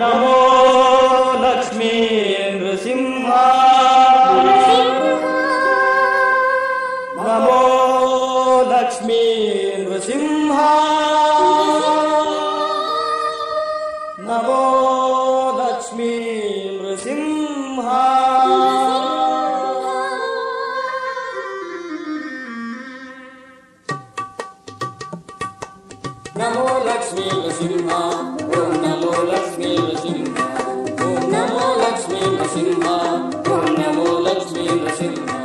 नमो लक्ष्मी नृसिंहा नमो लक्ष्मी नृसिंहा नमो लक्ष्मी नृसिंहा नमो लक्ष्मी नृसिंहा ओम नमो लक्ष्मी नृसिंहा ओम नमो लक्ष्मी नृसिंहा ओम नमो लक्ष्मी नृसिंहा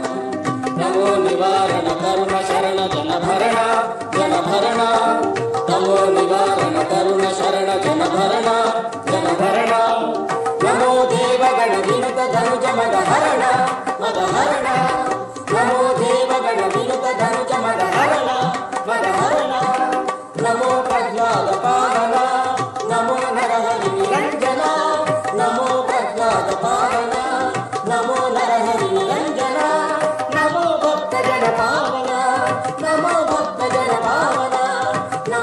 नमो निवारण करुण शरण जनभरण जनभरण नमो निवारण करुण शरण जनभरण जनभरण नमो देवगण विनुत धनुज मदहरण मदहरण नमो देवगण विनुत धनुज मदहरण मदहरण नमो प्रह्लाद पालना नमो नरहरि निरंजना नमो प्रह्लाद पालना नमो नरहरि निरंजना नमो भक्तजन पावना नमो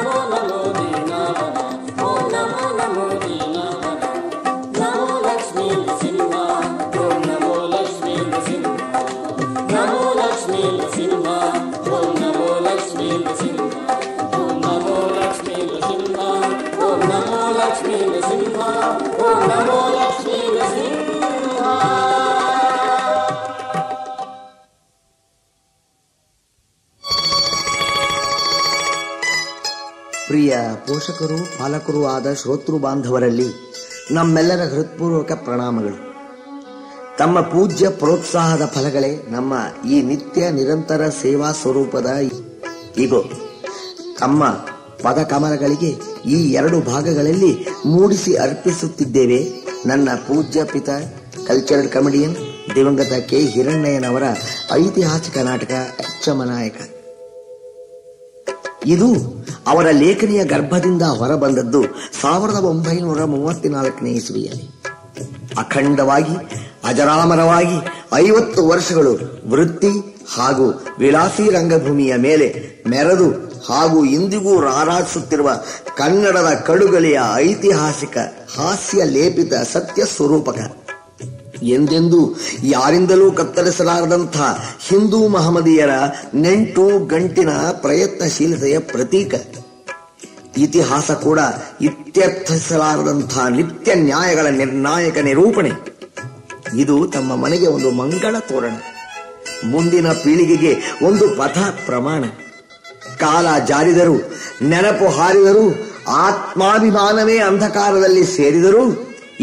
नमो दीनावना ओम नमो नमो दीनावना नमो लक्ष्मी नृसिंहा ओम नमो लक्ष्मी नृसिंहा नमो लक्ष्मी नृसिंहा ओम नमो लक्ष्मी नृसिंहा ಪ್ರಿಯ ಪೋಷಕರು ಪಾಲಕರು ಆದ ಶ್ರೋತೃ ಬಾಂಧವರಲ್ಲಿ ನಮ್ಮೆಲ್ಲರ ಹೃತ್ಪೂರ್ವಕ ಪ್ರಣಾಮಗಳು. ತಮ್ಮ ಪೂಜ್ಯ ಪ್ರೋತ್ಸಾಹದ ಫಲಗಳೇ ನಮ್ಮ ಈ ನಿತ್ಯ ನಿರಂತರ ಸೇವಾ ಸ್ವರೂಪದ ಇಗೋ ತಮ್ಮ ಪದ ಕಮಲಗಳಿಗೆ ಈ ಎರಡು ಭಾಗಗಳಲ್ಲಿ ಮೂಡಿಸಿ ಅರ್ಪಿಸುತ್ತಿದ್ದೇವೆ. ನನ್ನ ಪೂಜ್ಯ ಪಿತ ಕಲ್ಚರಲ್ ಕಮಿಡಿಯನ್ ದಿವಂಗತ ಕೆ ಹಿರಣ್ಣಯ್ಯನವರ ಐತಿಹಾಸಿಕ ನಾಟಕ ಯಕ್ಷಮ ನಾಯಕ. ಇದು ಅವರ ಲೇಖನಿಯ ಗರ್ಭದಿಂದ ಹೊರಬಂದದ್ದು 1934 ಇಸವಿಯಲ್ಲಿ. ಅಖಂಡವಾಗಿ ಅಜರಾಮರವಾಗಿ 50 ವರ್ಷಗಳು ವೃತ್ತಿ ಹಾಗೂ ವಿಲಾಸಿ ರಂಗಭೂಮಿಯ ಮೇಲೆ ಮೆರೆದು ಹಾಗೂ ಇಂದಿಗೂ ರಾರಾಜಿಸುತ್ತಿರುವ ಕನ್ನಡದ ಕಡುಗಲಿಯ ಐತಿಹಾಸಿಕ ಹಾಸ್ಯ ಲೇಪಿತ ಸತ್ಯ ಸ್ವರೂಪಕ, ಎಂದೆಂದೂ ಯಾರಿಂದಲೂ ಕತ್ತರಿಸಲಾರದಂತಹ ಹಿಂದೂ ಮಹಮ್ಮದೀಯರ ನೆಂಟು ಗಂಟಿನ ಪ್ರಯತ್ನಶೀಲತೆಯ ಪ್ರತೀಕ. ಇತಿಹಾಸ ಕೂಡ ಇತ್ಯರ್ಥಿಸಲಾರದಂತಹ ನಿತ್ಯ ನ್ಯಾಯಗಳ ನಿರ್ಣಾಯಕ ನಿರೂಪಣೆ. ಇದು ತಮ್ಮ ಮನೆಗೆ ಒಂದು ಮಂಗಳ ತೋರಣ, ಮುಂದಿನ ಪೀಳಿಗೆಗೆ ಒಂದು ಪಥ ಪ್ರಮಾಣ. ಕಾಲ ಜಾರಿದರೂ, ನೆನಪು ಹಾರಿದರೂ, ಆತ್ಮಾಭಿಮಾನವೇ ಅಂಧಕಾರದಲ್ಲಿ ಸೇರಿದರೂ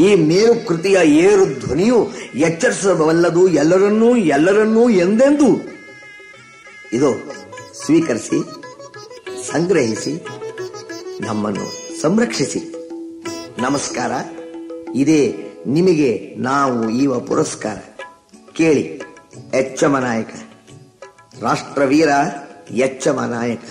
ಈ ಮೇರು ಕೃತಿಯ ಏರು ಧ್ವನಿಯು ಎಚ್ಚರಿಸಬಲ್ಲದು ಎಲ್ಲರನ್ನೂ ಎಲ್ಲರನ್ನೂ ಎಂದೆಂದೂ. ಇದು ಸ್ವೀಕರಿಸಿ, ಸಂಗ್ರಹಿಸಿ, ನಮ್ಮನ್ನು ಸಂರಕ್ಷಿಸಿ. ನಮಸ್ಕಾರ. ಇದೇ ನಿಮಗೆ ನಾವು ಈವ ಪುರಸ್ಕಾರ. ಕೇಳಿ ಯಚ್ಚಮ ನಾಯಕ, ರಾಷ್ಟ್ರವೀರ ಯಚ್ಚಮ ನಾಯಕ.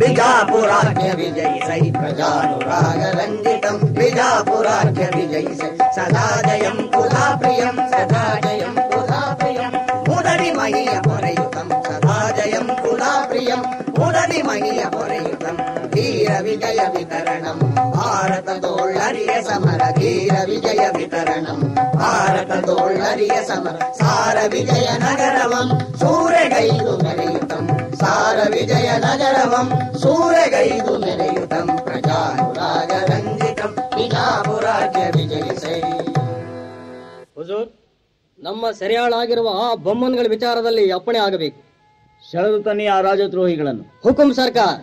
ಬಿಜಾಪುರಾಖ್ಯ ವಿಜಯಿಸೈ ಪ್ರಜಾನುರಾಗ ರಂಜಿತಂ ಬಿಜಾಪುರಾಖ್ಯ ವಿಜಯಿಸೈ ಸದಾ ಜಯಂ ಕುಲಾಪ್ರಿಯಂ ಸದಾ ಜಯಂ ಕುಲಾಪ್ರಿಯಂ ಉಡದಿ ಮಹಿಯ ಪೊರೆಯುತಂ ಸದಾ ಜಯಂ ಕುಲಾಪ್ರಿಯಂ ಉಡದಿ ಮಹಿಯ ಪೊರೆಯುತಂ ವೀರ ವಿಜಯ ವಿತರಣಂ ಭಾರತದೋಳ್ಳರಿಯ ಸಮರ ವೀರ ವಿಜಯ ವಿತರಣಂ ಭಾರತದೋಳ್ಳರಿಯ ಸಮರ ಸಾರ ವಿಜಯ ನಗರವಂ ಸೂರೆಗೈದು ಮೆರೆಯುತಂ ಸಾರ ವಿಜಯ ನಗರವಂ ಸೂರೆಗೈದು ಮೆರೆಯುತಂ ಪ್ರಜಾನುರಾಗ ರಂಜಿತಂ ಬಿಜಾಪುರಾಖ್ಯ ವಿಜಯಿಸೈ. ಹುಜೂರ್, ನಮ್ಮ ಸೆರೆಯಾಳಾಗಿರುವ ಆ ಬೊಮ್ಮನ್ಗಳ ವಿಚಾರದಲ್ಲಿ ಅಪ್ಪಣೆ ಆಗಬೇಕು. ಸೆಳೆದು ತನ್ನಿ ಆ ರಾಜದ್ರೋಹಿಗಳನ್ನು. ಹುಕುಂ ಸರ್ಕಾರ.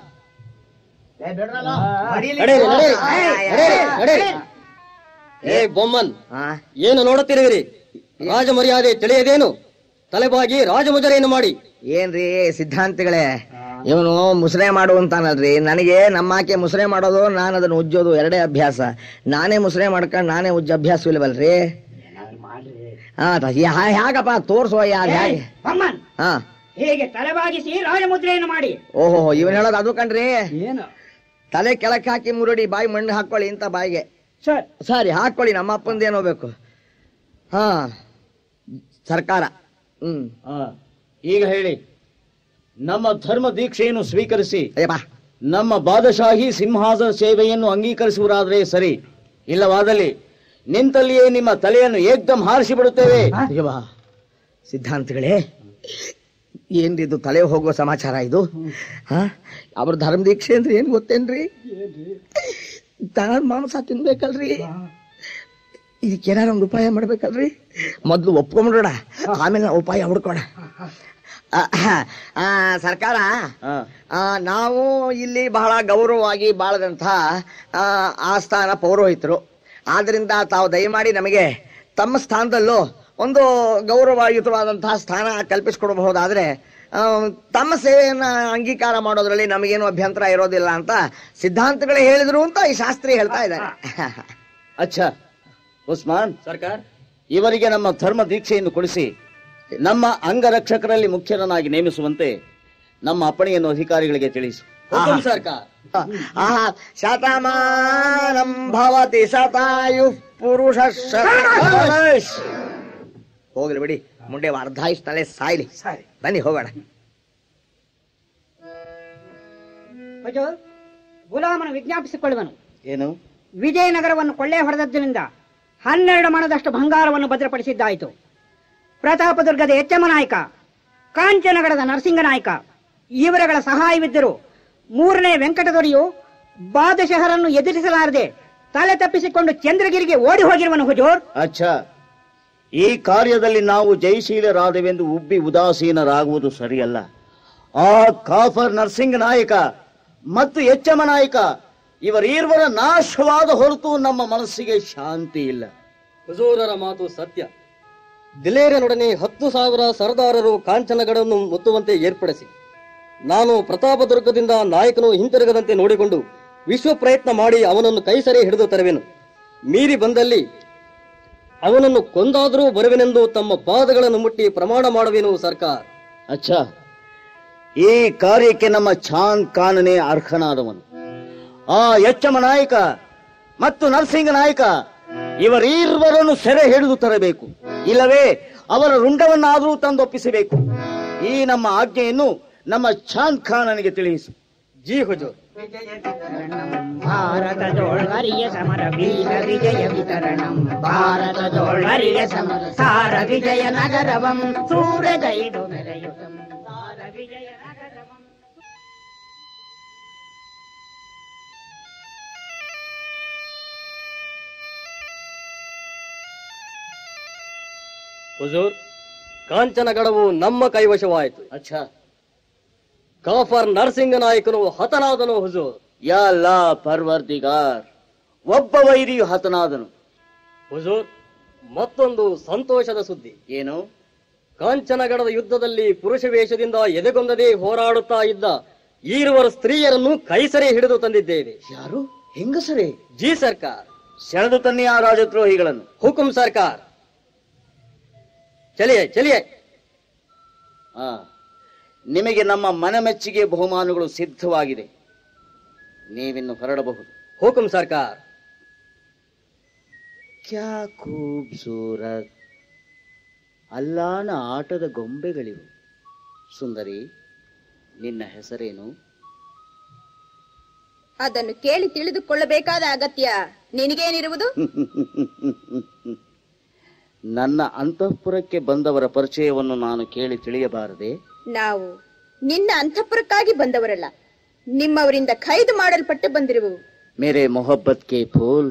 ಏ ಬೊಮ್ಮನ್, ಏನು ನೋಡುತ್ತಿರುವಿರಿ? ರಾಜ ಮರ್ಯಾದೆ ತಿಳಿಯದೇನು? ತಲೆಬಾಗಿ ರಾಜಮುಜರೆಯನ್ನು ಮಾಡಿ. ಏನ್ರಿ ಸಿದ್ಧಾಂತಿಗಳೇ, ಇವನು ಮುಸರೆ ಮಾಡುವಂತಾನಲ್ರಿ. ನನಗೆ ನಮ್ಮಾಕೆ ಮುಸರೆ ಮಾಡೋದು, ನಾನು ಅದನ್ನು ಉಜ್ಜೋದು ಎರಡೇ ಅಭ್ಯಾಸ. ನಾನೇ ಮುಸರೆ ಮಾಡ್ಕೊಂಡು ನಾನೇ ಉಜ್ಜ ಅಭ್ಯಾಸವಿಲ್ಲವಲ್ರಿ. ಹೇಗಪ್ಪ ತೋರ್ಸುವ ಯಾರು ಹೇಗೆ? ಹಾ, ಹೇಗೆ ತಲೆಬಾಗಿಸಿ ರಾಜಮುದ್ರೆಯನ್ನು ಮಾಡಿ. ಓಹೋ, ಇವನ್ ಹೇಳೋದು ಅದು ಕಣ್ರಿ. ಏನು? ತಲೆ ಕೆಳಕ್ ಹಾಕಿ ಮುರುಡಿ, ಬಾಯಿ ಮಣ್ಣು ಹಾಕೊಳ್ಳಿ. ಇಂತ ಬಾಯಿಗೆ ಸರಿ ಹಾಕೊಳ್ಳಿ. ನಮ್ಮ ಅಪ್ಪಂದ ಏನೋ ಬೇಕು. ಹಾ ಸರ್ಕಾರ. ಈಗ ಹೇಳಿ ನಮ್ಮ ಧರ್ಮ ದೀಕ್ಷೆಯನ್ನು ಸ್ವೀಕರಿಸಿ ನಮ್ಮ ಬಾದಶಾಹಿ ಸಿಂಹಾಸನ ಸೇವೆಯನ್ನು ಅಂಗೀಕರಿಸುವುದಾದರೆ ಸರಿ, ಇಲ್ಲವಾದಲ್ಲಿ ನಿಂತಲ್ಲಿಯೇ ನಿಮ್ಮ ತಲೆಯನ್ನು ಏಕದಂ ಹಾರಿಸಿ ಬಿಡುತ್ತೇವೆ. ಸಿದ್ಧಾಂತಗಳೇ, ಏನ್ರಿದು ತಲೆ ಹೋಗೋ ಸಮಾಚಾರ ಇದು? ಅವ್ರ ಧರ್ಮ ದೀಕ್ಷೆ ಅಂದ್ರೆ ಏನ್ ಗೊತ್ತೇನ್ರಿ? ತಾನು ಮಾಂಸ ತಿನ್ಬೇಕಲ್ರಿ, ಇದಕ್ಕೇನಾರ ಒಂದು ಉಪಾಯ ಮಾಡ್ಬೇಕಲ್ರಿ. ಮೊದ್ಲು ಒಪ್ಕೊಂಡ್ಬಿಡೋಣ, ಆಮೇಲೆ ನಾವು ಉಪಾಯ ಹುಡ್ಕೋಣ. ಸರ್ಕಾರ, ನಾವು ಇಲ್ಲಿ ಬಹಳ ಗೌರವವಾಗಿ ಬಾಳದಂಥ ಆಸ್ಥಾನ ಪೌರೋಹಿತರು, ಆದ್ರಿಂದ ತಾವು ದಯಮಾಡಿ ನಮಗೆ ತಮ್ಮ ಸ್ಥಾನದಲ್ಲೂ ಒಂದು ಗೌರವಯುತವಾದಂತಹ ಸ್ಥಾನ ಕಲ್ಪಿಸಿಕೊಡಬಹುದಾದ್ರೆ ತಮ್ಮ ಸೇವೆಯನ್ನ ಅಂಗೀಕಾರ ಮಾಡೋದ್ರಲ್ಲಿ ನಮಗೇನು ಅಭ್ಯಂತರ ಇರೋದಿಲ್ಲ ಅಂತ ಸಿದ್ಧಾಂತಗಳೇ ಹೇಳಿದ್ರು ಅಂತ ಈ ಶಾಸ್ತ್ರಿ ಹೇಳ್ತಾ ಇದ್ದಾರೆ. ಅಚ್ಚಾ ಉಸ್ಮಾನ್ ಸರ್ಕಾರ, ಇವರಿಗೆ ನಮ್ಮ ಧರ್ಮ ದೀಕ್ಷೆಯನ್ನು ಕೊಡಿಸಿ ನಮ್ಮ ಅಂಗರಕ್ಷಕರಲ್ಲಿ ಮುಖ್ಯರನ್ನಾಗಿ ನೇಮಿಸುವಂತೆ ನಮ್ಮ ಅಪ್ಪಣೆಯನ್ನು ಅಧಿಕಾರಿಗಳಿಗೆ ತಿಳಿಸು. ಸರ್ಕಾರ, ಶತಮಾನಂ ಭವತಿ ಶತಾಯುಃ ಪುರುಷ. ಹೋಗ್ಲಿ ಬಿಡಿ, ಮುಂದೆ ವರ್ಧಾಯಿಸ್ತಲೇ ಸಾಯ್ಲಿ. ಬನ್ನಿ ಹೋಗೋಣ. ಗುಲಾಮನು ವಿಜ್ಞಾಪಿಸಿಕೊಳ್ಳುವನು. ಏನು? ವಿಜಯನಗರವನ್ನು ಕೊಳ್ಳೆ ಹೊಡೆದದ್ದರಿಂದ 12 ಮಣದಷ್ಟು ಬಂಗಾರವನ್ನು ಭದ್ರಪಡಿಸಿದ್ದಾಯಿತು. ಪ್ರತಾಪದುರ್ಗದ ಯೆಚ್ಚಮ್ಮ ನಾಯಕ, ಕಾಂಚನಗಡದ ನರಸಿಂಗ ನಾಯಕ ಇವರುಗಳ ಸಹಾಯವಿದ್ದರು. 3ನೇ ವೆಂಕಟದೊರೆಯು ಬಾದಶಹರನ್ನು ಎದುರಿಸಲಾರದೆ ತಲೆ ತಪ್ಪಿಸಿಕೊಂಡು ಚಂದ್ರಗಿರಿಗೆ ಓಡಿ ಹೋಗಿರುವನು ಹುಜೂರ್. ಅಚ್ಚಾ, ಈ ಕಾರ್ಯದಲ್ಲಿ ನಾವು ಜಯಶೀಲರಾದೆವೆಂದು ಉಬ್ಬಿ ಉದಾಸೀನರಾಗುವುದು ಸರಿಯಲ್ಲ. ಆ ಕಾಫರ್ ನರಸಿಂಗ ನಾಯಕ ಮತ್ತು ಯೆಚ್ಚಮ್ಮ ನಾಯಕ ಇವರೀರ್ವರ ನಾಶವಾದ ಹೊರತು ನಮ್ಮ ಮನಸ್ಸಿಗೆ ಶಾಂತಿ ಇಲ್ಲ. ಹುಜೂರರ ಮಾತು ಸತ್ಯ. ದಿಲೇರನೊಡನೆ 10,000 ಸರ್ದಾರರು ಕಾಂಚನಗಡವನ್ನು ಮುತ್ತುವಂತೆ ಏರ್ಪಡಿಸಿ ನಾನು ಪ್ರತಾಪದುರ್ಗದಿಂದ ನಾಯಕನು ಹಿಂತಿರುಗದಂತೆ ನೋಡಿಕೊಂಡು ವಿಶ್ವ ಪ್ರಯತ್ನ ಮಾಡಿ ಅವನನ್ನು ಕೈ ಸರಿ ಹಿಡಿದು ತರುವೆನು. ಮೀರಿ ಬಂದಲ್ಲಿ ಅವನನ್ನು ಕೊಂದಾದರೂ ಬರುವೆನೆಂದು ತಮ್ಮ ಪಾದಗಳನ್ನು ಮುಟ್ಟಿ ಪ್ರಮಾಣ ಮಾಡುವೆನು ಸರ್ಕಾರ. ಅಚ್ಚಾ, ಈ ಕಾರ್ಯಕ್ಕೆ ನಮ್ಮ ಚಾಂದ್ ಖಾನನೇ ಅರ್ಹನಾದವನು. ಆ ಯೆಚ್ಚಮ್ಮ ನಾಯಕ ಮತ್ತು ನರಸಿಂಗ ನಾಯಕ ಇವರೀರ್ವರನ್ನು ಸೆರೆ ಹಿಡಿದು ತರಬೇಕು, ಇಲ್ಲವೇ ಅವರ ರುಂಡವನ್ನಾದರೂ ತಂದೊಪ್ಪಿಸಬೇಕು. ಈ ನಮ್ಮ ಆಜ್ಞೆಯನ್ನು ನಮ್ಮ ಚಾಂದ್ ಖಾನನಿಗೆ ತಿಳಿಸು. ಜಿ ಹುಜೂರ್. ಹುಜೂರ್, ಕಾಂಚನಗಡವು ನಮ್ಮ ಕೈವಶವಾಯಿತು. ಅಚ್ಚಾ, ಕಾಫರ್ ನರಸಿಂಗ ನಾಯಕನು ಹತನಾದನು ಹುಜೂರ್. ಯಾ ಅಲ್ಲಾ ಪರ್ವರ್ದಿಗಾರ್, ಒಬ್ಬ ವೈರಿಯು ಹತನಾದನು. ಹುಜೂರ್, ಮತ್ತೊಂದು ಸಂತೋಷದ ಸುದ್ದಿ. ಏನು? ಕಾಂಚನಗಡದ ಯುದ್ಧದಲ್ಲಿ ಪುರುಷ ವೇಷದಿಂದ ಎದೆಗೊಂದದೇ ಹೋರಾಡುತ್ತಾ ಇದ್ದ ಈರುವರು ಸ್ತ್ರೀಯರನ್ನು ಕೈಸರೆ ಹಿಡಿದು ತಂದಿದ್ದೇವೆ. ಯಾರು? ಹೆಂಗಸರೇ? ಜಿ ಸರ್ಕಾರ. ಸೆಳೆದು ತನ್ನಿ ಆ ರಾಜದ್ರೋಹಿಗಳನ್ನು. ಹುಕುಂ ಸರ್ಕಾರ. ಚಲಿಯೇ ಚಲಿಯೇ. ನಿಮಗೆ ನಮ್ಮ ಮನಮೆಚ್ಚಿಗೆ ಬಹುಮಾನಗಳು ಸಿದ್ಧವಾಗಿದೆ, ನೀವಿನ್ನು ಹೊರಡಬಹುದು. ಹುಕುಂ ಸರ್ಕಾರ. ಕ್ಯಾ ಖೂಬ್ಸೂರತ್ ಅಲ್ಲಾನ ಆಟದ ಗೊಂಬೆಗಳಿವೆ. ಸುಂದರಿ, ನಿನ್ನ ಹೆಸರೇನು? ಅದನ್ನು ಕೇಳಿ ತಿಳಿದುಕೊಳ್ಳಬೇಕಾದ ಅಗತ್ಯ ನಿನಗೇನಿರುವುದು? ನನ್ನ ಅಂತಃಪುರಕ್ಕೆ ಬಂದವರ ಪರಿಚಯವನ್ನು ನಾನು ಕೇಳಿ ತಿಳಿಯಬಾರದೆ? ನಾವು ನಿನ್ನ ಅಂತಃಪುರಕ್ಕಾಗಿ ಬಂದವರಲ್ಲ, ನಿಮ್ಮವರಿಂದ ಖೈದು ಮಾಡಲ್ಪಟ್ಟು ಬಂದಿರುವು. ಮೇರೆ ಮೊಹಬ್ಬತ್ ಕೆ ಫೂಲ್,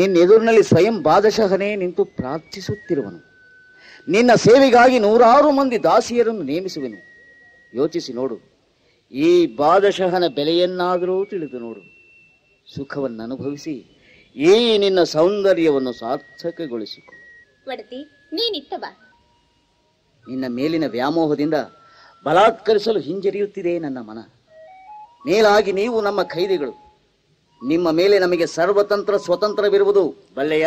ನಿನ್ನೆದುರಿನಲ್ಲಿ ಸ್ವಯಂ ಬಾದಶಹನೇ ನಿಂತು ಪ್ರಾರ್ಥಿಸುತ್ತಿರುವನು. ನಿನ್ನ ಸೇವೆಗಾಗಿ 100 ಮಂದಿ ದಾಸಿಯರನ್ನು ನೇಮಿಸುವೆನು. ಯೋಚಿಸಿ ನೋಡು, ಈ ಬಾದಶಹನ ಬೆಲೆಯನ್ನಾದರೂ ತಿಳಿದು ನೋಡು. ಸುಖವನ್ನು ಅನುಭವಿಸಿ ಈ ನಿನ್ನ ಸೌಂದರ್ಯವನ್ನು ಸಾರ್ಥಕಗೊಳಿಸಿಕೊ. ಒಡತಿ, ನೀನಿತ್ತ ಬಾ. ನಿನ್ನ ಮೇಲಿನ ವ್ಯಾಮೋಹದಿಂದ ಬಲಾತ್ಕರಿಸಲು ಹಿಂಜರಿಯುತ್ತಿದೆ ನನ್ನ ಮನ. ಮೇಲಾಗಿ ನೀವು ನಮ್ಮ ಖೈದಿಗಳು, ನಿಮ್ಮ ಮೇಲೆ ನಮಗೆ ಸರ್ವತಂತ್ರ ಸ್ವತಂತ್ರವಿರುವುದು. ಬಲ್ಲೆಯ?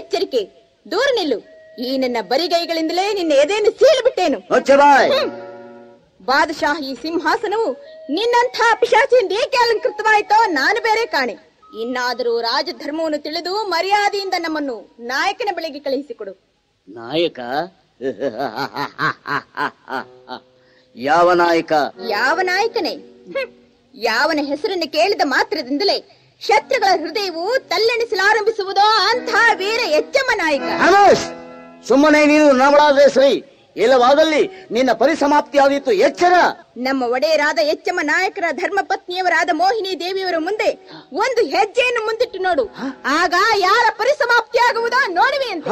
ಎಚ್ಚರಿಕೆ, ದೂರ ನಿಲ್ಲು. ಈ ನನ್ನ ಬರಿಗೈಗಳಿಂದಲೇ ನಿನ್ನ ಎದೆಯನ್ನು ಸೀಳಿಬಿಟ್ಟೇನು. ಬಾದಶಾಹಿ ಸಿಂಹಾಸನವು ನಿನ್ನಂಥ ಪಿಶಾಚಿಯಿಂದ ಏಕೆ ಅಲಂಕೃತವಾಯಿತೋ ನಾನು ಬೇರೆ ಕಾಣೆ. ಇನ್ನಾದರೂ ರಾಜಧರ್ಮವನ್ನು ತಿಳಿದು ಮರ್ಯಾದೆಯಿಂದ ನಮ್ಮನ್ನು ನಾಯಕನ ಬಳಿಗೆ ಕಳುಹಿಸಿಕೊಡು. ನಾಯಕ? ಯಾವ ನಾಯಕ? ಯಾವ ನಾಯಕನೇ? ಯಾವನ ಹೆಸರನ್ನು ಕೇಳಿದ ಮಾತ್ರದಿಂದಲೇ ಶತ್ರುಗಳ ಹೃದಯವು ತಲ್ಲಣಿಸಲಾರಂಭಿಸುವುದೋ ಅಂತಹ ವೀರ ಯಚ್ಚಮ್ಮ ನಾಯಕ. ಸುಮ್ಮನೆ ನೀನು ನಮ್ಮಳಾದ ಶ್ರೀ, ಇಲ್ಲವಾದಲ್ಲಿ ನಿನ್ನ ಪರಿಸಮಾಪ್ತಿಯಾದೀತು. ಎಚ್ಚರ. ನಮ್ಮ ಒಡೆಯರಾದ ಯಚ್ಚಮ್ಮ ನಾಯಕರ ಧರ್ಮ ಪತ್ನಿಯವರಾದ ಮೋಹಿನಿ ದೇವಿಯವರ ಮುಂದೆ ಒಂದು ಹೆಜ್ಜೆಯನ್ನು ಮುಂದಿಟ್ಟು ನೋಡು, ಆಗ ಯಾರ ಪರಿಸಮಾಪ್ತಿಯಾಗುವುದೋ ನೋಡುವೆ ಅಂತ.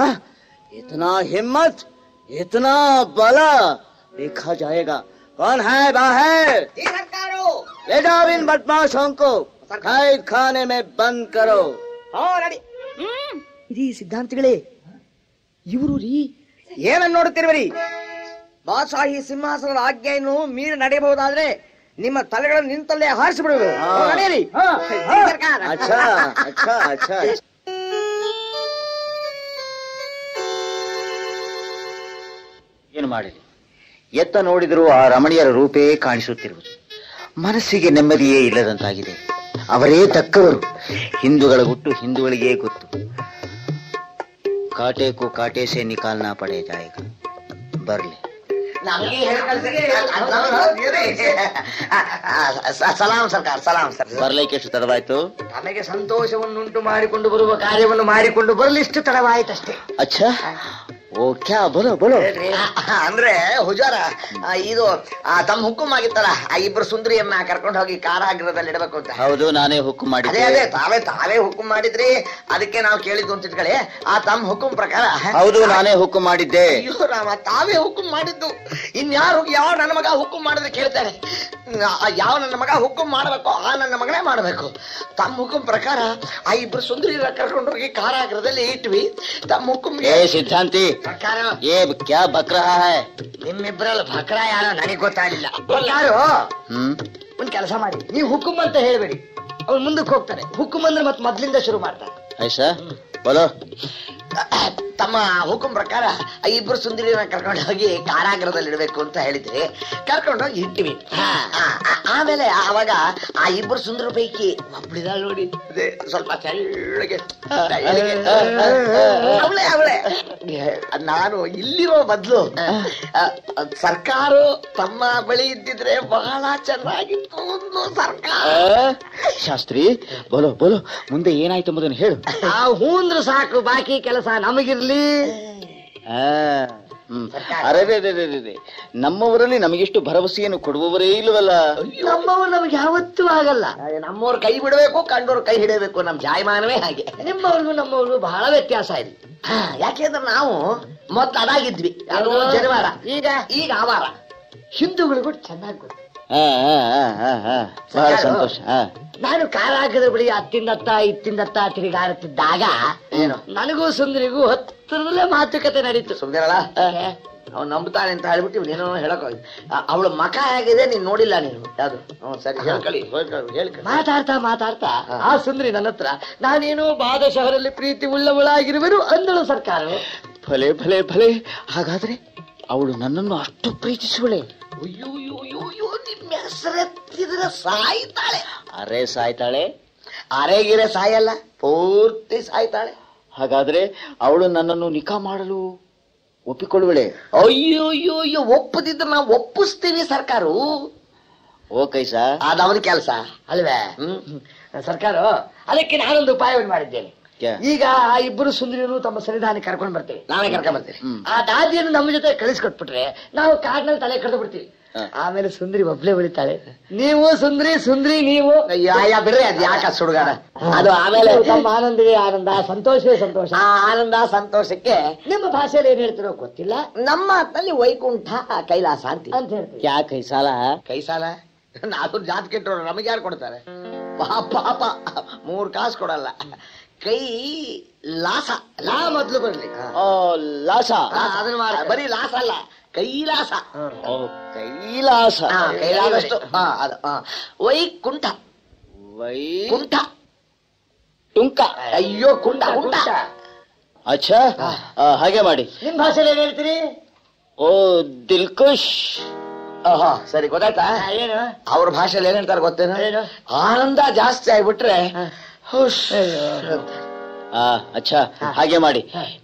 ಇತನಾ ಹಿಮ್ಮತ್, ಇತನಾ ಬಲ, देखा जाएगा कौन है बाहर. ले जाओ इन बदमाशों को, कैद खाने में बंद करो. ಸಿದ್ಧಾಂತಗಳೇ ಇವರು ರೀ. ಏನನ್ನು ನೋಡುತ್ತಿರುವಿರಿ? ಬಾದಶಾಹಿ ಸಿಂಹಾಸನದ ಆಜ್ಞೆಯನ್ನು ಮೀರಿ ನಡೆಯಬಹುದಾದ್ರೆ ನಿಮ್ಮ ತಲೆಗಳನ್ನು ನಿಂತಲ್ಲೇ ಹಾರಿಸಿ ಬಿಡುವುದು. ನಡೆಯಿರಿ. ಅಚ್ಚಾ ಅಚ್ಚಾ ಅಚ್ಚಾ. ಏನು ಮಾಡಿರಿ? ಎತ್ತ ನೋಡಿದರೂ ಆ ರಮಣಿಯರ ರೂಪೇ ಕಾಣಿಸುತ್ತಿರುವುದು. ಮನಸ್ಸಿಗೆ ನೆಮ್ಮದಿಯೇ ಇಲ್ಲದಂತಾಗಿದೆ. ಅವರೇ ತಕ್ಕವರು. ಹಿಂದೂಗಳ ಹುಟ್ಟು ಹಿಂದೂಗಳಿಗೆ ಗೊತ್ತು. ಕಾಟೆ ಕೋ ಕಾಟೆ ಸೇ ನಿಕಾಲ್ನ ಪಡೆ ಜಾಯಕ. ಬರ್ಲಿ. ಸಲಾಮ್ ಸರ್ಕಾರ. ಸಲಾಮ್ ಸರ್. ಬರ್ಲಿಕ್ಕೆ ಎಷ್ಟು ತಡವಾಯ್ತು? ತಮಗೆ ಸಂತೋಷವನ್ನು ಉಂಟು ಮಾಡಿಕೊಂಡು ಬರುವ ಕಾರ್ಯವನ್ನು ಮಾಡಿಕೊಂಡು ಬರಲಿ, ಇಷ್ಟು ತಡವಾಯ್ತಷ್ಟೇ. ಅಚ್ಚಾ, ಓಕೆ. ಬರೋ ಬರೋ. ಅಂದ್ರೆ ಹುಜಾರ ಇದು ತಮ್ಮ ಹುಕ್ಕುಂ ಆಗಿತ್ತಲ್ಲ, ಆ ಇಬ್ರು ಸುಂದರಿಯನ್ನ ಕರ್ಕೊಂಡು ಹೋಗಿ ಕಾರಾಗೃಹದಲ್ಲಿ ಇಡಬೇಕು ಅಂತ. ಹೌದು, ನಾನೇ ಹುಕ್ಕುಂ ಮಾಡಿ. ಅದೇ ತಾವೇ ಹುಕ್ಕುಂ ಮಾಡಿದ್ರಿ, ಅದಕ್ಕೆ ನಾವು ಕೇಳಿದ್ದು ಅಂತ ಇಟ್ಕೊಳ್ಳಿ. ಆ ತಮ್ಮ ಹುಕ್ಕುಂ ಪ್ರಕಾರ. ಹೌದು, ನಾನೇ ಹುಕ್ಕುಂ ಮಾಡಿದ್ದೆ. ಅಯ್ಯೋ ರಾಮ, ತಾವೇ ಹುಕ್ಕುಂ ಮಾಡಿದ್ದು. ಇನ್ಯಾರು ಯಾವ ನನ್ನ ಮಗ ಹುಕ್ಕುಂ ಮಾಡಿದ್ರೆ ಕೇಳ್ತಾರೆ. ಯಾವ ನನ್ನ ಮಗ ಹುಕ್ಕುಂ ಮಾಡಬೇಕು ಆ ನನ್ನ ಮಗಳೇ ಮಾಡಬೇಕು. ತಮ್ಮ ಹುಕ್ಕುಂ ಪ್ರಕಾರ ಆ ಇಬ್ರು ಸುಂದರಿಯರ ಕರ್ಕೊಂಡು ಹೋಗಿ ಕಾರಾಗೃಹದಲ್ಲಿ ಇಟ್ವಿ. ತಮ್ಮ ಹುಕ್ಕುಂ. ಏ ಸಿದ್ಧಾಂತಿ, ये क्या बक रहा है? ನಿಮ್ಮಿಬ್ರಲ್ ಬಕ್ರ ಯಾರೋ ನನಗೆ ಗೊತ್ತಾಗಲಿಲ್ಲ. ಯಾರು? ಒಂದ್ ಕೆಲಸ ಮಾಡಿ, ನೀವು ಹುಕ್ಕುಂ ಅಂತ ಹೇಳ್ಬೇಡಿ, ಅವ್ನು ಮುಂದಕ್ಕೆ ಹೋಗ್ತಾನೆ. ಹುಕ್ಕುಂ ಅಂದ್ರೆ ಮತ್ತೆ ಮೊದ್ಲಿಂದ ಶುರು ಮಾಡ್ತಾನೆ. ಆಯ್ತಾ? ಬಲೋ. ತಮ್ಮ ಹುಕ್ಕುಂ ಪ್ರಕಾರ ಇಬ್ರು ಸುಂದರಿಯನ್ನ ಕರ್ಕೊಂಡು ಹೋಗಿ ಕಾರಾಗೃಹದಲ್ಲಿ ಇಡಬೇಕು ಅಂತ ಹೇಳಿದ್ರಿ. ಕರ್ಕೊಂಡೋಗಿ ಇಟ್ಟಿವಿ. ಆಮೇಲೆ ಅವಾಗ ಆ ಇಬ್ರು ಸುಂದರ ಪೈಕಿ ಒಬ್ಳಿದಾಳ ನೋಡಿ, ಸ್ವಲ್ಪ ತೆಳ್ಳಗೆ. ಅವಳೆ ನಾನು ಇಲ್ಲಿರೋ ಬದಲು ಸರ್ಕಾರ ತಮ್ಮ ಬಳಿ ಇದ್ದಿದ್ರೆ ಬಹಳ ಚೆನ್ನಾಗಿತ್ತು. ಒಂದು ಸರ್ಕಾರ. ಶಾಸ್ತ್ರಿ, ಬಲೋ ಬಲೋ, ಮುಂದೆ ಏನಾಯ್ತು ಎಂಬುದನ್ನು ಹೇಳು. ಆ ಹೂಂದ್ರು ಸಾಕು, ಬಾಕಿ ಕೆಲಸ ನಮಗಿರ್ಲಿ. ಅರೆ, ನಮ್ಮವರಲ್ಲಿ ನಮಗೆಷ್ಟು ಭರವಸೆಯನ್ನು ಕೊಡುವವರೇ ಇಲ್ವಲ್ಲ. ನಮ್ಮವ್ರು ನಮ್ಗೆ ಯಾವತ್ತೂ ಆಗಲ್ಲ. ನಮ್ಮವ್ರು ಕೈ ಬಿಡಬೇಕು, ಕಂಡವ್ರು ಕೈ ಹಿಡಬೇಕು. ನಮ್ ಜಾಯಮಾನವೇ ಹಾಗೆ. ನಿಮ್ಮವ್ರಿಗೂ ನಮ್ಮವ್ರಿಗೂ ಬಹಳ ವ್ಯತ್ಯಾಸ ಇದೆ. ಯಾಕೆಂದ್ರೆ ನಾವು ಮೊದ್ಲು ಅದಾಗಿದ್ವಿ, ಜನವಾರ, ಈಗ ಆವಾರ. ಹಿಂದೂಗಳಿಗೂ ಚೆನ್ನಾಗಿ ಗೊತ್ತು. ಬಹಳ ಸಂತೋಷ. ನಾನು ಕಾರಾಗೃಹದ ಬಳಿ ಅತ್ತಿಂದತ್ತ ಇತ್ತಿಂದತ್ತ ತಿರುಗಾಡುತ್ತಿದ್ದಾಗ ನನಗೂ ಸುಂದರಿಗೂ ಹತ್ತಿರದಲ್ಲೇ ಮಾತುಕತೆ ನಡೀತು. ಸುಂದರಲ್ಲ, ಅವ್ನು ನಂಬುತ್ತಾನೆ ಅಂತ ಹೇಳ್ಬಿಟ್ಟು ನೀನು ಹೇಳಕ್ ಹೋಗಿ. ಅವಳ ಮಖ ಹೇಗಿದೆ ನೀನ್ ನೋಡಿಲ್ಲ ನೀನು. ಯಾವ್ದು? ಸರಿ, ಹೇಳ್ಕೊಳ್ಳಿ. ಮಾತಾಡ್ತಾ ಆ ಸುಂದರಿ ನನ್ನ ಹತ್ರ, ನಾನೇನು ಬಾದಶಹರಲ್ಲಿ ಪ್ರೀತಿ ಉಳ್ಳವಳಾಗಿರುವರು ಅಂದಳು ಸರ್ಕಾರ. ಭಲೆ ಭಲೆ ಭಲೆ. ಹಾಗಾದ್ರೆ ಅವಳು ನನ್ನನ್ನು ಅಷ್ಟು ಪ್ರೀತಿಸುವಳೆ? ಅಯ್ಯೋ, ನಿಮ್ಮ ಹೆಸರೆತ್ತಿದ್ರೆ ಸಾಯ್ತಾಳೆ. ಅರೆ ಸಾಯ್ತಾಳೆ, ಅರೆಗಿರೆ ಸಾಯಲ್ಲ, ಪೂರ್ತಿ ಸಾಯ್ತಾಳೆ. ಹಾಗಾದ್ರೆ ಅವಳು ನನ್ನನ್ನು ನಿಕಾ ಮಾಡಲು ಒಪ್ಪಿಕೊಳ್ಳುವಳೆ? ಅಯ್ಯೋ, ಒಪ್ಪದಿದ್ರೆ ನಾವು ಒಪ್ಪಿಸ್ತೀವಿ ಸರ್ಕಾರ. ಓಕೆ ಸರ್, ಅದವನ ಕೆಲಸ ಅಲ್ವೇ? ಸರ್ಕಾರ, ಅದಕ್ಕೆ ನಾನೊಂದು ಉಪಾಯವನ್ನು ಮಾಡಿದ್ದೇನೆ. ಈಗ ಆ ಇಬ್ಬರು ಸುಂದರಿಯರು ತಮ್ಮ ಸನ್ನಿಧಾನಕ್ಕೆ ಕರ್ಕೊಂಡ್ ಬರ್ತೇವೆ. ನಾನೇ ಕರ್ಕೊಂಡ್ ಬರ್ತೇನೆ. ಆ ದಾದಿಯನ್ನು ನಮ್ಮ ಜೊತೆ ಕಳಿಸ್ಕೊಟ್ಬಿಟ್ರೆ ನಾವು ಕಾಡಿನಲ್ಲಿ ತಲೆ ಕಡ್ದು ಬಿಡ್ತೀವಿ. ಆಮೇಲೆ ಸುಂದರಿ ಒಬ್ಳೆ ಉಳಿತಾಳೆ. ನೀವು ಸುಂದರಿ, ಸುಂದರಿ ನೀವು. ಯಾ ಬಿಡ್ರಿ, ಅದ್ ಯಾಕ ಸುಡುಗಾರ ಅದು. ಆಮೇಲೆ ತಮ್ಮ ಆನಂದವೇ ಆನಂದ, ಸಂತೋಷವೇ ಸಂತೋಷ. ಆ ಆನಂದ ಸಂತೋಷಕ್ಕೆ ನಿಮ್ಮ ಭಾಷೆಯಲ್ಲಿ ಏನ್ ಹೇಳ್ತಿರೋ ಗೊತ್ತಿಲ್ಲ, ನಮ್ಮ ಹತ್ತಲ್ಲಿ ವೈಕುಂಠ ಕೈಲಾಸ ಅಂತ ಹೇಳ್ತೀವಿ. ಯಾ ಕೈಸಾಲ? ಕೈಸಾಲ ಅದ್ರ ಜಾತ್ ಕೆಟ್ಟರು, ನಮಗೆ ಯಾರು ಕೊಡ್ತಾರೆ? ಪಾಪ, ಮೂರ್ ಕಾಸು ಕೊಡಲ್ಲ. ಕೈ ಲಾಸ, ಲಾ ಮೊದ್ಲು ಬರ್ಲಿ. ಲಾಸ ಬರೀ ಲಾಸ ಅಲ್ಲ, ಕೈಲಾಸ. ಕೈಲಾಸ ಕೈಲಾಸಷ್ಟು. ವೈಕುಂಠ ವೈಕುಂಠ ಟುಂಕ. ಅಯ್ಯೋ, ಕುಂಠ ಕುಂಠ. ಅಚ್ಚಾ, ಹಾಗೆ ಮಾಡಿ. ನಿಮ್ ಭಾಷೆಯಲ್ಲಿ ಏನ್ ಹೇಳ್ತೀರಿ? ಓ ದಿಲ್ಕುಶ್. ಸರಿ, ಗೊತ್ತಾಯ್ತಾ? ಏನು ಅವ್ರ ಭಾಷೆಯಲ್ಲಿ ಏನ್ ಹೇಳ್ತಾರೆ ಗೊತ್ತೇನು? ಆನಂದ ಜಾಸ್ತಿ ಆಗ್ಬಿಟ್ರೆ अच्छा ಹಾಗೆ ಮಾಡಿ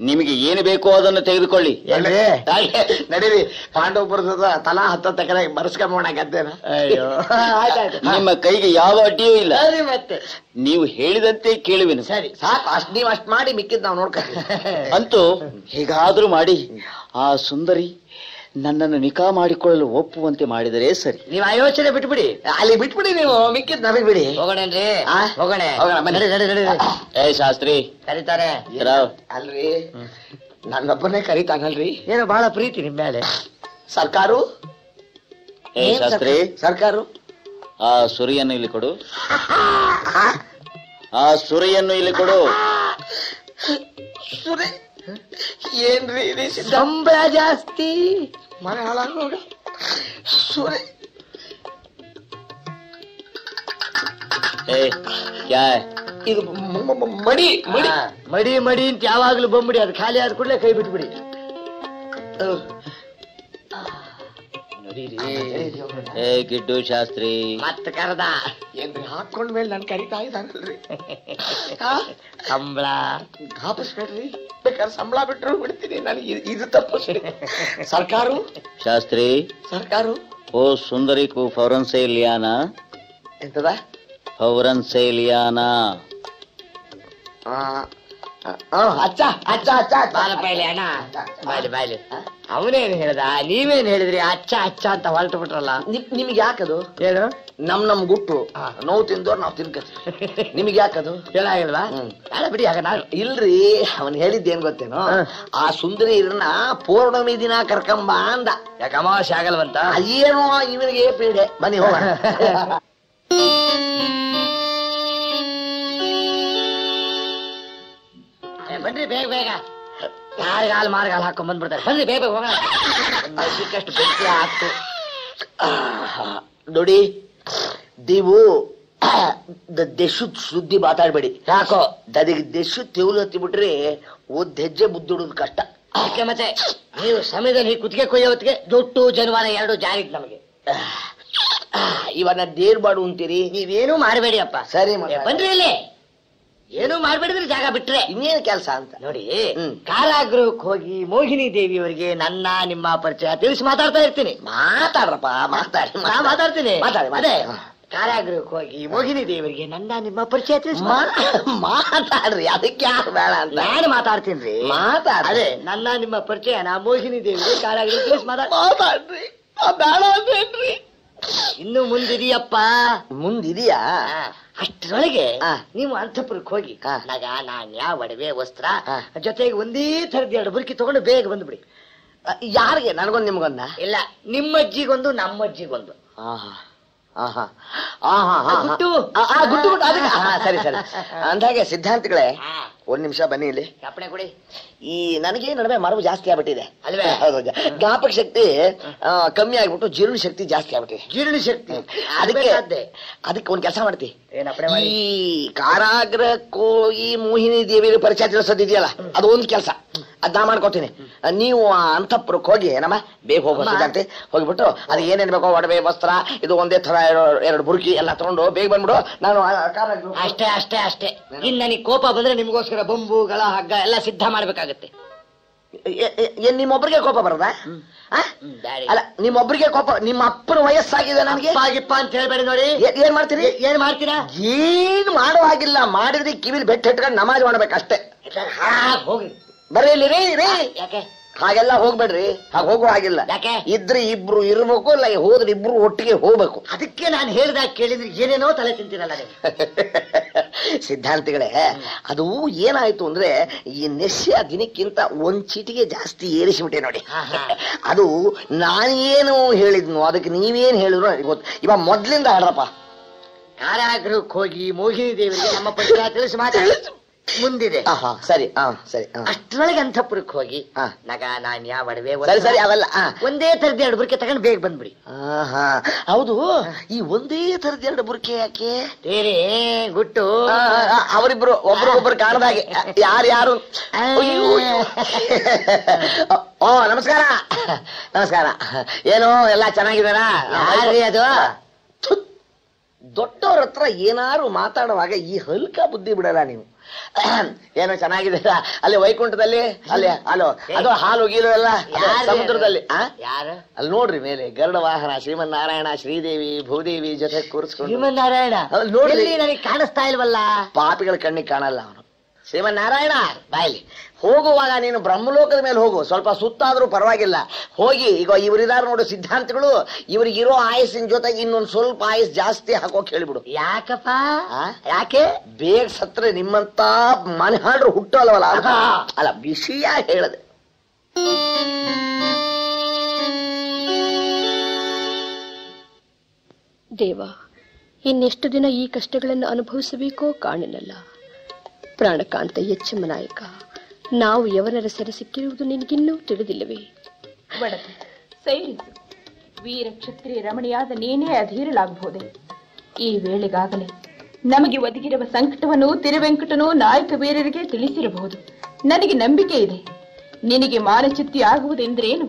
ನಿಮಗೆ ಏನು ಬೇಕೋ ಅದನ್ನ ತೆಗೆದುಕೊಳ್ಳಿ ನಡೀರಿ ಪಾಂಡವಪುರದ ತಲಾ 10 ಎಕರೆ ಬರಸ್ಕೊಂಡೋಣ ಗದ್ದೆನ ಅಯ್ಯೋ ಆಯ್ತು ನಿಮ್ಮ ಕೈಗೆ ಯಾವ ಅಡ್ಡಿಯೂ ಇಲ್ಲ ಸರಿ ಮತ್ತೆ ನೀವು ಹೇಳಿದಂತೆ ಕೇಳುವೆನು ಸರಿ ಸಾಕು ಅಷ್ಟು ನೀವು ಅಷ್ಟು ಮಾಡಿ ಮಿಕ್ಕಿದ ನಾವು ನೋಡ್ಕತ್ತೀವಿ ಅಂತೂ ಹೀಗಾದರೂ ಮಾಡಿ ಆ ಸುಂದರಿ ನನ್ನನ್ನು ನಿಕಾ ಮಾಡಿಕೊಳ್ಳಲು ಒಪ್ಪುವಂತೆ ಮಾಡಿದರೆ ಸರಿ ನೀವು ಆಯೋಚನೆ ಬಿಟ್ಬಿಡಿ ಅಲ್ಲಿ ಬಿಟ್ಬಿಡಿ ನೀವು ಮಿಕ್ಕಿದ್ ನನಗೆ ಬಿಡಿ ಹೋಗೋಣೇನ್ರಿ ಹೋಗೋಣ ಏ ಶಾಸ್ತ್ರಿ ಕರೀತಾರೆ ಅಲ್ರಿ ನನ್ನೊಬ್ಬನೇ ಕರೀತಾನಲ್ರಿ ಏನೋ ಬಹಳ ಪ್ರೀತಿ ನಿಮ್ ಮೇಲೆ ಸರ್ಕಾರು ಏ ಶಾಸ್ತ್ರಿ ಸರ್ಕಾರು ಆ ಸುರಿಯನ್ನು ಇಲ್ಲಿ ಕೊಡು ಸುರಿ ಏನ್ರಿ ಸಂಬಳ ಜಾಸ್ತಿ ಮನೆ ಹಾಳಾಗೋಗ ಸುರಿ ಇದು ಮಡಿ ಮಡಿ ಮಡಿ ಮಡಿ ಅಂತ ಯಾವಾಗ್ಲೂ ಬಂಬಿಡಿ ಅದು ಖಾಲಿ ಆದ ಕೂಡಲೇ ಕೈ ಬಿಟ್ಬಿಡಿ ಏ ಗಿಡ್ಡು ಶಾಸ್ತ್ರಿ ಮತ್ತೆ ಕರೆದ ಏನ್ರಿ ಹಾಕೊಂಡ್ಮೇಲೆ ನಾನು ಕರಿತಾ ಇದ್ದಾನಲ್ರಿ ಸಂಬಳ ಹಾಪಿಸ್ಬೇಡ್ರಿ ಬೇಕಾದ್ರೆ ಸಂಬಳ ಬಿಟ್ಟರು ಬಿಡ್ತೀನಿ ನನಗೆ ಇದು ತಪ್ಪು ಸರಿ ಸರ್ಕಾರು ಶಾಸ್ತ್ರಿ ಸರ್ಕಾರು ಓ ಸುಂದರಿ ಕು ಫೌರನ್ಸೇಲಿಯಾನಾ ಎಂತದ ಫೌರನ್ಸೇಲಿಯಾನಾ ಅಚ್ಚಾ ಅಚ್ಚಾ ಅಚ್ಚಾ ಬಾಲಪೇಲಿ ಅಣ್ಣ ಬಾಲಿ ಬಾಲಿ ಅವನೇನ್ ಹೇಳ್ದ ನೀವೇನ್ ಹೇಳಿದ್ರಿ ಅಚ್ಚ ಅಚ್ಚ ಅಂತ ಹೊರಟು ಬಿಟ್ರಲ್ಲ ನಿಮ್ಗೆ ಯಾಕದು ಹೇಳು ನಮ್ ಗುಟ್ಟು ನೋವು ತಿಂದವ್ರು ನಾವ್ ತಿನ್ಕತ್ತೀವಿ ನಿಮ್ಗೆ ಯಾಕದು ಹೇಳಾಗಿಲ್ವಾ ಬಿಡಿ ಆಗ ನಾ ಇಲ್ರಿ ಅವನ್ ಹೇಳಿದ್ದೇನ್ ಗೊತ್ತೇನು ಆ ಸುಂದರಿಯರನ್ನ ಪೌರ್ಣಮಿ ದಿನ ಕರ್ಕಂಬ ಅಂದ ಯಾಕೆ ಅಮಾವಾಸ್ಯ ಆಗಲ್ವಂತ ಅದೇನೋ ಇವನಿಗೆ ಪೀಡೆ ಬನ್ನಿ ಹೋಗೋಣ ಬನ್ರಿ ಬೇಗ ಬೇಗ ಯಾರಿಗಾಲ್ ಮಾರ್ಗಾಲ್ ಹಾಕೊಂಡ್ ಬಂದ್ಬಿಡ್ತಾರೆ ಬನ್ರಿ ಬೇಗ ಬೇಗ ಹೋಗೋಣ ಸಿಕ್ಕಷ್ಟು ಬೆಂಕಿ ಹಾಕ್ತು ನೋಡಿ ನೀವು ದೆಸು ಸುದ್ದಿ ಮಾತಾಡ್ಬೇಡಿ ಯಾಕೋ ನನಗೆ ದೆಸು ತೆವಲು ಹತ್ತಿ ಬಿಟ್ರೆ ಒಂದ್ ಹೆಜ್ಜೆ ಮುದ್ದುಡುದು ಕಷ್ಟ ಅದಕ್ಕೆ ಮತ್ತೆ ನೀವು ಸಮಯದಲ್ಲಿ ಕುತ್ತಿಗೆ ಕೊಯ್ಯೋ ಹೊತ್ತಿಗೆ ದೊಡ್ಡು ಜನವಾರ ಎರಡು ಜಾರಿತ್ತು ನಮಗೆ ಇವನ್ನ ದೇರ್ ಮಾಡು ಅಂತೀರಿ ನೀವೇನು ಮಾಡಬೇಡಿ ಅಪ್ಪ ಸರಿ ಬನ್ರಿ ಇಲ್ಲಿ ಏನು ಮಾಡ್ಬೇಡಿದ್ರೆ ಜಾಗ ಬಿಟ್ರೆ ಇನ್ನೇನು ಕೆಲಸ ಅಂತ ನೋಡಿ ಕಾರಾಗೃಹಕ್ಕೆ ಹೋಗಿ ಮೋಹಿನಿ ದೇವಿಯವರಿಗೆ ನನ್ನ ನಿಮ್ಮ ಪರಿಚಯ ತಿಳಿಸಿ ಮಾತಾಡ್ತಾ ಇರ್ತೀನಿ ಮಾತಾಡ್ರಪ್ಪ ಮಾತಾಡ್ತೀನಿ ಅದೇ ಕಾರಾಗೃಹಕ್ಕೆ ಹೋಗಿ ಮೋಹಿನಿ ದೇವಿಯವರಿಗೆ ನನ್ನ ನಿಮ್ಮ ಪರಿಚಯ ತಿಳಿಸಿ ಮಾತಾಡ್ರಿ ಅದಕ್ಕೆ ಯಾರು ಬೇಡ ಅಂತ ನಾನು ಮಾತಾಡ್ತೀನಿ ಅದೇ ನನ್ನ ನಿಮ್ಮ ಪರಿಚಯನ ಮೋಹಿನಿ ದೇವಿಗೆ ಕಾರಾಗೃಹಕ್ಕೆ ತಿಳಿಸಿ ಮಾತಾಡ್ರಿ ಬೇಡ ಅಂತೇನ್ರಿ ಇನ್ನು ಮುಂದಿದೀಯಪ್ಪ ಮುಂದಿದೀಯಾ ಅಷ್ಟರೊಳಗೆ ನೀವು ಅಂತಪುರಕ್ಕೆ ಹೋಗಿ ನಗ ನಾನ್ ಯಾವ ಒಡವೆ ವಸ್ತ್ರ ಜೊತೆಗೆ ಒಂದೇ ತರದ ಎರಡು ಬುರ್ಕಿ ತಗೊಂಡು ಬೇಗ ಬಂದ್ಬಿಡಿ ಯಾರಿಗೆ ನನಗೊಂದು ನಿಮ್ಗೊಂದ ಇಲ್ಲ ನಿಮ್ಮಜ್ಜಿಗೊಂದು ನಮ್ಮಜ್ಜಿಗೊಂದು ಸರಿ ಸರಿ ಅಂದಾಗೆ ಸಿದ್ಧಾಂತಗಳೇ ಒಂದ್ ನಿಮಿಷ ಬನ್ನಿ ಇಲ್ಲಿ ಕಪ್ಪಣೆ ಕೊಡಿ ಈ ನನಗೆ ನಡುವೆ ಮರವು ಜಾಸ್ತಿ ಆಗ್ಬಿಟ್ಟಿದೆ ಅಲ್ವೇ ಜ್ಞಾಪಕ ಶಕ್ತಿ ಕಮ್ಮಿ ಆಗ್ಬಿಟ್ಟು ಜೀರ್ಣ ಶಕ್ತಿ ಜಾಸ್ತಿ ಆಗ್ಬಿಟ್ಟಿದೆ ಜೀರ್ಣ ಶಕ್ತಿ ಅದಕ್ಕೆ ಒಂದ್ ಕೆಲಸ ಮಾಡ್ತಿ ಈ ಕಾರಾಗೃಹಕ್ಕೋಗಿ ಮೋಹಿನಿ ದೇವಿಯ ಪರಿಚಯ ತಿಳಿಸೋದಿದೆಯಲ್ಲ ಅದು ಒಂದ್ ಕೆಲಸ ಅದ್ ನಾ ಮಾಡ್ಕೊತೀನಿ ನೀವು ಅಂತಪುರಕ್ಕೆ ಹೋಗಿ ನಮ್ಮ ಬೇಗ ಹೋಗೋದಾಗ್ತಿ ಹೋಗ್ಬಿಟ್ಟು ಅದು ಏನೇನ್ ಬೇಕೋ ಒಡವೆ ವಸ್ತ್ರ ಇದು ಒಂದೇ ತರ ಎರಡು ಬುರ್ಕಿ ಎಲ್ಲ ತಗೊಂಡು ಬೇಗ ಬಂದ್ಬಿಡು ನಾನು ಅಷ್ಟೇ ಅಷ್ಟೇ ಅಷ್ಟೇ ಇನ್ ನನಗೆ ಕೋಪ ಬಂದ್ರೆ ನಿಮ್ಗೋಸ್ಕರ ಬೊಂಬುಗಳ ಹಗ್ಗ ಎಲ್ಲ ಸಿದ್ಧ ಮಾಡ್ಬೇಕಾಗತ್ತೆ ಏನ್ ನಿಮ್ಮೊಬ್ರಿಗೆ ಕೋಪ ಬರದ ಅಲ್ಲ ನಿಮ್ಮೊಬ್ರಿಗೆ ಕೋಪ ನಿಮ್ಮ ಅಪ್ಪನ ವಯಸ್ಸಾಗಿದೆ ನನಗೆ ಪಾಗಿಪ್ಪ ಅಂತ ಹೇಳ್ಬೇಡಿ ನೋಡಿ ಏನ್ ಮಾಡ್ತೀರಿ ಏನ್ ಮಾಡ್ತೀರಾ ಏನ್ ಮಾಡೋ ಹಾಗಿಲ್ಲ ಮಾಡಿದ್ರಿ ಕಿವಿಲಿ ಬೆಟ್ಟ ಇಟ್ಕೊಂಡು ನಮಾಜ್ ಮಾಡ್ಬೇಕಷ್ಟೇ ಹೋಗಿ ಬರ್ರಿ ಇಲ್ಲಿ ರೀ ರೀ ಯಾಕೆ ಹಾಗೆಲ್ಲ ಹೋಗ್ಬೇಡ್ರಿ ಹಾಗ ಹೋಗೋ ಹಾಗಿಲ್ಲ ಯಾಕೆ ಇದ್ರೆ ಇಬ್ರು ಇರ್ಬೇಕು ಇಲ್ಲ ಹೋದ್ರೆ ಇಬ್ರು ಒಟ್ಟಿಗೆ ಹೋಗ್ಬೇಕು ಅದಕ್ಕೆ ನಾನು ಹೇಳ್ದಾಗ ಕೇಳಿದ್ರೆ ಏನೇನೋ ತಲೆ ತಿಂತೀರಲ್ಲ ಸಿದ್ಧಾಂತಿಗಳೇ ಅದು ಏನಾಯ್ತು ಅಂದ್ರೆ ಈ ನೆಸ್ಯ ದಿನಕ್ಕಿಂತ ಒಂದ್ ಚೀಟಿಗೆ ಜಾಸ್ತಿ ಏರಿಸಿಬಿಟ್ಟೆ ನೋಡಿ ಅದು ನಾನೇನು ಹೇಳಿದ್ನು ಅದಕ್ಕೆ ನೀವೇನ್ ಹೇಳಿದ್ರು ನನಗೆ ಗೊತ್ತು ಇವಾಗ ಮೊದ್ಲಿಂದ ಹೇಳ್ರಪ್ಪ ಕಾರಾಗೃಹಕ್ಕೆ ಹೋಗಿ ಮೋಹಿನಿ ದೇವಿಗೆ ನಮ್ಮ ಪರಿಚಯ ತಿಳಿಸಿ ಮಾತಾಡಿ ಮುಂದಿದೆ ಸರಿ ಸರಿ ಅಷ್ಟರೊಳಗೆ ಅಂತಪುರಕ್ಕೆ ಹೋಗಿ ನಗ ನಾನ್ ಯಾವ ಒಡವೆ ಸರಿ ಅವಲ್ಲ ಒಂದೇ ತರದ ಎರಡು ಬುರ್ಕೆ ತಗೊಂಡು ಬೇಗ ಬಂದ್ಬಿಡಿ ಹೌದು ಈ ಒಂದೇ ತರದ ಎರಡು ಬುರ್ಕೆ ಯಾಕೆ ಬೇರೆ ಗುಟ್ಟು ಅವರಿಬ್ರು ಒಬ್ರಿಗೊಬ್ರು ಕಾಣದಾಗೆ ಯಾರ್ಯಾರು ಓ ನಮಸ್ಕಾರ ನಮಸ್ಕಾರ ಏನು ಎಲ್ಲ ಚೆನ್ನಾಗಿದಾರಾ ಅದು ದೊಡ್ಡವ್ರ ಹತ್ರ ಏನಾರು ಮಾತಾಡುವಾಗ ಈ ಹಲ್ಕ ಬುದ್ಧಿ ಬಿಡಲ್ಲ ನೀವು ಏನು ಚೆನ್ನಾಗಿದ್ದೀರಾ ಅಲ್ಲಿ ವೈಕುಂಠದಲ್ಲಿ? ಅಲ್ಲಿ ಅಲೋ ಅದು ಹಾಲು ಗೀಲು ಎಲ್ಲ ಸಮುದ್ರದಲ್ಲಿ ಯಾರು ಅಲ್ಲಿ ನೋಡ್ರಿ ಮೇಲೆ ಗರುಡ ವಾಹನ ಶ್ರೀಮನ್ನಾರಾಯಣ ಶ್ರೀದೇವಿ ಭೂದೇವಿ ಜೊತೆ ಕೂರಿಸ್ಕೊಂಡು. ಶ್ರೀಮನ್ನಾರಾಯಣ ನೋಡ್ರಿ ನನಗೆ ಕಾಣಿಸ್ತಾ ಇಲ್ವಲ್ಲ? ಪಾಪಿಗಳ ಕಣ್ಣಿಗೆ ಕಾಣಲ್ಲ ಅವನು. ಶ್ರೀಮನ್ನಾರಾಯಣ ಬಾಯ್ಲಿ ಹೋಗುವಾಗ ನೀನು ಬ್ರಹ್ಮಲೋಕದ ಮೇಲೆ ಹೋಗು, ಸ್ವಲ್ಪ ಸುತ್ತಾದ್ರೂ ಪರವಾಗಿಲ್ಲ ಹೋಗಿ. ಈಗ ಇವರಿದಾರು ನೋಡು ಸಿದ್ಧಾಂತಗಳು, ಇವರಿಗಿರೋ ಆಯಸ್ಸಿನ ಜೊತೆಗೆ ಇನ್ನೊಂದು ಸ್ವಲ್ಪ ಆಯಸ್ ಜಾಸ್ತಿ ಹಾಕೋಕೆ ಹೇಳಿಬಿಡು. ಯಾಕಪ್ಪ? ಯಾಕೆ ಬೇಗ ಸತ್ರೆ ನಿಮ್ಮಂತ ಮನೆ ಹಾಡ್ರು ಹುಟ್ಟಲ್ವಲ್ಲ ಅಲ್ಲ ವಿಷಯ ಹೇಳದೆ. ದೇವ, ಇನ್ನೆಷ್ಟು ದಿನ ಈ ಕಷ್ಟಗಳನ್ನು ಅನುಭವಿಸಬೇಕೋ ಕಾಣಿನಲ್ಲ. ಪ್ರಾಣಕಾಂತ ಯೆಚ್ಚಮ್ಮ ನಾಯಕ, ನಾವು ಯವನರ ಸೆರೆ ಸಿಕ್ಕಿರುವುದು ನಿನಗಿನ್ನೂ ತಿಳಿದಿಲ್ಲವೇ? ಸೈನಿಕ ವೀರ ಕ್ಷತ್ರಿಯ ರಮಣಿಯಾದ ನೀನೇ ಅಧೀರಳಾಗಬಹುದೇ? ಈ ವೇಳೆಗಾಗಲೇ ನಮಗೆ ಒದಗಿರುವ ಸಂಕಟವನ್ನು ತಿರುವೆಂಕಟನೂ ನಾಯಕ ವೀರರಿಗೆ ತಿಳಿಸಿರಬಹುದು. ನನಗೆ ನಂಬಿಕೆ ಇದೆ ನಿನಗೆ ಮಾನಚ್ಯುತಿ ಆಗುವುದೆಂದ್ರೇನು.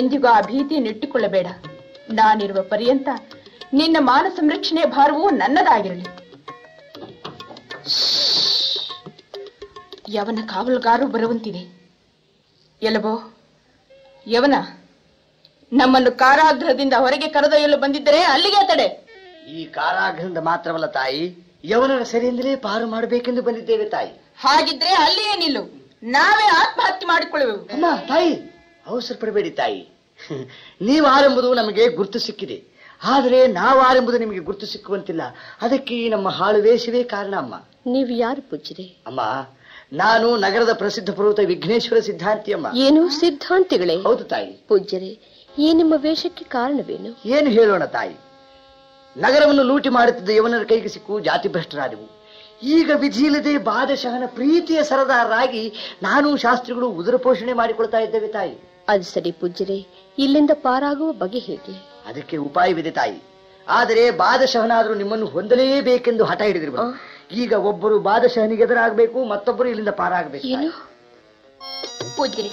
ಎಂದಿಗೂ ಆ ಭೀತಿಯನ್ನು ಇಟ್ಟುಕೊಳ್ಳಬೇಡ. ನಾನಿರುವ ಪರ್ಯಂತ ನಿನ್ನ ಮಾನ ಸಂರಕ್ಷಣೆ ಭಾರವೂ ನನ್ನದಾಗಿರಲಿ. ಯವನ ಕಾವಲುಗಾರು ಬರುವಂತಿದೆ. ಎಲ್ಲವೋ ಯವನ, ನಮ್ಮನ್ನು ಕಾರಾಗೃಹದಿಂದ ಹೊರಗೆ ಕರೆದೊಯ್ಯಲು ಬಂದಿದ್ದರೆ ಅಲ್ಲಿಗೆ ತಡೆ. ಈ ಕಾರಾಗೃಹದಿಂದ ಮಾತ್ರವಲ್ಲ ತಾಯಿ, ಯವನರ ಸೆರೆಯಿಂದಲೇ ಪಾರು ಮಾಡಬೇಕೆಂದು ಬಂದಿದ್ದೇವೆ ತಾಯಿ. ಹಾಗಿದ್ರೆ ಅಲ್ಲಿಯೇ ನಿಲ್ಲು, ನಾವೇ ಆತ್ಮಹತ್ಯೆ ಮಾಡಿಕೊಳ್ಳುವೆವು. ಅಮ್ಮ ತಾಯಿ, ಅವಸರ ಪಡಬೇಡಿ ತಾಯಿ. ನೀವಾರೆಂಬುದು ನಮಗೆ ಗುರುತು ಸಿಕ್ಕಿದೆ, ಆದರೆ ನಾವಾರೆಂಬುದು ನಿಮಗೆ ಗುರುತು ಸಿಕ್ಕುವಂತಿಲ್ಲ. ಅದಕ್ಕೆ ಈ ನಮ್ಮ ಹಾಳು ವೇಷವೇ ಕಾರಣ. ಅಮ್ಮ, ನೀವು ಯಾರು ಪೂಜ್ಯರೇ? ಅಮ್ಮ, ನಾನು ನಗರದ ಪ್ರಸಿದ್ಧ ಪುರೋಹಿತ ವಿಘ್ನೇಶ್ವರ ಸಿದ್ಧಾಂತಿಯಮ್ಮ. ಏನು ಸಿದ್ಧಾಂತಿಗಳೇ? ಹೌದು ತಾಯಿ. ಪೂಜ್ಯರೇ, ಈ ನಿಮ್ಮ ವೇಷಕ್ಕೆ ಕಾರಣವೇನು? ಏನು ಹೇಳೋಣ ತಾಯಿ, ನಗರವನ್ನು ಲೂಟಿ ಮಾಡುತ್ತಿದ್ದ ಯವನರ ಕೈಗೆ ಸಿಕ್ಕು ಜಾತಿ ಭ್ರಷ್ಟರಾದೆವು. ಈಗ ವಿಧಿಯಿಲ್ಲದೆ ಬಾದಶಹನ ಪ್ರೀತಿಯ ಸರದಾರರಾಗಿ ನಾನು ಶಾಸ್ತ್ರಿಗಳು ಉದರ ಪೋಷಣೆ ಮಾಡಿಕೊಳ್ತಾ ಇದ್ದೇವೆ ತಾಯಿ. ಅದು ಸರಿ ಪೂಜ್ಯರೇ, ಇಲ್ಲಿಂದ ಪಾರಾಗುವ ಬಗೆ ಹೇಗೆ? ಅದಕ್ಕೆ ಉಪಾಯವಿದೆ ತಾಯಿ, ಆದರೆ ಬಾದಶಹನಾದರೂ ನಿಮ್ಮನ್ನು ಹೊಂದಲೇಬೇಕೆಂದು ಹಠ ಹಿಡಿದಿರು. ಈಗ ಒಬ್ಬರು ಬಾದಶಹನಿಗೆ ಎದುರಾಗಬೇಕು, ಮತ್ತೊಬ್ಬರು ಇಲ್ಲಿಂದ ಪಾರಾಗಬೇಕು. ಪೂಜ್ಯರೇ,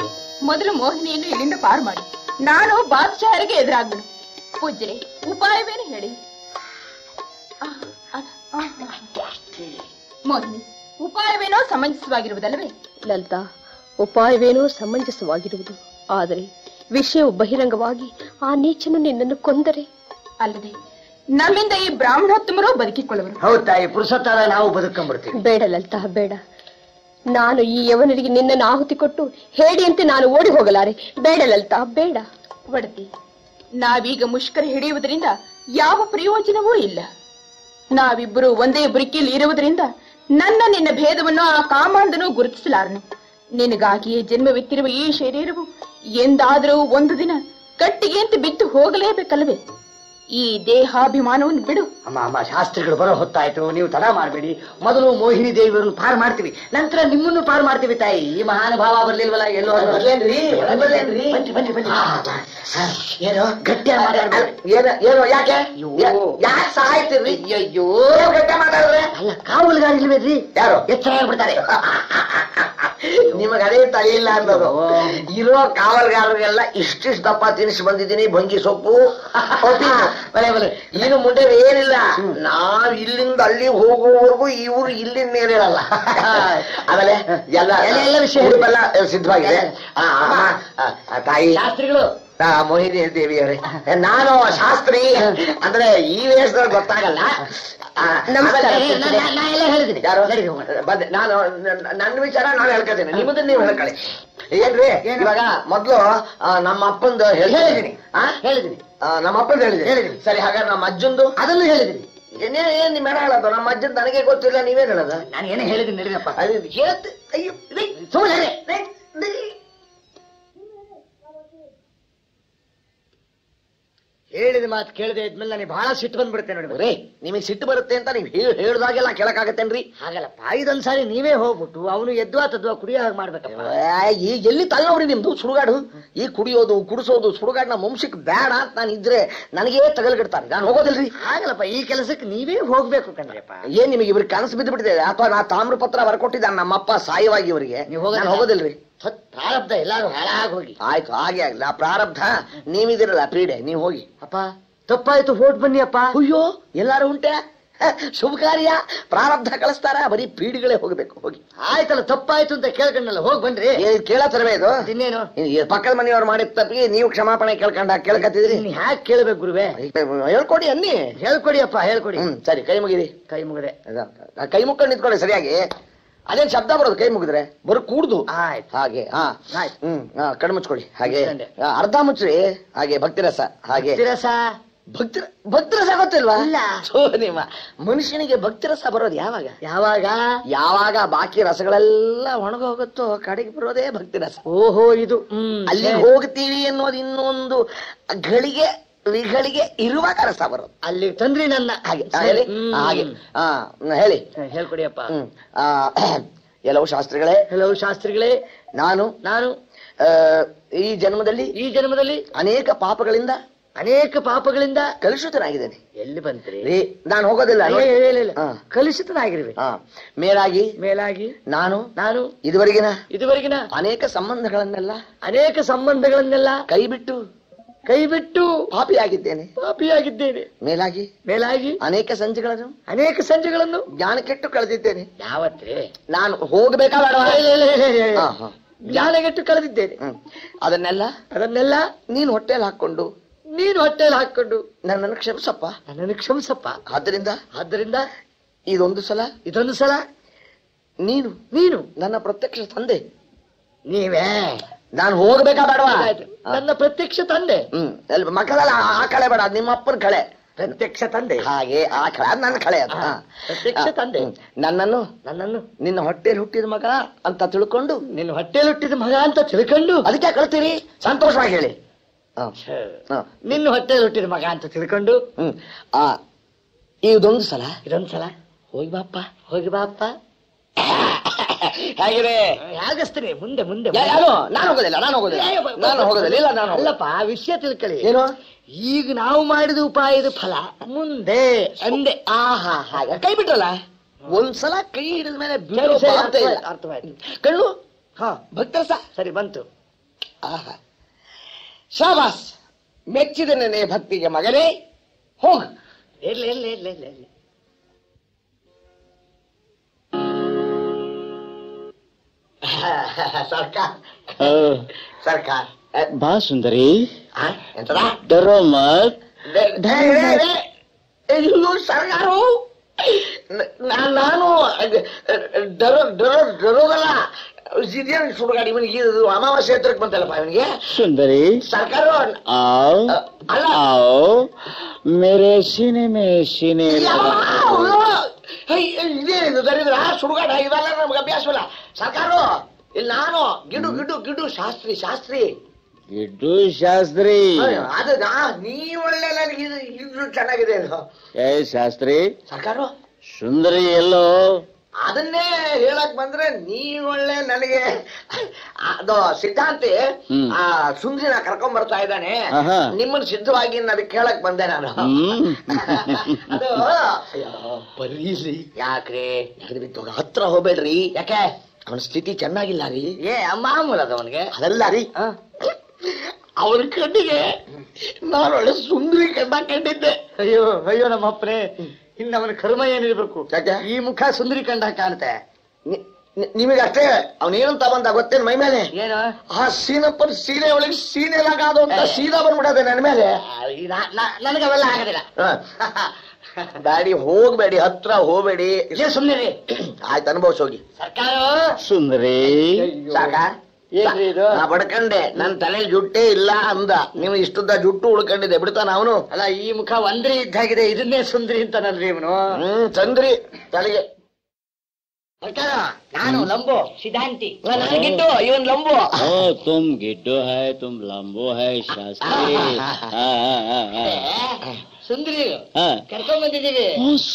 ಮೊದಲು ಮೋಹಿನಿಯನ್ನು ಇಲ್ಲಿಂದ ಪಾರು ಮಾಡಿ, ನಾನು ಬಾದಶಹರಿಗೆ ಎದುರಾಗ್ಬೇಕು. ಪೂಜ್ಯರೇ, ಉಪಾಯವೇನು ಹೇಳಿ? ಮೋಹಿನಿ, ಉಪಾಯವೇನೋ ಸಮಂಜಸವಾಗಿರುವುದಲ್ಲವೇ? ಲಲಿತಾ, ಉಪಾಯವೇನೋ ಸಮಂಜಸವಾಗಿರುವುದು, ಆದರೆ ವಿಷಯವು ಬಹಿರಂಗವಾಗಿ ಆ ನೀಚನು ನಿನ್ನನ್ನು ಕೊಂದರೆ. ಅಲ್ಲದೆ ನಮ್ಮಿಂದ ಈ ಬ್ರಾಹ್ಮಣೋತ್ತಮರು ಬದುಕಿಕೊಳ್ಳುವರು. ಹೌದು ತಾಯಿ, ಪುರುಷೋತ್ತರ ನಾವು ಬದುಕೊಂಡ್ಬಿಡ್ತೀವಿ. ಬೇಡ ಲಲಿತಾ, ಬೇಡ. ನಾನು ಈ ಯವನರಿಗೆ ನಿನ್ನನ್ನು ಆಹುತಿ ಕೊಟ್ಟು ಹೇಳಿಯಂತೆ ನಾನು ಓಡಿ ಹೋಗಲಾರೆ. ಬೇಡ ಲಲಿತಾ, ಬೇಡ. ಒಡತಿ, ನಾವೀಗ ಮುಷ್ಕರ ಹಿಡಿಯುವುದರಿಂದ ಯಾವ ಪ್ರಯೋಜನವೂ ಇಲ್ಲ. ನಾವಿಬ್ಬರು ಒಂದೇ ಬುರಿಕೆಯಲ್ಲಿ ಇರುವುದರಿಂದ ನನ್ನ ನಿನ್ನ ಭೇದವನ್ನು ಆ ಕಾಮಾಂಧನು ಗುರುತಿಸಲಾರನು. ನಿನಗಾಗಿಯೇ ಜನ್ಮವೆತ್ತಿರುವ ಈ ಶರೀರವು ಎಂದಾದರೂ ಒಂದು ದಿನ ಕಟ್ಟಿಗೆಯಂತೆ ಬಿದ್ದು ಹೋಗಲೇಬೇಕಲ್ಲವೇ? ಈ ದೇಹಾಭಿಮಾನವನ್ನು ಬಿಡು. ಅಮ್ಮ ಅಮ್ಮ, ಶಾಸ್ತ್ರಿಗಳು ಬರೋ ಹೊತ್ತಾಯ್ತು, ನೀವು ತಡ ಮಾಡಬೇಡಿ. ಮೊದಲು ಮೋಹಿನಿ ದೇವಿಯವರನ್ನು ಪಾರು ಮಾಡ್ತೀವಿ, ನಂತರ ನಿಮ್ಮನ್ನು ಪಾರು ಮಾಡ್ತೀವಿ ತಾಯಿ. ಈ ಮಹಾನುಭಾವ ಬರ್ಲಿಲ್ವಲ್ಲ? ಎಲ್ಲೋ ಏನೋ ಗಟ್ಟಿ ಏನೋ ಯಾಕೆ ಯಾಕೆ ಸಹಾಯ್ತೀರಿ? ಅಯ್ಯೋ ಗಟ್ಟಿ ಮಾತಾಡಿದ್ರೆ ಅಲ್ಲ, ಕಾವಲುಗಾರ ಇಲ್ವೇನ್ರಿ? ಯಾರು ಎಚ್ಚರ ಹೇಳ್ಬಿಡ್ತಾರೆ. ನಿಮಗದೇ ತಲೆ ಇಲ್ಲ ಅನ್ನೋದು. ಇರೋ ಕಾವಲುಗಾರರಿಗೆಲ್ಲ ಇಷ್ಟಿಷ್ಟು ದಪ್ಪ ತಿನಿಸಿ ಬಂದಿದ್ದೀನಿ, ಭಂಗಿ ಸೊಪ್ಪು. ಇನ್ನು ಮುಂದೆ ಏನಿಲ್ಲ, ನಾವ್ ಇಲ್ಲಿಂದ ಅಲ್ಲಿ ಹೋಗುವವರೆಗೂ ಇವ್ರು ಇಲ್ಲಿಂದ ಏನಿರಲ್ಲ. ಆಮೇಲೆ ಎಲ್ಲ ವಿಷಯ ಸಿದ್ಧವಾಗಿದೆ. ತಾಯಿ ಶಾಸ್ತ್ರಿಗಳು, ಮೋಹಿನಿ ದೇವಿಯವರೇ, ನಾನು ಶಾಸ್ತ್ರಿ ಅಂದ್ರೆ ಈ ವೇಷದಲ್ಲಿ ಗೊತ್ತಾಗಲ್ಲ. ಹೇಳಿದೀನಿ, ಬಂದೆ ನಾನು ನನ್ನ ವಿಚಾರ ನಾನು ಹೇಳ್ಕೊಳ್ತೀನಿ, ನಿಮ್ಮದನ್ನ ನೀವು ಹೇಳ್ಕೊಳ್ಳಿ. ಏನ್ರಿ, ಇವಾಗ ಮೊದ್ಲು ನಮ್ಮ ಅಪ್ಪಂದು ಹೇಳಿದೀನಿ, ನಮ್ಮ ಅಪ್ಪಂದು ಹೇಳಿದೀನಿ. ಸರಿ, ಹಾಗಾದ್ರೆ ನಮ್ಮ ಅಜ್ಜಂದು ಅದನ್ನು ಹೇಳಿದೀನಿ. ಏನೇ ಏನ್ ನಿಮ್ಮ ಹೇಳೋದು? ನಮ್ಮ ಅಜ್ಜನ್ ನನಗೆ ಗೊತ್ತಿಲ್ಲ, ನೀವೇನ್ ಹೇಳೋದು? ನಾನು ಏನೇ ಹೇಳಿದೀನಿ ನಡಿಯಪ್ಪ, ಹೇಳಿದ ಮಾತು ಕೇಳದೆ ಇದ್ಮೇಲೆ ನನಗೆ ಬಹಳ ಸಿಟ್ಟು ಬಂದ್ಬಿಡುತ್ತೆ. ನೋಡಿ, ನಿಮಗೆ ಸಿಟ್ಟು ಬರುತ್ತೆ ಅಂತ ನೀವು ಹೇಳಿದಾಗೆಲ್ಲ ಕೇಳಕ್ಕಾಗತ್ತೇನ್ರಿ? ಹಾಗಲ್ಲಪ್ಪ, ಇದೊಂದ್ಸಾರಿ ನೀವೇ ಹೋಗ್ಬಿಟ್ಟು ಅವನು ಎದ್ವಾ ತದ್ವಾ ಕುಡಿಯೋ ಹಾಗೆ ಮಾಡ್ಬೇಕಪ್ಪ. ಈಗ ಎಲ್ಲಿ ತಗೋರಿ ನಿಮ್ದು ಸುಡುಗಾಡು? ಈ ಕುಡಿಯೋದು ಕುಡಿಸೋದು ಸುಡುಗಾಡಿನ ಮುಂಸಿಕ್ ಬೇಡ ಅಂತ ನಾನು ಇದ್ರೆ ನನಗೇ ತಗಲ್ಗಿಡ್ತಾರೆ, ನಾನು ಹೋಗೋದಿಲ್ರಿ. ಹಾಗಲ್ಲಪ್ಪ, ಈ ಕೆಲಸಕ್ಕೆ ನೀವೇ ಹೋಗ್ಬೇಕು ಕಣ್ರಿಯಪ್ಪ. ಏನ್ ನಿಮಗೆ ಇವ್ರಿಗೆ ಕನಸು ಬಿದ್ದು ಬಿಟ್ಟಿದೆ? ಅಥವಾ ನಾ ತಾಮ್ರಪತ್ರ ಬರ್ಕೊಟ್ಟಿದ್ದಾನೆ ನಮ್ಮಪ್ಪ ಸಾಯವಾಗಿ ಇವರಿಗೆ, ನೀವು ಹೋಗೋದಿಲ್ರಿ? ಪ್ರಾರಬ್ಧ ಎಲ್ಲಾರು ಹಾಳಾಗಿ ಹೋಗಿ ಆಯ್ತು, ಹಾಗೆ ಆಗ್ಲಿ ಆ ಪ್ರಾರಬ್ಧ. ನೀವಿದಿರಲ್ಲ ಪ್ರೀಡೆ, ನೀವ್ ಹೋಗಿ. ಅಪ್ಪ ತಪ್ಪಾಯ್ತು, ಹೋಟ್ ಬನ್ನಿ ಅಪ್ಪ. ಅಯ್ಯೋ ಎಲ್ಲಾರು ಉಂಟೆ शुभ कार्य प्रारब्ध कल्स्तार बरी पीड़े होगी आयतल तप्पायतु अंत केळ्कंडल्ल होगि बंद्री केळतरवे इदु इन्नेनु पक्कद मनेयवर माडिद तप्पिगे नीवु क्षमापणे केळ्कंड केळ्कतिद्री नी ह्याके केळबेकु गुरुवे हेळकोಡಿ ಅನ್ನಿ हेळकोಡಿಪ್ಪ हेळकोಡಿ ಸರಿ ಕೈ ಮುಗಿದಿ ಕೈ ಮುಗದೆ ಕೈ ಮುಕ್ಕೊಂಡು ನಿಂತ್ಕೊಳ್ಳಿ ಸರಿಯಾಗಿ ಅದೇನ್ ಶಬ್ದ ಬರೋದು ಕೈ ಮುಗಿದ್ರೆ ಬರು ಕೂಡ್ದು ಆಯ್ತು ಹಾಗೆ ಹಾ ಆಯ್ತು ಕಣ್ಣು ಮುಚ್ಕೊಳ್ಳಿ ಹಾಗೆ ಅರ್ಧ ಮುಚ್ಚ್ರಿ ಹಾಗೆ ಭಕ್ತಿರಸ ಹಾಗೆ ಭಕ್ತಿರಸ ಭಕ್ತಿ ಭಕ್ತಿರಸ ಗೊತ್ತಿಲ್ವಾ ನಿಮ್ಮ ಮನುಷ್ಯನಿಗೆ ಭಕ್ತಿರಸ ಬರೋದು ಯಾವಾಗ ಬಾಕಿ ರಸಗಳೆಲ್ಲ ಒಣಗ ಹೋಗುತ್ತೋ ಕಡೆಗೆ ಬರೋದೇ ಭಕ್ತಿರಸ. ಓಹೋ ಇದು ಅಲ್ಲಿ ಹೋಗ್ತೀವಿ ಅನ್ನೋದು ಇನ್ನೊಂದು ಗಳಿಗೆ ವಿಗಳಿಗೆ ಇರುವಾಗ ರಸ ಬರೋದು ಅಲ್ಲಿ ತಂದ್ರಿ ನನ್ನ ಹಾಗೆ ಹೇಳಿ ಹಾಗೆ ಹೇಳಿ ಹೇಳ್ಕೊಡಿಯಪ್ಪ. ಹಲವು ಶಾಸ್ತ್ರಿಗಳೇ ನಾನು ಈ ಜನ್ಮದಲ್ಲಿ ಅನೇಕ ಪಾಪಗಳಿಂದ ಕಲುಷಿತನಾಗಿದ್ದೇನೆ. ಎಲ್ಲಿ ಬಂತ್ರಿ ನಾನು ಹೋಗೋದಿಲ್ಲ ಕಲುಷಿತನಾಗಿರುವೆ. ಮೇಲಾಗಿ ನಾನು ಇದುವರೆಗಿನ ಅನೇಕ ಸಂಬಂಧಗಳನ್ನೆಲ್ಲ ಕೈಬಿಟ್ಟು ಪಾಪಿಯಾಗಿದ್ದೇನೆ. ಮೇಲಾಗಿ ಅನೇಕ ಸಂಜೆಗಳನ್ನು ಜ್ಞಾನ ಕೆಟ್ಟು ಕಳೆದಿದ್ದೇನೆ. ಯಾವತ್ತೇ ನಾನು ಹೋಗಬೇಕಾದ ಜ್ಞಾನ ಕೆಟ್ಟು ಕಳೆದಿದ್ದೇನೆ. ಅದನ್ನೆಲ್ಲ ನೀನು ಹೊಟ್ಟೆಯಲ್ಲಿ ಹಾಕೊಂಡು ನನ್ನನ್ನು ಕ್ಷಮಿಸಪ್ಪ. ಆದ್ದರಿಂದ ಇದೊಂದು ಸಲ ನೀನು ನನ್ನ ಪ್ರತ್ಯಕ್ಷ ತಂದೆ ನೀವೇ. ನಾನು ಹೋಗಬೇಕಾದವಾ ನನ್ನ ಪ್ರತ್ಯಕ್ಷ ತಂದೆ. ಮಕ್ಕಳೆಲ್ಲ ಆ ಕಳೆ ಬೇಡ, ನಿಮ್ಮಪ್ಪನ ಕಳೆ ಪ್ರತ್ಯಕ್ಷ ತಂದೆ. ಹಾಗೆ ಆ ಕಳೆ ನನ್ನ ಕಳೆ ಅಂತ ಪ್ರತ್ಯಕ್ಷ ತಂದೆ ನನ್ನನ್ನು ನಿನ್ನ ಹೊಟ್ಟೆಯಲ್ಲಿ ಹುಟ್ಟಿದ ಮಗ ಅಂತ ತಿಳ್ಕೊಂಡು ಅದಕ್ಕೆ ಕಳ್ತೀರಿ. ಸಂತೋಷವಾಗಿ ಹೇಳಿ ನಿನ್ನ ಹೊಟ್ಟೆಯಲ್ಲಿ ಹುಟ್ಟಿದ ಮಗ ಅಂತ ತಿಳ್ಕೊಂಡು ಇದೊಂದು ಸಲ ಹೋಗಿ ಬಾಪ್ಪ. ಹಾಗಿದ್ರೆ ಯಾಗಿಸ್ತೀನಿ ಮುಂದೆ. ನಾನು ಹೋಗೋದಿಲ್ಲ. ಅಲ್ಲಪ್ಪ, ವಿಷಯ ತಿಳ್ಕೊಳ್ಳಿ. ಏನು ಈಗ ನಾವು ಮಾಡಿದ ಉಪಾಯದ ಫಲ ಮುಂದೆ ಅಂದೆ. ಆಹಾ, ಹಾಗ ಕೈ ಬಿಟ್ರಲ್ಲ. ಒಂದ್ಸಲ ಕೈ ಹಿಡಿದ ಮೇಲೆ ಅರ್ಥವಾಯ್ತು. ಕಣ್ಣು ಹಾ ಭಕ್ತರಸ ಸರಿ ಬಂತು. ಆಹಾ, ಶಾಬಾಸ್, ಮೆಚ್ಚಿದನೇ ಭಕ್ತಿಗೆ ಮಗನೇ. ಹೋಗ ಇಲ್ಲ. सरकार बहुत सुंदरी डरो मत. सरकार हो नानो डरो डरो डरोगला ಸುಡುಗಾಡಿ ಇವನಿಗೆ ಅಮಾವಾಸ್ಯ ಹತ್ರಕ್ಕೆ ಬಂತಲ್ಲಪ್ಪ ಇವನಿಗೆ. ಸುಂದರಿ ಸರ್ಕಾರ ಮೇರೆ ಸಿನಿಮೆ ಇದೇನಿದು ದರಿದ್ರ ಸುಡುಗಾಡ ಇದೆಲ್ಲ ನಮ್ಗೆ ಅಭ್ಯಾಸವಲ್ಲ. ಸರ್ಕಾರ ಇಲ್ಲಿ ನಾನು ಗಿಡು ಶಾಸ್ತ್ರಿ ಅದು ನೀವೊಳ್ಳೆ ಇದು ಚೆನ್ನಾಗಿದೆ. ಏ ಶಾಸ್ತ್ರಿ, ಸರ್ಕಾರ ಸುಂದರಿ ಎಲ್ಲೋ ಅದನ್ನೇ ಹೇಳಕ್ ಬಂದ್ರೆ ನೀವೊಳ್ಳೆ ನನಗೆ ಅದು ಸಿದ್ಧಾಂತಿ ಆ ಸುಂದರಿನ ಕರ್ಕೊಂಡ್ ಬರ್ತಾ ಇದ್ದಾನೆ. ನಿಮ್ಮನ್ನ ಸಿದ್ಧವಾಗಿ ಅದಕ್ಕೆ ಹೇಳಕ್ ಬಂದೆ ನಾನು. ಅದು ಬರೀಲಿ ಯಾಕ್ರಿ ಹತ್ರ ಹೋಗ್ಬೇಡ್ರಿ, ಯಾಕೆ ಅವನ ಸ್ಥಿತಿ ಚೆನ್ನಾಗಿಲ್ಲ ರೀ. ಏ ಮಾಮೂಲ ಅದವನ್ಗೆ ಅದಲ್ಲ ರೀ. ಅವನ ಕಣ್ಣಿಗೆ ನಾನೊಳ್ಳೆ ಸುಂದರಿ ಕಂಡಿದ್ದೆ. ಅಯ್ಯೋ ನಮ್ಮಪ್ಪನೇ, ಇನ್ನವನ ಕರ್ಮ ಏನಿರ್ಬೇಕು. ಈ ಮುಖ ಸುಂದರಿ ಕಂಡ ಕಾಣುತ್ತೆ ನಿಮಗೆ ಅಷ್ಟೇ. ಅವನೇನಂತ ಬಂದ ಗೊತ್ತೇನು ಮೈ ಮೇಲೆ? ಏನು ಆ ಸೀನಪ್ಪನ ಸೀರೆ ಒಳಗೆ ಸೀನೆಲಾಗಾದ ಸೀದಾ ಬಂದ್ಬಿಡದೆ ನನ್ನ ಮೇಲೆ. ನನಗವೆಲ್ಲ ಆಗೋದಿಲ್ಲ. ಗಾಡಿ ಹೋಗ್ಬೇಡಿ, ಹತ್ರ ಹೋಗ್ಬೇಡಿ, ಇಲ್ಲೇ ಸುಮ್ನೆ ಆಯ್ತು, ಅನುಭವಿಸಿ ಹೋಗಿ. ಸರ್ಕಾರ ಸುಂದರಿ ಬಡ್ಕಂಡೆ, ನನ್ನ ತಲೆ ಜುಟ್ಟೆ ಇಲ್ಲ ಅಂದ. ನೀವು ಇಷ್ಟುದ್ದ ಜುಟ್ಟು ಉಳ್ಕೊಂಡಿದೆ, ಬಿಡ್ತಾನ ಅವನು. ಅಲ್ಲ, ಈ ಮುಖ ಒಂದ್ರಿ ಇದ್ದಾಗಿದೆ, ಇದನ್ನೇ ಸುಂದ್ರಿ ಅಂತ ನನ್ರಿ ಇವನು. ಚಂದ್ರಿ ತಲೆಗೆ ನಾನು ಲಂಬೋ ಸಿದ್ಧಾಂತಿ, ನಾನು ಗಿಡ್ಡು, ಇವನ್ ಲಂಬೋ. ತುಮ್ ಗಿಡ್ಡು ಹೈ, ತುಮ್ ಲಂಬೋ ಹೈ ಶಾಸ್ತ್ರಿ. ಸುಂದರಿ ಕರ್ಕೊಂಡ್ ಬಂದಿದ್ದೀವಿ.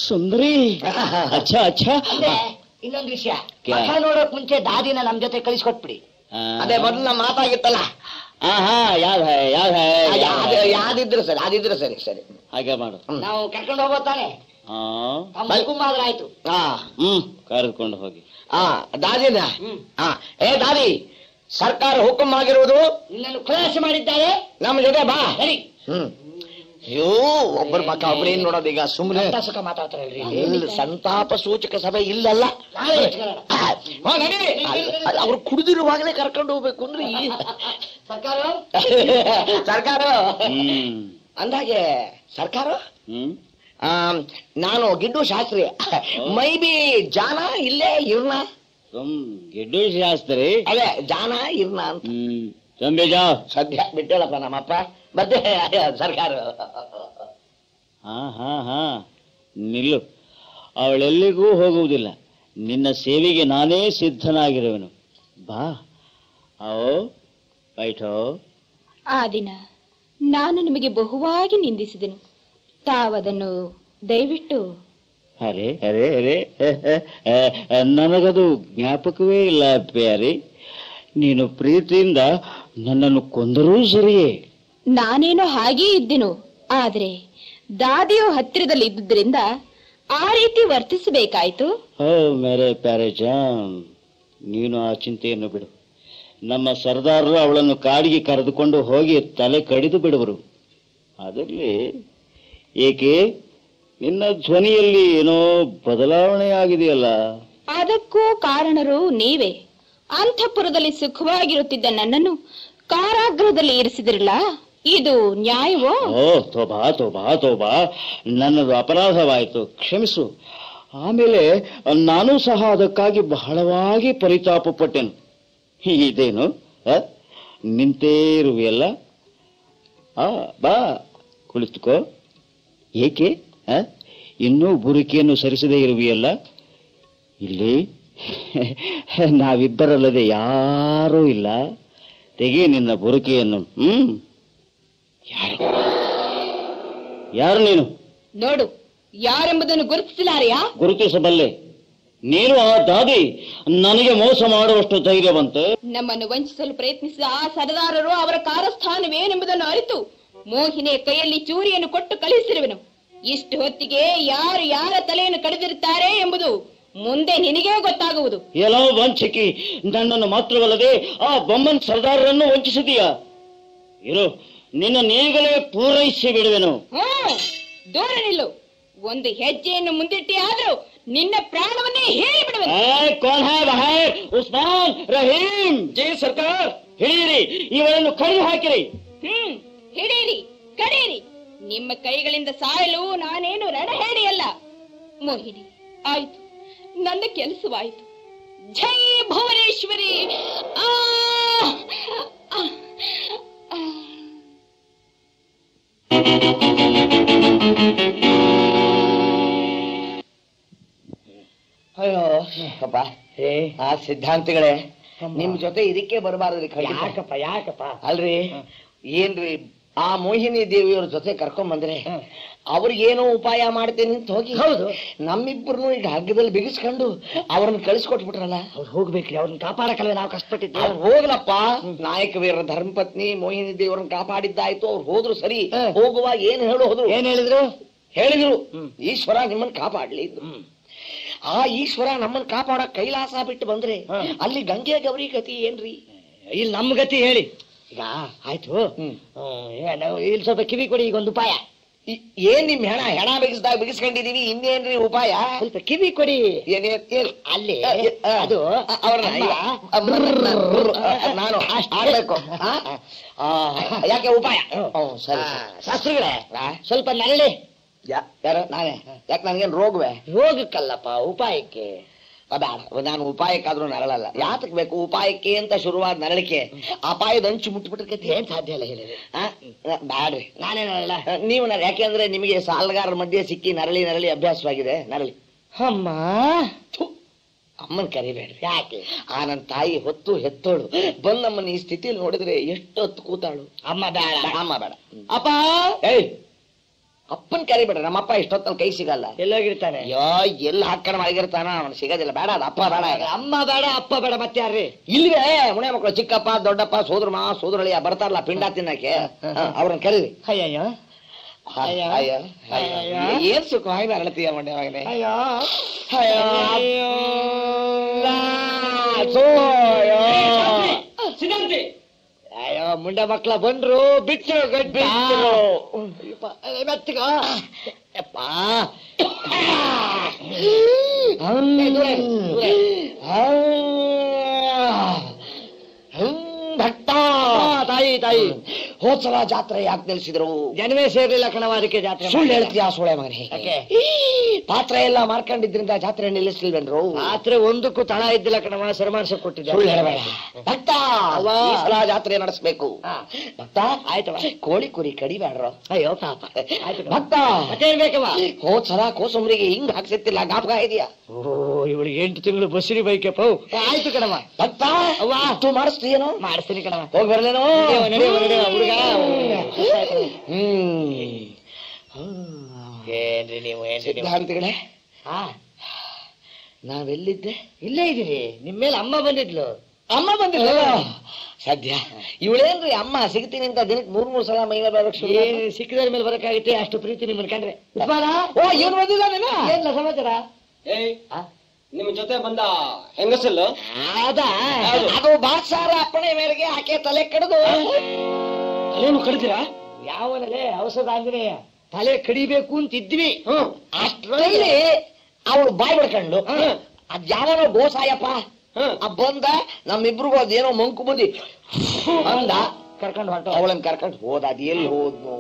ಸುಂದರಿ ಅಚ್ಚಾ ಅಚ್ಚಾ. ಇನ್ನೊಂದು ವಿಷಯ, ನೋಡಕ್ ಮುಂಚೆ ದಾದಿನ ನಮ್ ಜೊತೆ ಕಳಿಸ್ಕೊಟ್ಬಿಡಿ. ಅದೇ ಮೊದಲು ನಮ್ಮ ಮಾತಾಗಿತ್ತಲ್ಲ. ಆಹಾ, ಯಾವ್ದಿದ್ರು ಸರಿ ಹಾಗೆ ಮಾಡು. ನಾವು ಕರ್ಕೊಂಡು ಹೋಗೋತಾನೆ. ಆಯ್ತು, ಕರ್ಕೊಂಡು ಹೋಗಿ. ದಾದಿನ ಏ ದಾದಿ, ಸರ್ಕಾರ ಹುಕುಂ ಆಗಿರುವುದು ನಿನ್ನನ್ನು ಖುಲಾಸೆ ಮಾಡಿದ್ದಾರೆ, ನಮ್ಮ ಜೊತೆ ಬಾ. ಸರಿ. ಅಯ್ಯೋ ಒಬ್ಬರ ಮಕ ಒಬ್ಬರೇ ನೋಡೋದೀಗ ಸುಮ್ಮನೆ ಸಂತಾಪಕ ಮಾತಾಡ್ತಾರಲ್ರಿ ಸಂತಾಪ ಸೂಚಕ ಸಭೆ ಇಲ್ಲಲ್ಲ ಅವ್ರು ಕುಡಿದಿರುವಾಗಲೇ ಕರ್ಕೊಂಡು ಹೋಗ್ಬೇಕು ಅಂದ್ರೆ ಈ ಸರ್ಕಾರ ಸರ್ಕಾರ ಅಂದಾಗೆ ಸರ್ಕಾರ ನಾನು ಗಿಡ್ಡು ಶಾಸ್ತ್ರಿ ಮೈ ಬಿ ಜಾನ ಇಲ್ಲೇ ಇರ್ನ ಗಿಡ್ಡು ಶಾಸ್ತ್ರಿ ಅದೇ ಜಾನ ಇರ್ನ ಅಂತ ಸಂಬೇಜ ಸದ್ಯ ಬಿಟ್ಟಳಪ್ಪ ನಮ್ಮಪ್ಪ ಮತ್ತೆ ಸರ್ಕಾರ ಹಾ ಹಾ ಹಾ ನಿಲ್ಲು ಅವಳೆಲ್ಲಿಗೂ ಹೋಗುವುದಿಲ್ಲ ನಿನ್ನ ಸೇವೆಗೆ ನಾನೇ ಸಿದ್ಧನಾಗಿರುವೆನು ಬಾ ಆವೋ ಬೈಠೋ ಆ ದಿನ ನಾನು ನಿಮಗೆ ಬಹುವಾಗಿ ನಿಂದಿಸಿದೆನು ತಾವದನ್ನು ದಯವಿಟ್ಟು ಅರೆ ಅರೆ ಅರೆ ನನಗದು ಜ್ಞಾಪಕವೇ ಇಲ್ಲ ಪ್ಯಾರಿ ನೀನು ಪ್ರೀತಿಯಿಂದ ನನ್ನನ್ನು ಕೊಂದರೂ ಸರಿಯೇ ನಾನೇನೋ ಹಾಗೇ ಇದ್ದೆನು ಆದ್ರೆ ದಾದಿಯು ಹತ್ತಿರದಲ್ಲಿ ಇದ್ದುದರಿಂದ ಆ ರೀತಿ ವರ್ತಿಸಬೇಕಾಯ್ತು ಓ ಮೇರೆ ಪ್ಯಾರೆ ಜಾನ್ ನೀನು ಆ ಚಿಂತೆಯನ್ನು ಬಿಡು ನಮ್ಮ ಸರ್ದಾರರು ಅವಳನ್ನು ಕಾಡಿಗೆ ಕರೆದುಕೊಂಡು ಹೋಗಿ ತಲೆ ಕಡಿದು ಬಿಡುವರು ಅದರಲ್ಲಿ ಏಕೆ ನಿನ್ನ ಧ್ವನಿಯಲ್ಲಿ ಏನೋ ಬದಲಾವಣೆ ಆಗಿದೆಯಲ್ಲ ಅದಕ್ಕೂ ಕಾರಣರು ನೀವೇ ಅಂತಃಪುರದಲ್ಲಿ ಸುಖವಾಗಿರುತ್ತಿದ್ದ ನನ್ನನ್ನು ಕಾರಾಗೃಹದಲ್ಲಿ ಇರಿಸಿದ್ರಲ್ಲ ಇದು ನ್ಯಾಯವೋ ಓ ತೋಬಾ ತೋಬಾ ತೋಬಾ ನನ್ನದು ಅಪರಾಧವಾಯಿತು ಕ್ಷಮಿಸು ಆಮೇಲೆ ನಾನು ಸಹ ಅದಕ್ಕಾಗಿ ಬಹಳವಾಗಿ ಪರಿತಾಪ ಪಟ್ಟೆನು ಇದೇನು ನಿಂತೇ ಇರುವೆಯಲ್ಲ ಆ ಬಾ ಕುಳಿತುಕೋ ಏಕೆ ಇನ್ನೂ ಬುರಿಕೆಯನ್ನು ಸರಿಸದೇ ಇರುವೆಯಲ್ಲ ಇಲ್ಲಿ ನಾವಿಬ್ಬರಲ್ಲದೆ ಯಾರೂ ಇಲ್ಲ ತೆಗೆ ನಿನ್ನ ಬುರುಕೆಯನ್ನು ಯಾರು ಯಾರು ನೀನು ನೋಡು ಯಾರೆಂಬುದನ್ನು ಗುರುತಿಸಲಾರೆಯಾ ಗುರುತಿಸಬಲ್ಲೆ ನೀನು ಆ ದಾದಿ ನನಗೆ ಮೋಸ ಮಾಡುವಷ್ಟು ಧೈರ್ಯವಂತೆ ನಮ್ಮನ್ನು ವಂಚಿಸಲು ಪ್ರಯತ್ನಿಸಿದ ಆ ಸರದಾರರು ಅವರ ಕಾರ್ಯಸ್ಥಾನವೇನೆಂಬುದನ್ನು ಅರಿತು ಮೋಹಿನಿಯ ಕೈಯಲ್ಲಿ ಚೂರಿಯನ್ನು ಕೊಟ್ಟು ಕಳುಹಿಸಿರುವೆನು ಇಷ್ಟು ಹೊತ್ತಿಗೆ ಯಾರು ಯಾರ ತಲೆಯನ್ನು ಕಡಿದಿರುತ್ತಾರೆ ಎಂಬುದು ಮುಂದೆ ನಿನಗೇ ಗೊತ್ತಾಗುವುದು ಎಲ್ಲೋ ವಂಚಕಿ ನನ್ನನ್ನು ಮಾತ್ರವಲ್ಲದೆ ಆ ಬೊಮ್ಮನ್ ಸರ್ದಾರರನ್ನು ವಂಚಿಸಿದೀಯಾ ಇರೋ ನಿನ್ನೀಗಲೇ ಪೂರೈಸಿ ಬಿಡುವೆನು ದೂರ ನಿಲ್ಲು ಒಂದು ಹೆಜ್ಜೆಯನ್ನು ಮುಂದಿಟ್ಟಿ ಆದ್ರೂ ನಿನ್ನ ಪ್ರಾಣವನ್ನೇ ಹೇಳಿ ಬಿಡುವೆನು ಕೌನ್ ಹೈ ಬಹರ್ ಉಸ್ಮಾನ್ ರಹೀಂ ಜೈ ಸರ್ಕಾರ ಹಿಡಿಯಿರಿ ಇವರನ್ನು ಕಡಿ ಹಾಕಿರಿ ಹಿಡಿಯಿರಿ ಕಡಿಯಿರಿ ನಿಮ್ಮ ಕೈಗಳಿಂದ ಸಾಯಲು ನಾನೇನು ರಣ ಹೇಳಿಯಲ್ಲ ಮೋಹಿನಿ ಆಯ್ತು ನನ್ನ ಕೆಲಸವಾಯಿತು ಜೈ ಭುವನೇಶ್ವರಿ ಅಯ್ಯೋ ಅಪ್ಪ ಆ ಸಿದ್ಧಾಂತಿಗಳೇ ನಿಮ್ ಜೊತೆ ಇದಕ್ಕೆ ಬರಬಾರ್ದ್ರಿ ಯಾಕಪ್ಪ ಯಾಕಪ್ಪ ಅಲ್ರಿ ಏನ್ರಿ ಆ ಮೋಹಿನಿ ದೇವಿಯವ್ರ ಜೊತೆ ಕರ್ಕೊಂಡ್ ಬಂದ್ರೆ ಅವ್ರಿಗೇನೋ ಉಪಾಯ ಮಾಡ್ತೇನೆ ಅಂತ ಹೋಗಿ ಹೌದು ನಮ್ಮಿಬ್ಬರನ್ನು ಈಗ ಹಗ್ಗದಲ್ಲಿ ಬಿಗಿಸ್ಕೊಂಡು ಅವ್ರನ್ನ ಕಳಿಸ್ಕೊಟ್ಬಿಟ್ರಲ್ಲ ಅವ್ರು ಹೋಗ್ಬೇಕ್ರಿ ಅವ್ರನ್ನ ಕಾಪಾಡಕಲ್ಲ ನಾವು ಕಷ್ಟಪಟ್ಟಿದ್ದೆ ಅವ್ರು ಹೋಗ್ಲಪ್ಪ ನಾಯಕ ವೀರ ಧರ್ಮಪತ್ನಿ ಮೋಹಿನಿ ದೇವ್ರನ್ನ ಕಾಪಾಡಿದ್ದಾಯ್ತು ಅವ್ರು ಹೋದ್ರು ಸರಿ ಹೋಗುವಾಗ ಏನ್ ಹೇಳು ಹೋದ್ರು ಏನ್ ಹೇಳಿದ್ರು ಈಶ್ವರ ನಿಮ್ಮನ್ನ ಕಾಪಾಡ್ಲಿ ಆ ಈಶ್ವರ ನಮ್ಮನ್ನ ಕಾಪಾಡ ಕೈಲಾಸ ಬಿಟ್ಟು ಬಂದ್ರೆ ಅಲ್ಲಿ ಗಂಗೆ ಗೌರಿ ಗತಿ ಏನ್ರಿ ಇಲ್ಲಿ ನಮ್ ಗತಿ ಹೇಳಿ ಈಗ ಆಯ್ತು ಇಲ್ಲಿ ಸ್ವಲ್ಪ ಕಿವಿ ಕೊಡಿ ಈಗ ಒಂದು ಉಪಾಯ ಏನ್ ನಿಮ್ ಹೆಣ ಹೆಣ ಬಿಗಿಸ್ದಾಗ ಬಿಗಿಸ್ಕೊಂಡಿದೀವಿ ಇನ್ನೇನ್ರಿ ಉಪಾಯ ಸ್ವಲ್ಪ ಕಿವಿ ಕೊಡಿ ಅಲ್ಲಿ ಅದು ನಾನು ಆಡ್ಬೇಕು ಯಾಕೆ ಉಪಾಯ ಶಾಸ್ತ್ರಿಗಳೇ ಸ್ವಲ್ಪ ನರಳಿ ಯಾರ ನಾನೇ ಯಾಕೆ ನನ್ಗೇನ್ ರೋಗವೇ ರೋಗಕ್ಕಲ್ಲಪ್ಪ ಉಪಾಯಕ್ಕೆ ನಾನು ಉಪಾಯಕ್ಕಾದ್ರೂ ನರಳಲ್ಲ ಯಾತಕ್ ಬೇಕು ಉಪಾಯಕ್ಕೆ ಅಂತ ಶುರುವಾದ ನರಳಿಕೆ ಅಪಾಯದ ಅಂಚು ಮುಟ್ಬಿಟ್ಟಿರ್ಕೈತಿ ಏನ್ ಸಾಧ್ಯ ಇಲ್ಲ ಹೇಳಿದ್ರೆ ಬ್ಯಾಡ್ರಿ ನಾನೇ ನರಳ ನೀವು ಯಾಕೆಂದ್ರೆ ನಿಮಗೆ ಸಾಲಗಾರರ ಮಧ್ಯೆ ಸಿಕ್ಕಿ ನರಳಿ ನರಳಿ ಅಭ್ಯಾಸವಾಗಿದೆ ನರಳಿ ಅಮ್ಮ ಅಮ್ಮನ್ ಕರಿಬೇಡ್ರಿ ಯಾಕೆ ಆ ನನ್ನ ತಾಯಿ ಹೊತ್ತು ಹೆತ್ತೋಳು ಬಂದ್ ನಮ್ಮನ್ನ ಈ ಸ್ಥಿತಿಯಲ್ಲಿ ನೋಡಿದ್ರೆ ಎಷ್ಟು ಹೊತ್ತು ಕೂತಾಳು ಅಮ್ಮ ಬೇಡ ಅಮ್ಮ ಬೇಡ ಅಪ್ಪ ಅಪ್ಪನ್ ಕರಿಬೇಡ ನಮ್ಮಪ್ಪ ಇಷ್ಟೊತ್ತ ಕೈ ಸಿಗಲ್ಲ ಎಲ್ಲೋಗಿರ್ತಾನೆ ಯೋ ಎಲ್ಲಿ ಹಾಕೊಂಡ್ ಮಲಗಿರ್ತಾನ ಅವ್ನು ಸಿಗೋದಿಲ್ಲ ಬೇಡ ಅದ ಅಪ್ಪ ಬೇಡ ಅಮ್ಮ ಬೇಡ ಅಪ್ಪ ಬೇಡ ಮತ್ತೆ ಯಾರ್ರಿ ಇಲ್ವೇ ಮುಣೆ ಮಕ್ಕಳು ಚಿಕ್ಕಪ್ಪ ದೊಡ್ಡಪ್ಪ ಸೋದ್ರ ಮಾ ಸೋದರಳಿಯ ಬರ್ತಾರಲ್ಲ ಪಿಂಡ ತಿನ್ನಕ್ಕೆ ಅವ್ರನ್ನ ಕರೀರಿ ಅಯ್ಯಯ್ಯೋ ಅಯ್ಯೋ ಏನ್ ಸುಖವಾಗಿ ಅರಳತೀಯ ಮೊನ್ನೆ ಮಗನೇ ಅಯ್ಯೋ ಅಯ್ಯೋ ಸಿದ್ಧಾಂತಿ ಅಯ್ಯೋ ಮುಂಡ ಮಕ್ಕಳ ಬಂದ್ರು ಬಿಟ್ರು ಗಡ್ಬಿಟ್ರು ಯಪ್ಪ ಭಟ್ಟ ತಾಯಿ ತಾಯಿ ಹೋದ್ಸಲ ಜಾತ್ರೆ ಯಾಕೆ ನಿಲ್ಸಿದ್ರು? ಜನವೇ ಸೇರಿಲ್ಲ ಕಣವಾದಕ್ಕೆ ಜಾತ್ರೆ. ಸುಳ್ಳು ಹೇಳ್ತೀಯಾ ಸೋಳೆ ಮಗನೇ? ಪಾತ್ರೆ ಎಲ್ಲ ಮಾರ್ಕೊಂಡಿದ್ರಿಂದ ಜಾತ್ರೆ ನಿಲ್ಲಿಸ್ಲಿಲ್ವೇನ್ರು? ಜಾತ್ರೆ ಒಂದಕ್ಕೂ ತಳ ಇದ್ದಿಲ್ಲ ಕಣವ, ಸನ್ಮಾನಿಸ ಕೊಟ್ಟಿದ್ದೆ. ಸುಳ್ಳು ಹೇಳಬೇಡ ಭಕ್ತ, ಸಲ ಜಾತ್ರೆ ನಡೆಸ್ಬೇಕು ಭಕ್ತ. ಆಯ್ತವ, ಕೋಳಿ ಕುರಿ ಕಡಿಬೇಡ್ರ. ಅಯ್ಯೋ ಪಾಪ. ಆಯ್ತು ಭಕ್ತ, ಮತ್ತೇನ್ ಬೇಕವ? ಹೋದ್ಸಲ ಕೋಸಂಬರಿಗೆ ಹಿಂಗ್ ಹಾಕ್ಸತ್ತಿಲ್ಲ, ಗಾಪಗ ಇದೆಯಾ? ಓ, ಇವಳಿಗೆ 8 ತಿಂಗಳು ಬಸರಿ ಬೈಕೆ ಪೌ. ಆಯ್ತು ಕಣವ ಭಕ್ತ, ಅಷ್ಟು ಮಾಡಿಸ್ತೀಯೇನೋ? ಮಾಡಿಸ್ತೀನಿ ಕಣವ. ಹೋಗಿ ಬರ್ಲೇನೋ? ಹುಡುಗ ಏನ್ರಿ ನೀವು ಸಿದ್ಧಾಂತಗಳೇ? ನಾವೆಲ್ಲಿದ್ದೆ? ಇಲ್ಲೇ ಇದೀವಿ. ನಿಮ್ಮ ಮೇಲೆ ಅಮ್ಮ ಬಂದಿದ್ಲು. ಅಮ್ಮ ಬಂದಿದ್ಲು ಸದ್ಯ ಇವಳೇನ್ರಿ ಅಮ್ಮ? ಸಿಗ್ತೀನಿ ಅಂತ ದಿನಕ್ಕೆ 3-3 ಸಲ ಮೈಮೇಲೆ ಬರಬೇಕು. ಸಿಕ್ಕಿದ್ರ ಮೇಲೆ ಬರಕಾಗತ್ತೆ, ಅಷ್ಟು ಪ್ರೀತಿ ನಿಮ್ಮನ್ನ ಕಂಡ್ರೆ. ಓ, ಏನ್ ಬಂದಿದ್ದಾನೇನ? ಏನಿಲ್ಲ ಸಮಾಚಾರ. ನಿಮ್ಮ ಜೊತೆ ಬಂದ ಹೆಂಗಸಲ್ಲು ಅದು ಬಾಕ್ಸಾರ ಅಪ್ಪಣೆ ಮೇರೆಗೆ ಆಕೆ ತಲೆ ಕಡಿದು. ಏನು ಕಡಿದಿರಾ? ಯಾವನಲ್ಲೇ ಔಷಧ ಆಂಜನೇಯ. ತಲೆ ಕಡಿಬೇಕು ಅಂತ ಇದ್ವಿ, ಅಷ್ಟರಲ್ಲಿ ಅವಳು ಬಾಯ್ ಬಿಡ್ಕಂಡು ಅದ್ ಯಾವನೋ ಗೋಸಾಯಪ್ಪ ಬಂದ. ನಮ್ಮಿಬ್ರಿಗೂ ಅದೇನೋ ಮಂಕು ಬಂದಿ ಅಂದ, ಕರ್ಕೊಂಡು ಹೊರಟ. ಅವಳನ್ನ ಕರ್ಕೊಂಡು ಹೋದ. ಅದ್ ಎಲ್ಲಿ ಹೋದ್ನು?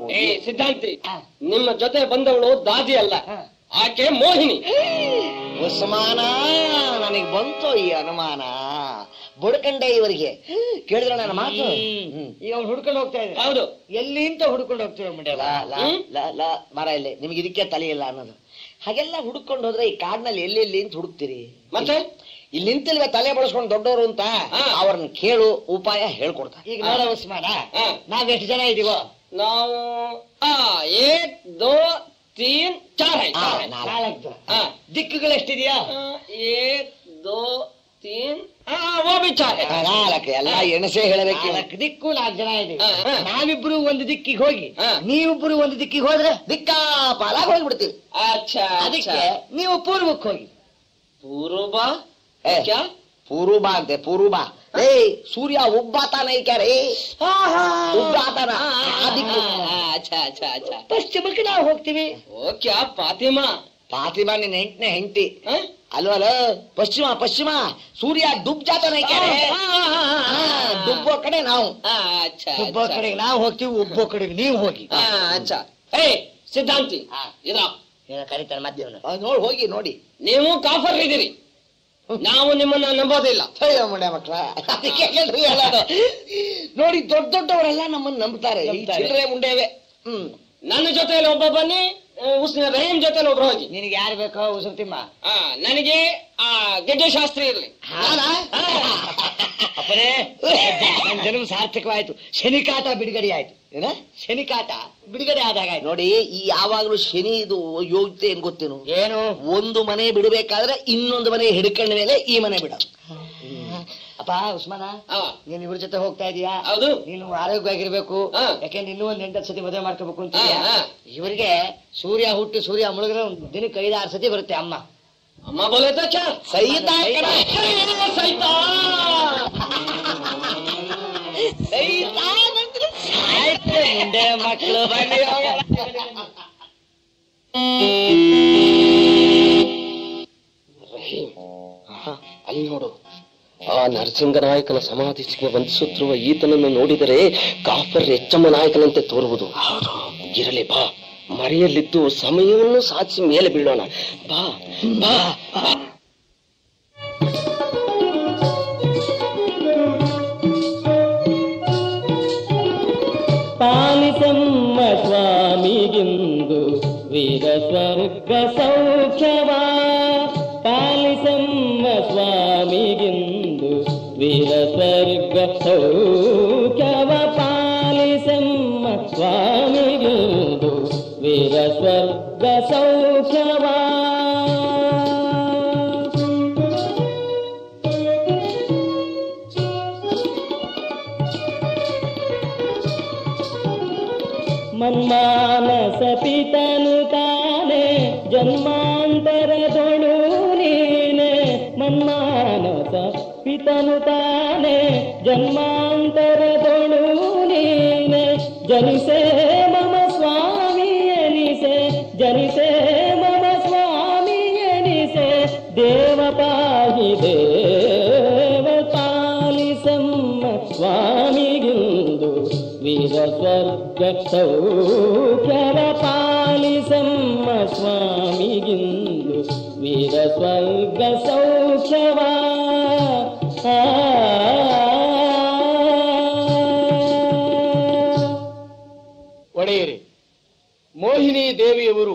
ಸಿದ್ಧಾಂತಿ, ನಿಮ್ಮ ಜೊತೆ ಬಂದವಳು ದಾದಿ ಅಲ್ಲ, ಆಕೆ ಮೋಹಿನಿ. ಉಸ್ಮಾನ, ನನಗ್ ಬಂತು ಈ ಅನುಮಾನ. ಬುಡ್ಕಂಡೆ ಇವರಿಗೆ. ಕೇಳಿದ್ರ ನನ್ನ ಮಾತು? ಈಗ ಅವ್ರು ಹುಡ್ಕೊಂಡು ಹೋಗ್ತಾ ಇದ್ದಾರೆ. ಹೌದು, ಎಲ್ಲಿ ಅಂತ ಹುಡ್ಕೊಂಡು ಹೋಗ್ತೀವಿ ಮರ. ಇಲ್ಲಿ ನಿಮ್ಗೆ ಇದಕ್ಕೆ ತಲೆ ಇಲ್ಲ ಅನ್ನೋದು. ಹಾಗೆಲ್ಲ ಹುಡ್ಕೊಂಡು ಹೋದ್ರೆ ಈ ಕಾಡ್ನಲ್ಲಿ ಎಲ್ಲೆಲ್ಲಿ ಅಂತ ಹುಡುಕ್ತಿರಿ? ಮತ್ತೆ ಇಲ್ಲಿ ನಿಂತಿಲ್ವ ತಲೆ ಬಳಸ್ಕೊಂಡು ದೊಡ್ಡವರು ಅಂತ? ಅವ್ರನ್ನ ಕೇಳು, ಉಪಾಯ ಹೇಳ್ಕೊಡ್ತಾರೆ. ಈಗ ನೋಡ ಉಸ್ಮಾನ, ನಾವ್ ಎಷ್ಟು ಜನ ಇದೀವೋ? ನಾವು 1, 2, 3, 4 ದಿಕ್ಕುಗಳು ಎಷ್ಟಿದ್ಯಾ? 1, 2, 3, 4 ಎಲ್ಲ ಎಣಸೆ ಹೇಳಬೇಕು. 4 ದಿಕ್ಕು 4 ಜನ ಇದೆ. ನಾವಿಬ್ರು ಒಂದು ದಿಕ್ಕಿಗೆ ಹೋಗಿ, ನೀವಿಬ್ರು ಒಂದು ದಿಕ್ಕಿಗೆ ಹೋದ್ರೆ ದಿಕ್ಕಾಪಾಲಾಗಿ ಹೋಗ್ಬಿಡ್ತೀವಿ. ಅದಕ್ಕೆ ನೀವು ಪೂರ್ವಕ್ಕೆ ಹೋಗಿ. ಪೂರ್ವ ಪೂರ್ವ ಅಂತೆ, ಪೂರ್ವ. ಏ, ಸೂರ್ಯ ಒಬ್ಬ ತಾನ ಐಕ್ಯಾರೇ, ಒಬ್ಬ ತಾನ. ಪಶ್ಚಿಮಕ್ಕೆ ನಾವು ಹೋಗ್ತೀವಿ. ಓಕೆ, ಫಾತಿಮಾ. ಫಾತಿಮಾ ನಿನ್ 8ನೇ ಹೆಂಡತಿ ಅಲ್ವಲ್ಲ? ಪಶ್ಚಿಮ ಪಶ್ಚಿಮ. ಸೂರ್ಯ ದುಬ್ ಜಾತನ ಐಕ್ಯಾರೇ, ದುಬ್ಬೋ ಕಡೆ ನಾವು. ದುಬ್ಬೋ ಕಡೆಗೆ ನಾವು ಹೋಗ್ತೀವಿ, ಒಬ್ಬೋ ಕಡೆಗೆ ನೀವು ಹೋಗಿ. ಏ ಸಿದ್ಧಾಂತಿ, ಇದ್ರ ಕರೀತಾರೆ ಮಧ್ಯವನ್ನ ನೋಡಿ ಹೋಗಿ. ನೋಡಿ, ನೀವು ಕಾಫರ್ ಇದೀರಿ, ನಾವು ನಿಮ್ಮನ್ನ ನಂಬೋದಿಲ್ಲ. ಮುಂಡೆ ಮಕ್ಕಳ ನೋಡಿ, ದೊಡ್ಡ ದೊಡ್ಡವರೆಲ್ಲ ನಮ್ಮನ್ನ ನಂಬ್ತಾರೆ. ಮುಂಡೇವೆ. ನನ್ನ ಜೊತೆಯಲ್ಲಿ ಒಬ್ಬ ಬನ್ನಿ, ರಹೀಮ್ ಜೊತೆಲಿ ಒಬ್ರು ಹೋಗಿ. ನಿನಗೆ ಯಾರು ಬೇಕೋ ಉಸುರ್ತಿಮ್ಮ? ನನಗೆ ಆ ಗೆಡ್ಡೆ ಶಾಸ್ತ್ರಿ ಇರ್ಲಿ. ಅಪ್ಪನೇ, ನನ್ನ ಜನ್ಮ ಸಾರ್ಥಕವಾಯ್ತು. ಶನಿಕಾಟ ಬಿಡುಗಡೆ ಆಯ್ತು. ಏನ ಶನಿಕಾಟ ಬಿಡುಗಡೆ ಆದಾಗ ನೋಡಿ, ಈ ಯಾವಾಗ್ಲೂ ಶನಿ ಇದು ಯೋಗ್ಯತೆ ಏನ್ ಗೊತ್ತೇನು? ಏನು, ಒಂದು ಮನೆ ಬಿಡಬೇಕಾದ್ರೆ ಇನ್ನೊಂದು ಮನೆ ಹಿಡ್ಕೊಂಡ ಮೇಲೆ ಈ ಮನೆ ಬಿಡ. ಅಪ್ಪ ಉಸ್ಮಾನ, ನೀನ್ ಇವ್ರ ಜೊತೆ ಹೋಗ್ತಾ ಇದೀಯಾ? ಹೌದು. ನೀನು ಆರೋಗ್ಯವಾಗಿರ್ಬೇಕು, ಯಾಕೆಂದ್ರೆ ಇನ್ನೂ ಒಂದ್ 8 ಸತಿ ಮದುವೆ ಮಾಡ್ಕೋಬೇಕು ಅಂತ. ಇವರಿಗೆ ಸೂರ್ಯ ಹುಟ್ಟು ಸೂರ್ಯ ಮುಳುಗ್ರೆ ಒಂದು ದಿನಕ್ಕೆ 5-6 ಸತಿ ಬರುತ್ತೆ. ಅಮ್ಮ ಅಮ್ಮ ಬೋಲೆ ಸಹಿತ ಸಹಿತ ಮಕ್ಕಳು ಬನ್ನಿ. ಅಲ್ಲಿ ನೋಡು, ಆ ನರಸಿಂಗನಾಯಕನ ಸಮಾಧಿ ವಂದಿಸುತ್ತಿರುವ ಈತನನ್ನು ನೋಡಿದರೆ ಕಾಫರ್ ಯಚ್ಚಮ್ಮ ನಾಯಕನಂತೆ ತೋರುವುದು. ಇರಲಿ, ಬಾ. ಮರೆಯಲ್ಲಿದ್ದು ಸಮಯವನ್ನು ಸಾಧಿಸಿ ಮೇಲೆ ಬೀಳೋಣ. ಬಾ ಬಾ. ಪಾಲಿಸಮ್ಮ ಸ್ವಾಮಿಗಿಂದು ವೀರ ಸ್ವರ್ಗ ಸೌಖ್ಯವಾ, ಪಾಲಿಸಮ್ಮ ಸ್ವಾಮಿಗಿಂದು ವೀರ ಸ್ವರ್ಗ ಸೌಖ್ಯವ, ಪಾಲಿಸಮ್ಮ ಸ್ವಾಮಿಗಿಂದು ವೀರ ಸ್ವರ್ಗ ಸೌಖ್ಯವಾ. ಮನ್ಮಾನಸ ಪಿತನು ತಾನೆ ಜನ್ಮಾಂತರದೊಳು ನೀನೆ, ಮನ್ಮಾನಸ ಪಿತನು ತಾನೆ ಜನ್ಮಾಂತರದೊಳು. जनिसे मम स्वामी एनिसे जनिसे मम स्वामी एनिसे देव पाहि देव पालिसम्म स्वामी गिंदु वीर स्वर्ग सौख्यव पालिसम्म स्वामी गिंदु वीर स्वर्ग सौख्यव ಒಡೆಯರೆ, ಮೋಹಿನಿ ದೇವಿಯವರು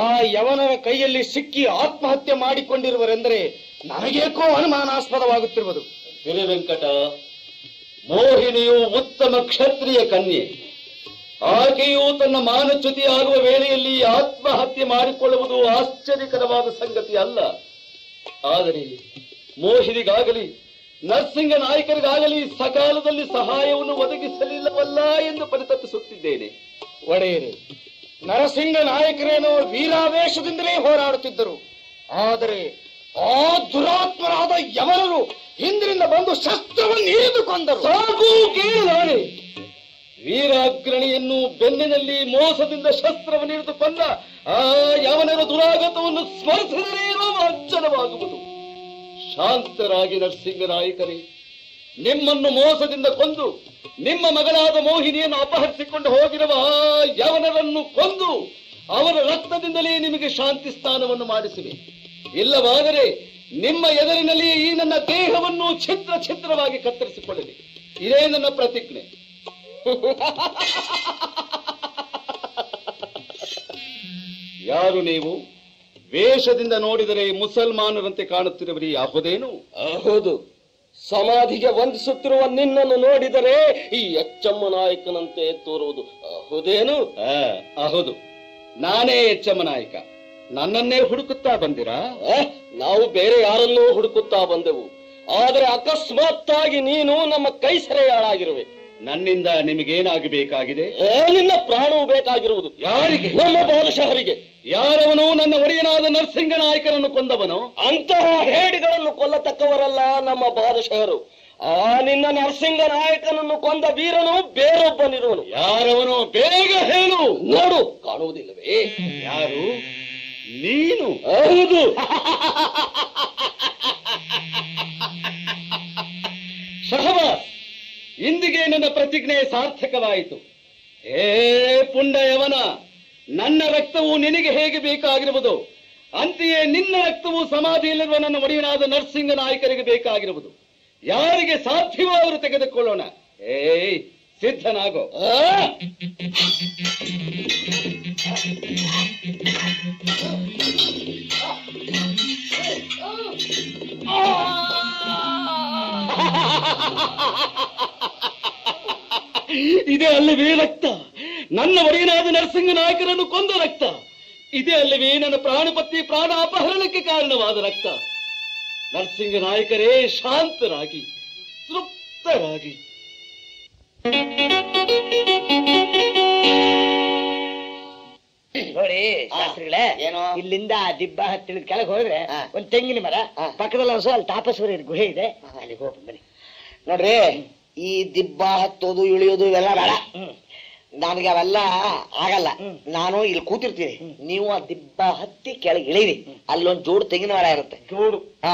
ಆ ಯವನರ ಕೈಯಲ್ಲಿ ಸಿಕ್ಕಿ ಆತ್ಮಹತ್ಯೆ ಮಾಡಿಕೊಂಡಿರುವರೆಂದರೆ ನನಗೇಕೋ ಅನುಮಾನಾಸ್ಪದವಾಗುತ್ತಿರುವುದು. ಹೇಳಿ ವೆಂಕಟ, ಮೋಹಿನಿಯು ಉತ್ತಮ ಕ್ಷತ್ರಿಯ ಕನ್ಯೆ. ಆಕೆಯು ತನ್ನ ಮಾನಚ್ಯುತಿ ಆಗುವ ವೇಳೆಯಲ್ಲಿ ಆತ್ಮಹತ್ಯೆ ಮಾಡಿಕೊಳ್ಳುವುದು ಆಶ್ಚರ್ಯಕರವಾದ ಸಂಗತಿ ಅಲ್ಲ. ಆದರೆ ಮೋಹಿನಿಗಾಗಲಿ ನರಸಿಂಗ ನಾಯಕರಿಗಾಗಲಿ ಸಕಾಲದಲ್ಲಿ ಸಹಾಯವನ್ನು ಒದಗಿಸಲಿಲ್ಲವಲ್ಲ ಎಂದು ಪರಿತಪಿಸುತ್ತಿದ್ದೇನೆ. ಒಡೆಯರೆ, ನರಸಿಂಗ ನಾಯಕರೇನೋ ವೀರಾವೇಶದಿಂದಲೇ ಹೋರಾಡುತ್ತಿದ್ದರು. ಆದರೆ ಆ ದುರಾತ್ಮರಾದ ಯವನರು ಹಿಂದಿನಿಂದ ಬಂದು ಶಸ್ತ್ರವನ್ನು ಹಿಡಿದುಕೊಂಡರು. ಸಾಕು ಕೇಳಿ, ವೀರಾಗ್ರಣಿಯನ್ನು ಬೆನ್ನಿನಲ್ಲಿ ಮೋಸದಿಂದ ಶಸ್ತ್ರವನ್ನು ಹಿಡಿದುಕೊಂಡ ಆ ಯವನರ ದುರಾಗತವನ್ನು ಸ್ಮರಿಸಿದರೆ ಆಶ್ಚರ್ಯವಾಗುವುದು. ಶಾಂತರಾಗಿ ನರಸಿಂಗ ನಾಯಕರೇ, ನಿಮ್ಮನ್ನು ಮೋಸದಿಂದ ಕೊಂದು ನಿಮ್ಮ ಮಗಳಾದ ಮೋಹಿನಿಯನ್ನು ಅಪಹರಿಸಿಕೊಂಡು ಹೋಗಿರುವ ಆ ಯವನರನ್ನು ಕೊಂದು ಅವರ ರಕ್ತದಿಂದಲೇ ನಿಮಗೆ ಶಾಂತಿ ಸ್ಥಾನವನ್ನು ಮಾಡಿಸಿವೆ. ಇಲ್ಲವಾದರೆ ನಿಮ್ಮ ಎದುರಿನಲ್ಲಿ ಈ ನನ್ನ ದೇಹವನ್ನು ಛಿದ್ರ ಛಿದ್ರವಾಗಿ ಕತ್ತರಿಸಿಕೊಳ್ಳಲಿ. ಇದೇ ನನ್ನ ಪ್ರತಿಜ್ಞೆ. ಯಾರು ನೀವು? ವೇಷದಿಂದ ನೋಡಿದರೆ ಮುಸಲ್ಮಾನರಂತೆ ಕಾಣುತ್ತಿರುವರಿ. ಯಾವುದೇನು? ಹೌದು, ಸಮಾಧಿಗೆ ವಂದಿಸುತ್ತಿರುವ ನಿನ್ನನ್ನು ನೋಡಿದರೆ ಈ ಯಚ್ಚಮ್ಮ ನಾಯಕನಂತೆ ತೋರುವುದು. ಹೌದೇನು? ಹೌದು, ನಾನೇ ಯಚ್ಚಮ್ಮ ನಾಯಕ. ನನ್ನನ್ನೇ ಹುಡುಕುತ್ತಾ ಬಂದಿರಾ? ನಾವು ಬೇರೆ ಯಾರನ್ನೂ ಹುಡುಕುತ್ತಾ ಬಂದೆವು. ಆದರೆ ಅಕಸ್ಮಾತ್ತಾಗಿ ನೀನು ನಮ್ಮ ಕೈ ಸೆರೆಯಾಳಾಗಿರುವೆ. ನನ್ನಿಂದ ನಿಮಗೇನಾಗಬೇಕಾಗಿದೆ? ನಿನ್ನ ಪ್ರಾಣವು ಬೇಕಾಗಿರುವುದು. ಯಾರಿಗೆ? ನಮ್ಮ ಬಾಲಶಹರಿಗೆ. ಯಾರವನು? ನನ್ನ ಒಡೆಯನಾದ ನರಸಿಂಗ ನಾಯಕರನ್ನು ಕೊಂದವನು. ಅಂತಹ ಹೇಡಿಗಳನ್ನು ಕೊಲ್ಲತಕ್ಕವರಲ್ಲ ನಮ್ಮ ಬಾಲಶಹರು. ಆ ನಿನ್ನ ನರಸಿಂಗ ನಾಯಕನನ್ನು ಕೊಂದ ವೀರನು ಬೇರೊಬ್ಬನಿರುವನು. ಯಾರವನು? ಬೇಗ ಹೇಳು. ನೋಡು, ಕಾಣುವುದಿಲ್ಲವೇ? ಯಾರು? ನೀನು. ಹೌದು, ಶಹಬಾಸ್, ಇಂದಿಗೆ ನನ್ನ ಪ್ರತಿಜ್ಞೆ ಸಾರ್ಥಕವಾಯಿತು. ಏ ಪುಂಡ ಯವನ, ನನ್ನ ರಕ್ತವು ನಿನಗೆ ಹೇಗೆ ಬೇಕಾಗಿರುವುದು, ಅಂತೆಯೇ ನಿನ್ನ ರಕ್ತವು ಸಮಾಧಿಯಲ್ಲಿರುವ ನನ್ನ ಒಡೆಯನಾದ ನರಸಿಂಗ ನಾಯಕರಿಗೆ ಬೇಕಾಗಿರುವುದು. ಯಾರಿಗೆ ಸಾಧ್ಯವೋ ಅವರು ತೆಗೆದುಕೊಳ್ಳೋಣ. ಏಯ್, ಸಿದ್ಧನಾಗೋ. ಇದೇ ಅಲ್ಲವೇ ರಕ್ತ, ನನ್ನ ಒಡೆಯನಾದ ನರಸಿಂಗ ನಾಯಕರನ್ನು ಕೊಂದ ರಕ್ತ. ಇದೇ ಅಲ್ಲವೇ ನನ್ನ ಪ್ರಾಣಪತಿ ಪ್ರಾಣ ಅಪಹರಣಕ್ಕೆ ಕಾರಣವಾದ ರಕ್ತ. ನರಸಿಂಗ ನಾಯಕರೇ, ಶಾಂತರಾಗಿ ತೃಪ್ತರಾಗಿ. ನೋಡಿ ಶಾಸ್ತ್ರಿಗಳೇ, ಇಲ್ಲಿಂದ ಆ ದಿಬ್ಬ ಹತ್ತಿಳಿದ ಕೆಳಗೆ ಹೋದ್ರೆ ಒಂದು ತೆಂಗಿನ ಮರ, ಪಕ್ಕದಲ್ಲಿ ಹೊಸ ಅಲ್ಲಿ ತಾಪಸ್ವರಿ ಗುಹೆ ಇದೆ, ಅಲ್ಲಿಗೆ ಹೋಗಿ ಬನ್ನಿ. ನೋಡ್ರಿ, ಈ ದಿಬ್ಬ ಹತ್ತೋದು ಇಳಿಯೋದು ಇವೆಲ್ಲ ಬೇಡ, ನನ್ಗೆ ಅವೆಲ್ಲ ಆಗಲ್ಲ. ನಾನು ಇಲ್ಲಿ ಕೂತಿರ್ತೀನಿ, ನೀವು ಆ ದಿಬ್ಬ ಹತ್ತಿ ಕೆಳಗೆ ಇಳಿರಿ. ಅಲ್ಲೊಂದು ಜೋಡು ತೆಂಗಿನ ಮರ ಇರುತ್ತೆ, ಜೋಡು. ಹಾ,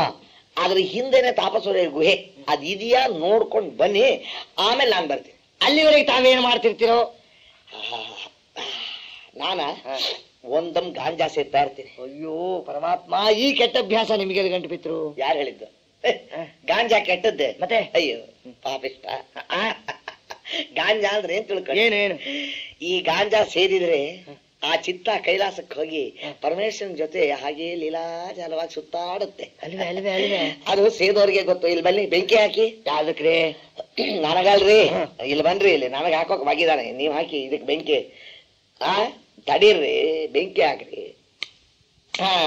ಅದ್ರ ಹಿಂದೆನೆ ತಾಪಸ್ವರಿ ಗುಹೆ ಅದಿದೆಯಾ ನೋಡ್ಕೊಂಡು ಬನ್ನಿ. ಆಮೇಲೆ ನಾನು ಬರ್ತೀನಿ. ಅಲ್ಲಿವರೆಗೆ ತಾವೇನ್ ಮಾಡ್ತಿರ್ತೀರೋ. ನಾನ ಒಂದಮ್ ಗಾಂಜಾ ಸೇರ್ತಾ ಇರ್ತೀನಿ. ಅಯ್ಯೋ ಪರಮಾತ್ಮ, ಈ ಕೆಟ್ಟ ಅಭ್ಯಾಸ ನಿಮಗೆ ಗಂಟು ಬಿತ್ತರು. ಯಾರು ಹೇಳಿದ್ದು? ಗಾಂಜಾ ಕೆಟ್ಟದ್ದೆ ಮತ್ತೆ? ಅಯ್ಯೋ ಪಾಪಿಷ್ಟ. ಗಾಂಜಾ ಅಂದ್ರೆ ಏನ್ ತಿಳ್ಕೊಳ್ಳೇನು? ಈ ಗಾಂಜಾ ಸೇರಿದ್ರೆ ಆ ಚಿತ್ತ ಕೈಲಾಸಕ್ಕೆ ಹೋಗಿ ಪರಮೇಶ್ವರನ ಜೊತೆ ಹಾಗೆ ಲೀಲಾಜಾಲವಾಗಿ ಸುತ್ತಾಡುತ್ತೆ. ಅದು ಸೇದೋರಿಗೆ ಗೊತ್ತು. ಇಲ್ಲಿ ಬನ್ನಿ, ಬೆಂಕಿ ಹಾಕಿ. ಯಾವ್ದಕ್ರಿ? ನನಗಲ್ರಿ, ಇಲ್ಲಿ ಬನ್ರಿ. ಇಲ್ಲಿ ನನಗ್ ಹಾಕೋಕ್ ಬಾಗಿದಾನೆ, ನೀವ್ ಹಾಕಿ ಇದಕ್ ಬೆಂಕಿ. ಆ ತಡೀರ್ರಿ, ಬೆಂಕಿ ಹಾಕ್ರಿ. ಹಾ,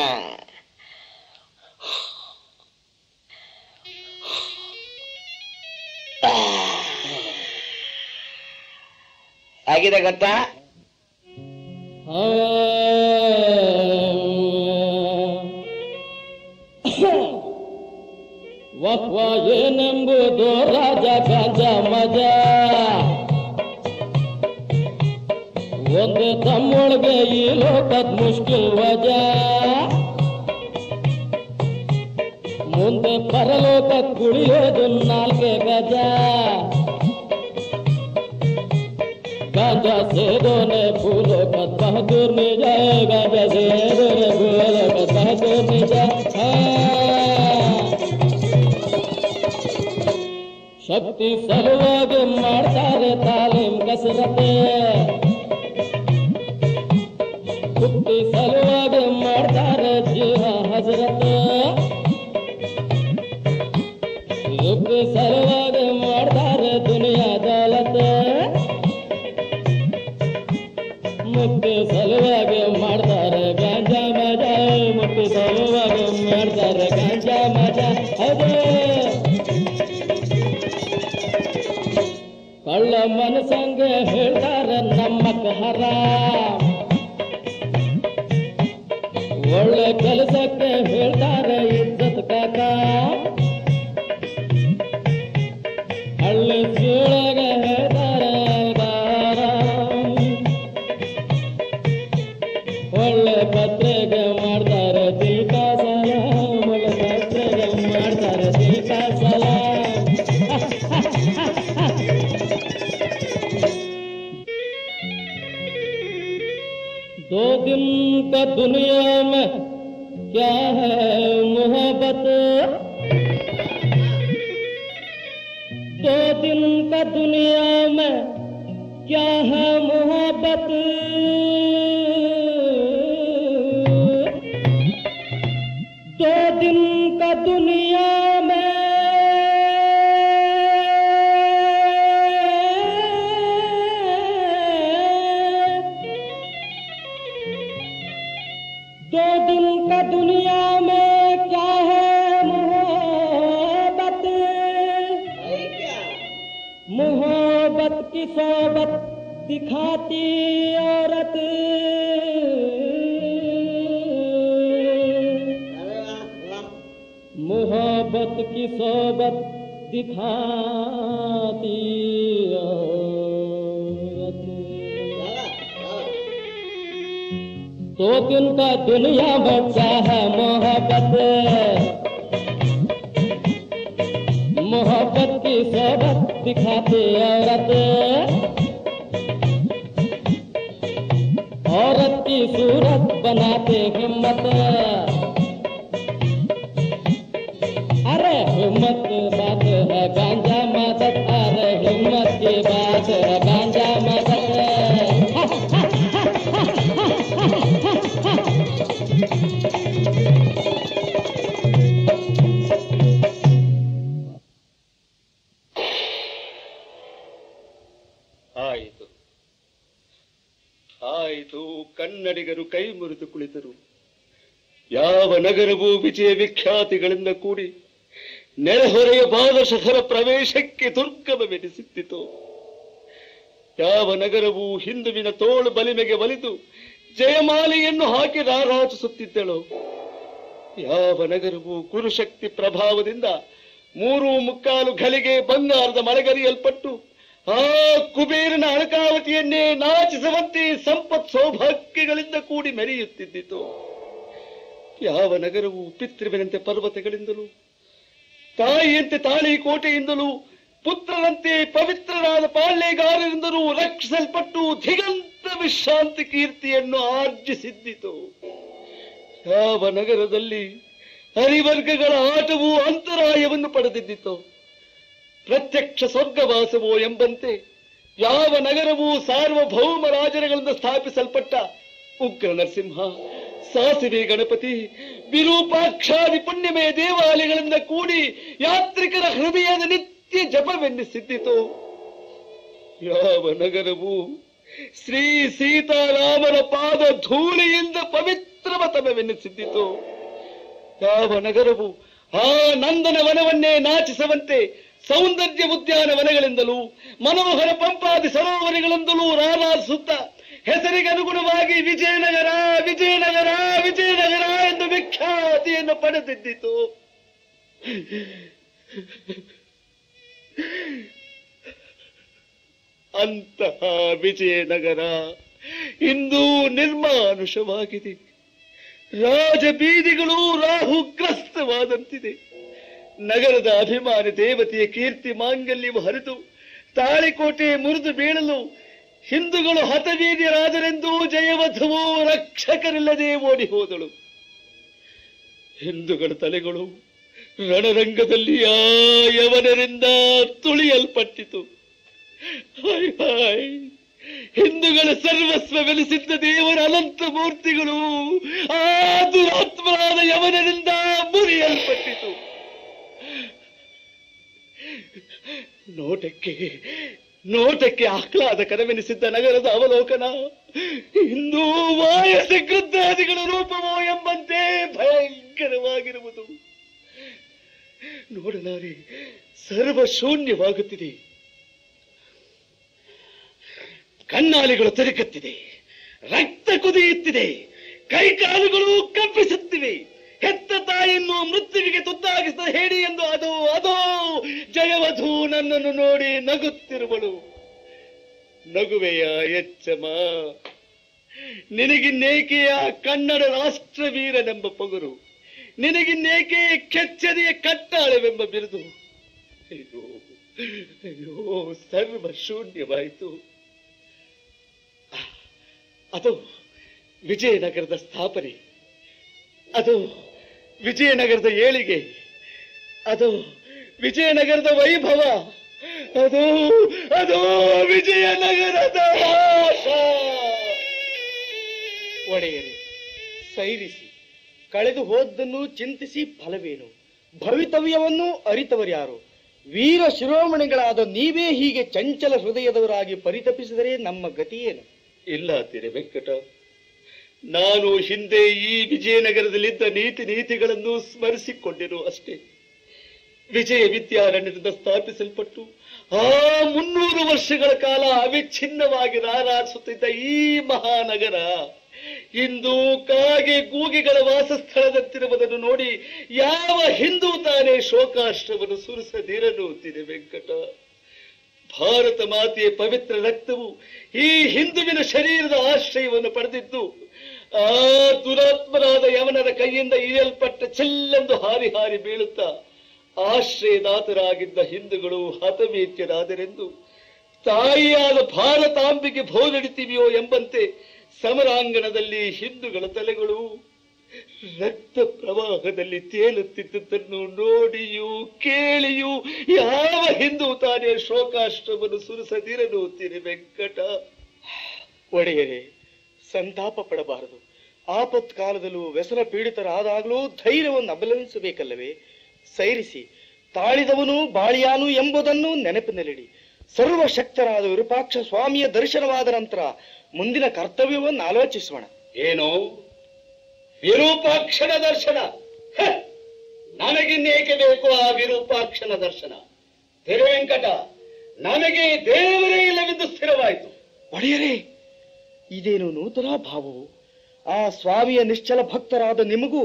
ಆಗಿದೆ ಗೊತ್ತಾ? ನಂಬುದು ರಾಜ ಗಜ ಮಜ ಒಬ್ಬ ತಮ್ಮೊಳಗೆ ಈ ಲೋಕದ ಮುಷ್ಕಿಲ್ ವಜಾ ಮುಂದೆ ಪರಲೋಕಕ್ಕೆ ಗುಳಿಯೋದು ನಾಲ್ಕೆ ಗಜ गांजा से दोने फूलों का बहादुर में जाए गांजा से दोने फूलों का बहादुर में जाए शक्ति सलवाग मारता रे तालीम कसरते शक्ति सलवाग मारता रे जीवा हजरते शक्ति सलवाग मारता रे दुनिया दौलते मुक्ति सलुवागे मारतारे गांजा मजा मुक्ति सलुवागे मारतारे गांजा मजा अबे कल्ल मनसंगे हेळ्तारे नमक हराम ಒಳ್ಳೆ ಕೆಲಸಕ್ಕೆ ಹೇಳ್ತಾರೆ ಇಜ್ಜತ್ ಕಾಕ ಹಳ್ಳಿ ಸೀಳಗೆ ಹೇಳ್ತಾರೆ दो दिन का दुनिया में क्या है मोहब्बत दो दिन का दुनिया में क्या है मोहब्बत दो दिन का दुनिया में दो दिन का दुनिया में क्या है मोहब्बत मोहब्बत की सोबत दिखाती औरत मोहब्बत की सोबत दिखाती दो दिन का दुनिया बच्चा है मोहब्बत मोहब्बत की सोबत दिखाती औरत औरत की सूरत बनाते हिम्मत अरे हिम्मत की बात है गांजा मदद अरे हिम्मत की बात है गांजा मदद ಆಯಿತು ಆಯಿತು ಕನ್ನಡಿಗರು ಕೈ ಮುರಿದು ಕುಳಿತರು ಯಾವ ನಗರವೂ ವಿಜಯ ವಿಖ್ಯಾತಿಗಳಿಂದ ಕೂಡಿ ನೆರೆಹೊರೆಯ ಬಾದಶಹರ ಪ್ರವೇಶಕ್ಕೆ ದುರ್ಗಮವೆನಿಸುತ್ತಿತ್ತು ಯಾವ ನಗರವೂ ಹಿಂದುವಿನ ತೋಳು ಬಲಿಮೆಗೆ ಒಲಿದು ಜಯಮಾಲೆಯನ್ನು ಹಾಕಿ ರಾರಾಜಿಸುತ್ತಿದ್ದಳು ಯಾವ ನಗರವೂ ಗುರುಶಕ್ತಿ ಪ್ರಭಾವದಿಂದ ಮೂರು ಮುಕ್ಕಾಲು ಘಲಿಗೆ ಬಂಗಾರದ ಮಳೆಗರಿಯಲ್ಪಟ್ಟು ಆ ಕುಬೇರನ ಅಳಕಾವತಿಯನ್ನೇ ನಾಚಿಸುವಂತೆ ಸಂಪತ್ ಸೌಭಾಗ್ಯಗಳಿಂದ ಕೂಡಿ ಮೆರೆಯುತ್ತಿದ್ದಿತು ಯಾವ ನಗರವೂ ಪಿತೃವಿನಂತೆ ಪರ್ವತಗಳಿಂದಲೂ ತಾಯಿಯಂತೆ ತಾಳಿಕೋಟೆಯಿಂದಲೂ ಪುತ್ರರಂತೆ ಪವಿತ್ರರಾದ ಪಾಳ್ಯಗಾರರಿಂದಲೂ ರಕ್ಷಿಸಲ್ಪಟ್ಟು ದಿಗಂತ ವಿಶ್ರಾಂತಿ ಕೀರ್ತಿಯನ್ನು ಆರ್ಜಿಸಿದ್ದಿತು ಯಾವ ನಗರದಲ್ಲಿ ಹರಿವರ್ಗಗಳ ಆಟವು ಅಂತರಾಯವನ್ನು ಪಡೆದಿದ್ದಿತು ಪ್ರತ್ಯಕ್ಷ ಸ್ವರ್ಗವಾಸವೋ ಎಂಬಂತೆ ಯಾವ ನಗರವೂ ಸಾರ್ವಭೌಮ ರಾಜರುಗಳಿಂದ ಸ್ಥಾಪಿಸಲ್ಪಟ್ಟ ಉಗ್ರ ನರಸಿಂಹ ಸಾಸಿವೆ ಗಣಪತಿ ವಿರೂಪಾಕ್ಷಾದಿ ಪುಣ್ಯಮಯ ದೇವಾಲಯಗಳಿಂದ ಕೂಡಿ ಯಾತ್ರಿಕರ ಹೃದಯದ ನಿತ್ಯ ಜಪವೆನ್ನಿಸಿದ್ದಿತು ಯಾವ ನಗರವೂ ಶ್ರೀ ಸೀತಾರಾಮನ ಪಾದ ಧೂಳಿಯಿಂದ ಪವಿತ್ರವತನವೆನ್ನಿಸಿದ್ದಿತು ಯಾವ ನಗರವು ಆ ನಂದನ ವನವನ್ನೇ ನಾಚಿಸುವಂತೆ ಸೌಂದರ್ಯ ಉದ್ಯಾನವನಗಳಿಂದಲೂ ಮನೋಹರ ಪಂಪಾದಿ ಸರೋವರಗಳಿಂದಲೂ ರಾರಾಜಿಸುತ್ತ ಹೆಸರಿಗನುಗುಣವಾಗಿ ವಿಜಯನಗರ ವಿಜಯನಗರ ವಿಜಯನಗರ ಎಂದು ವಿಖ್ಯಾತಿಯನ್ನು ಪಡೆದಿದ್ದಿತು ಅಂತಹ ವಿಜಯನಗರ ಇಂದು ನಿರ್ಮಾನುಷವಾಗಿದೆ. ರಾಜಬೀದಿಗಳು ರಾಹುಗ್ರಸ್ತವಾದಂತಿದೆ. ನಗರದ ಅಭಿಮಾನಿ ದೇವತೆಯ ಕೀರ್ತಿ ಮಾಂಗಲ್ಯವು ಹರಿದು ತಾಳಿಕೋಟೆ ಮುರಿದು ಬೀಳಲು ಹಿಂದೂಗಳು ಹತವೀರ್ಯರಾದರೆಂದು ಜಯವಧುವು ರಕ್ಷಕರಿಲ್ಲದೆ ಓಡಿ ಹೋದಳು. ಹಿಂದೂಗಳ ತಲೆಗಳು ರಣರಂಗದಲ್ಲಿ ಆ ಯವನರಿಂದ ತುಳಿಯಲ್ಪಟ್ಟಿತು. ಹಾಯ್ ಹಾಯ್, ಹಿಂದೂಗಳ ಸರ್ವಸ್ವವೆನಿಸಿದ್ದ ದೇವರ ಅನಂತ ಮೂರ್ತಿಗಳು ಆ ದುರಾತ್ಮರಾದ ಯವನರಿಂದ ಮುರಿಯಲ್ಪಟ್ಟಿತು. ನೋಟಕ್ಕೆ ನೋಟಕ್ಕೆ ಆಹ್ಲಾದಕರವೆನಿಸಿದ್ದ ನಗರದ ಅವಲೋಕನ ಇಂದು ವಾಯಸ ಕೃದ್ಧಾದಿಗಳ ರೂಪವೋ ಎಂಬಂತೆ ಭಯಂಕರವಾಗಿರುವುದು. ನೋಡಲಾರೆ ಸರ್ವಶೂನ್ಯವಾಗುತ್ತಿದೆ. ಕಣ್ಣಾಲಿಗಳು ತೆರಕುತ್ತಿದೆ, ರಕ್ತ ಕುದಿಯುತ್ತಿದೆ, ಕೈಕಾಲುಗಳು ಕಂಪಿಸುತ್ತಿವೆ. ಹೆತ್ತ ತಾಯಿಯನ್ನು ಮೃತ್ಯುವಿಗೆ ತುತ್ತಾಗಿಸಿದ ಹೇಳಿ ಎಂದು ಅದು ಅದೋ ಜಯವಧು ನನ್ನನ್ನು ನೋಡಿ ನಗುತ್ತಿರುವಳು. ನಗುವೆಯ ಎಚ್ಚಮ್ಮ, ನಿನಗಿನ್ನೇಕೆಯ ಕನ್ನಡ ರಾಷ್ಟ್ರವೀರನೆಂಬ ಪೊಗರು, ನಿನಗಿನ್ನೇಕೆ ಕೆಚ್ಚರಿಯ ಕಟ್ಟಾಳವೆಂಬ ಬಿರುದು? ಅಯ್ಯೋ ಅಯ್ಯೋ, ಸರ್ವ ಶೂನ್ಯವಾಯಿತು. ಅದು ವಿಜಯನಗರದ ಸ್ಥಾಪನೆ, ಅದು ವಿಜಯನಗರದ ಏಳಿಗೆ, ಅದು ವಿಜಯನಗರದ ವೈಭವ, ಅದು ಅದು ವಿಜಯನಗರದ ಆಶ. ಒಡೆಯರೆ, ಸೈರಿಸಿ, ಕಳೆದು ಹೋದ್ದನ್ನು ಚಿಂತಿಸಿ ಫಲವೇನು? ಭವಿತವ್ಯವನ್ನು ಅರಿತವರ್ಯಾರು? ವೀರ ಶಿರೋಮಣಿಗಳಾದ ನೀವೇ ಹೀಗೆ ಚಂಚಲ ಹೃದಯದವರಾಗಿ ಪರಿತಪಿಸಿದರೆ ನಮ್ಮ ಗತಿಯೇನು? ಇಲ್ಲ ತೀರೆ ವೆಂಕಟ, ನಾನು ಹಿಂದೆ ಈ ವಿಜಯನಗರದಲ್ಲಿದ್ದ ನೀತಿ ನೀತಿಗಳನ್ನು ಸ್ಮರಿಸಿಕೊಂಡೆನು ಅಷ್ಟೇ. ವಿಜಯ ವಿದ್ಯಾರಣ್ಯದಿಂದ ಸ್ಥಾಪಿಸಲ್ಪಟ್ಟು ಆ 300 ವರ್ಷಗಳ ಕಾಲ ಅವಿಚ್ಛಿನ್ನವಾಗಿ ರಾರಾಜಿಸುತ್ತಿದ್ದ ಈ ಮಹಾನಗರ ಇಂದು ಕಾಗೆ ಕೂಗಿಗಳ ವಾಸಸ್ಥಳದಂತಿರುವುದನ್ನು ನೋಡಿ ಯಾವ ಹಿಂದೂ ತಾನೇ ಶೋಕಾಶ್ರವನ್ನು ಸುರಿಸದಿರನು ತೀರೆ ವೆಂಕಟ. ಭಾರತ ಮಾತೆಯ ಪವಿತ್ರ ರಕ್ತವು ಈ ಹಿಂದುವಿನ ಶರೀರದ ಆಶ್ರಯವನ್ನು ಪಡೆದಿದ್ದು ಆ ದುರಾತ್ಮರಾದ ಯವನರ ಕೈಯಿಂದ ಇಳಿಯಲ್ಪಟ್ಟ ಚೆಲ್ಲೆಂದು ಹಾರಿ ಹಾರಿ ಬೀಳುತ್ತಾ ಆಶ್ರಯದಾತರಾಗಿದ್ದ ಹಿಂದೂಗಳು ಹತವೀತ್ಯರಾದರೆಂದು ತಾಯಿಯಾದ ಭಾರತಾಂಬಿಗೆ ಭೋಜಡಿತೀವಿಯೋ ಎಂಬಂತೆ ಸಮರಾಂಗಣದಲ್ಲಿ ಹಿಂದೂಗಳ ತಲೆಗಳು ರಕ್ತ ಪ್ರವಾಹದಲ್ಲಿ ತೇಲುತ್ತಿದ್ದುದನ್ನು ನೋಡಿಯೂ ಕೇಳಿಯೂ ಯಾವ ಹಿಂದೂ ತಾನೇ ಶೋಕಾಷ್ಟವನ್ನು ಸುರಿಸದಿರಲು ತೀರಿ ವೆಂಕಟ. ಒಡೆಯರೆ, ಸಂತಾಪ ಪಡಬಾರದು. ಆಪತ್ಕಾಲದಲ್ಲೂ ವ್ಯಸನ ಪೀಡಿತರಾದಾಗಲೂ ಧೈರ್ಯವನ್ನು ಅಬಲಂಬಿಸಬೇಕಲ್ಲವೇ? ಸೈರಿಸಿ, ತಾಳಿದವನು ಬಾಳಿಯಾನು ಎಂಬುದನ್ನು ನೆನಪಿನಲ್ಲಿಡಿ. ಸರ್ವಶಕ್ತರಾದ ವಿರೂಪಾಕ್ಷ ಸ್ವಾಮಿಯ ದರ್ಶನವಾದ ನಂತರ ಮುಂದಿನ ಕರ್ತವ್ಯವನ್ನು ಆಲೋಚಿಸೋಣ. ಏನು ವಿರೂಪಾಕ್ಷನ ದರ್ಶನ? ನನಗಿನ್ನೇಕೆ ಬೇಕು ಆ ವಿರೂಪಾಕ್ಷನ ದರ್ಶನ? ತಿರುವೆಂಕಟ, ನನಗೆ ದೇವರೇ ಇಲ್ಲವೆಂದು ಸ್ಥಿರವಾಯಿತು. ಒಡೆಯರೇ, ಇದೇನು ನೂತನ ಭಾವವು? ಆ ಸ್ವಾಮಿಯ ನಿಶ್ಚಲ ಭಕ್ತರಾದ ನಿಮಗೂ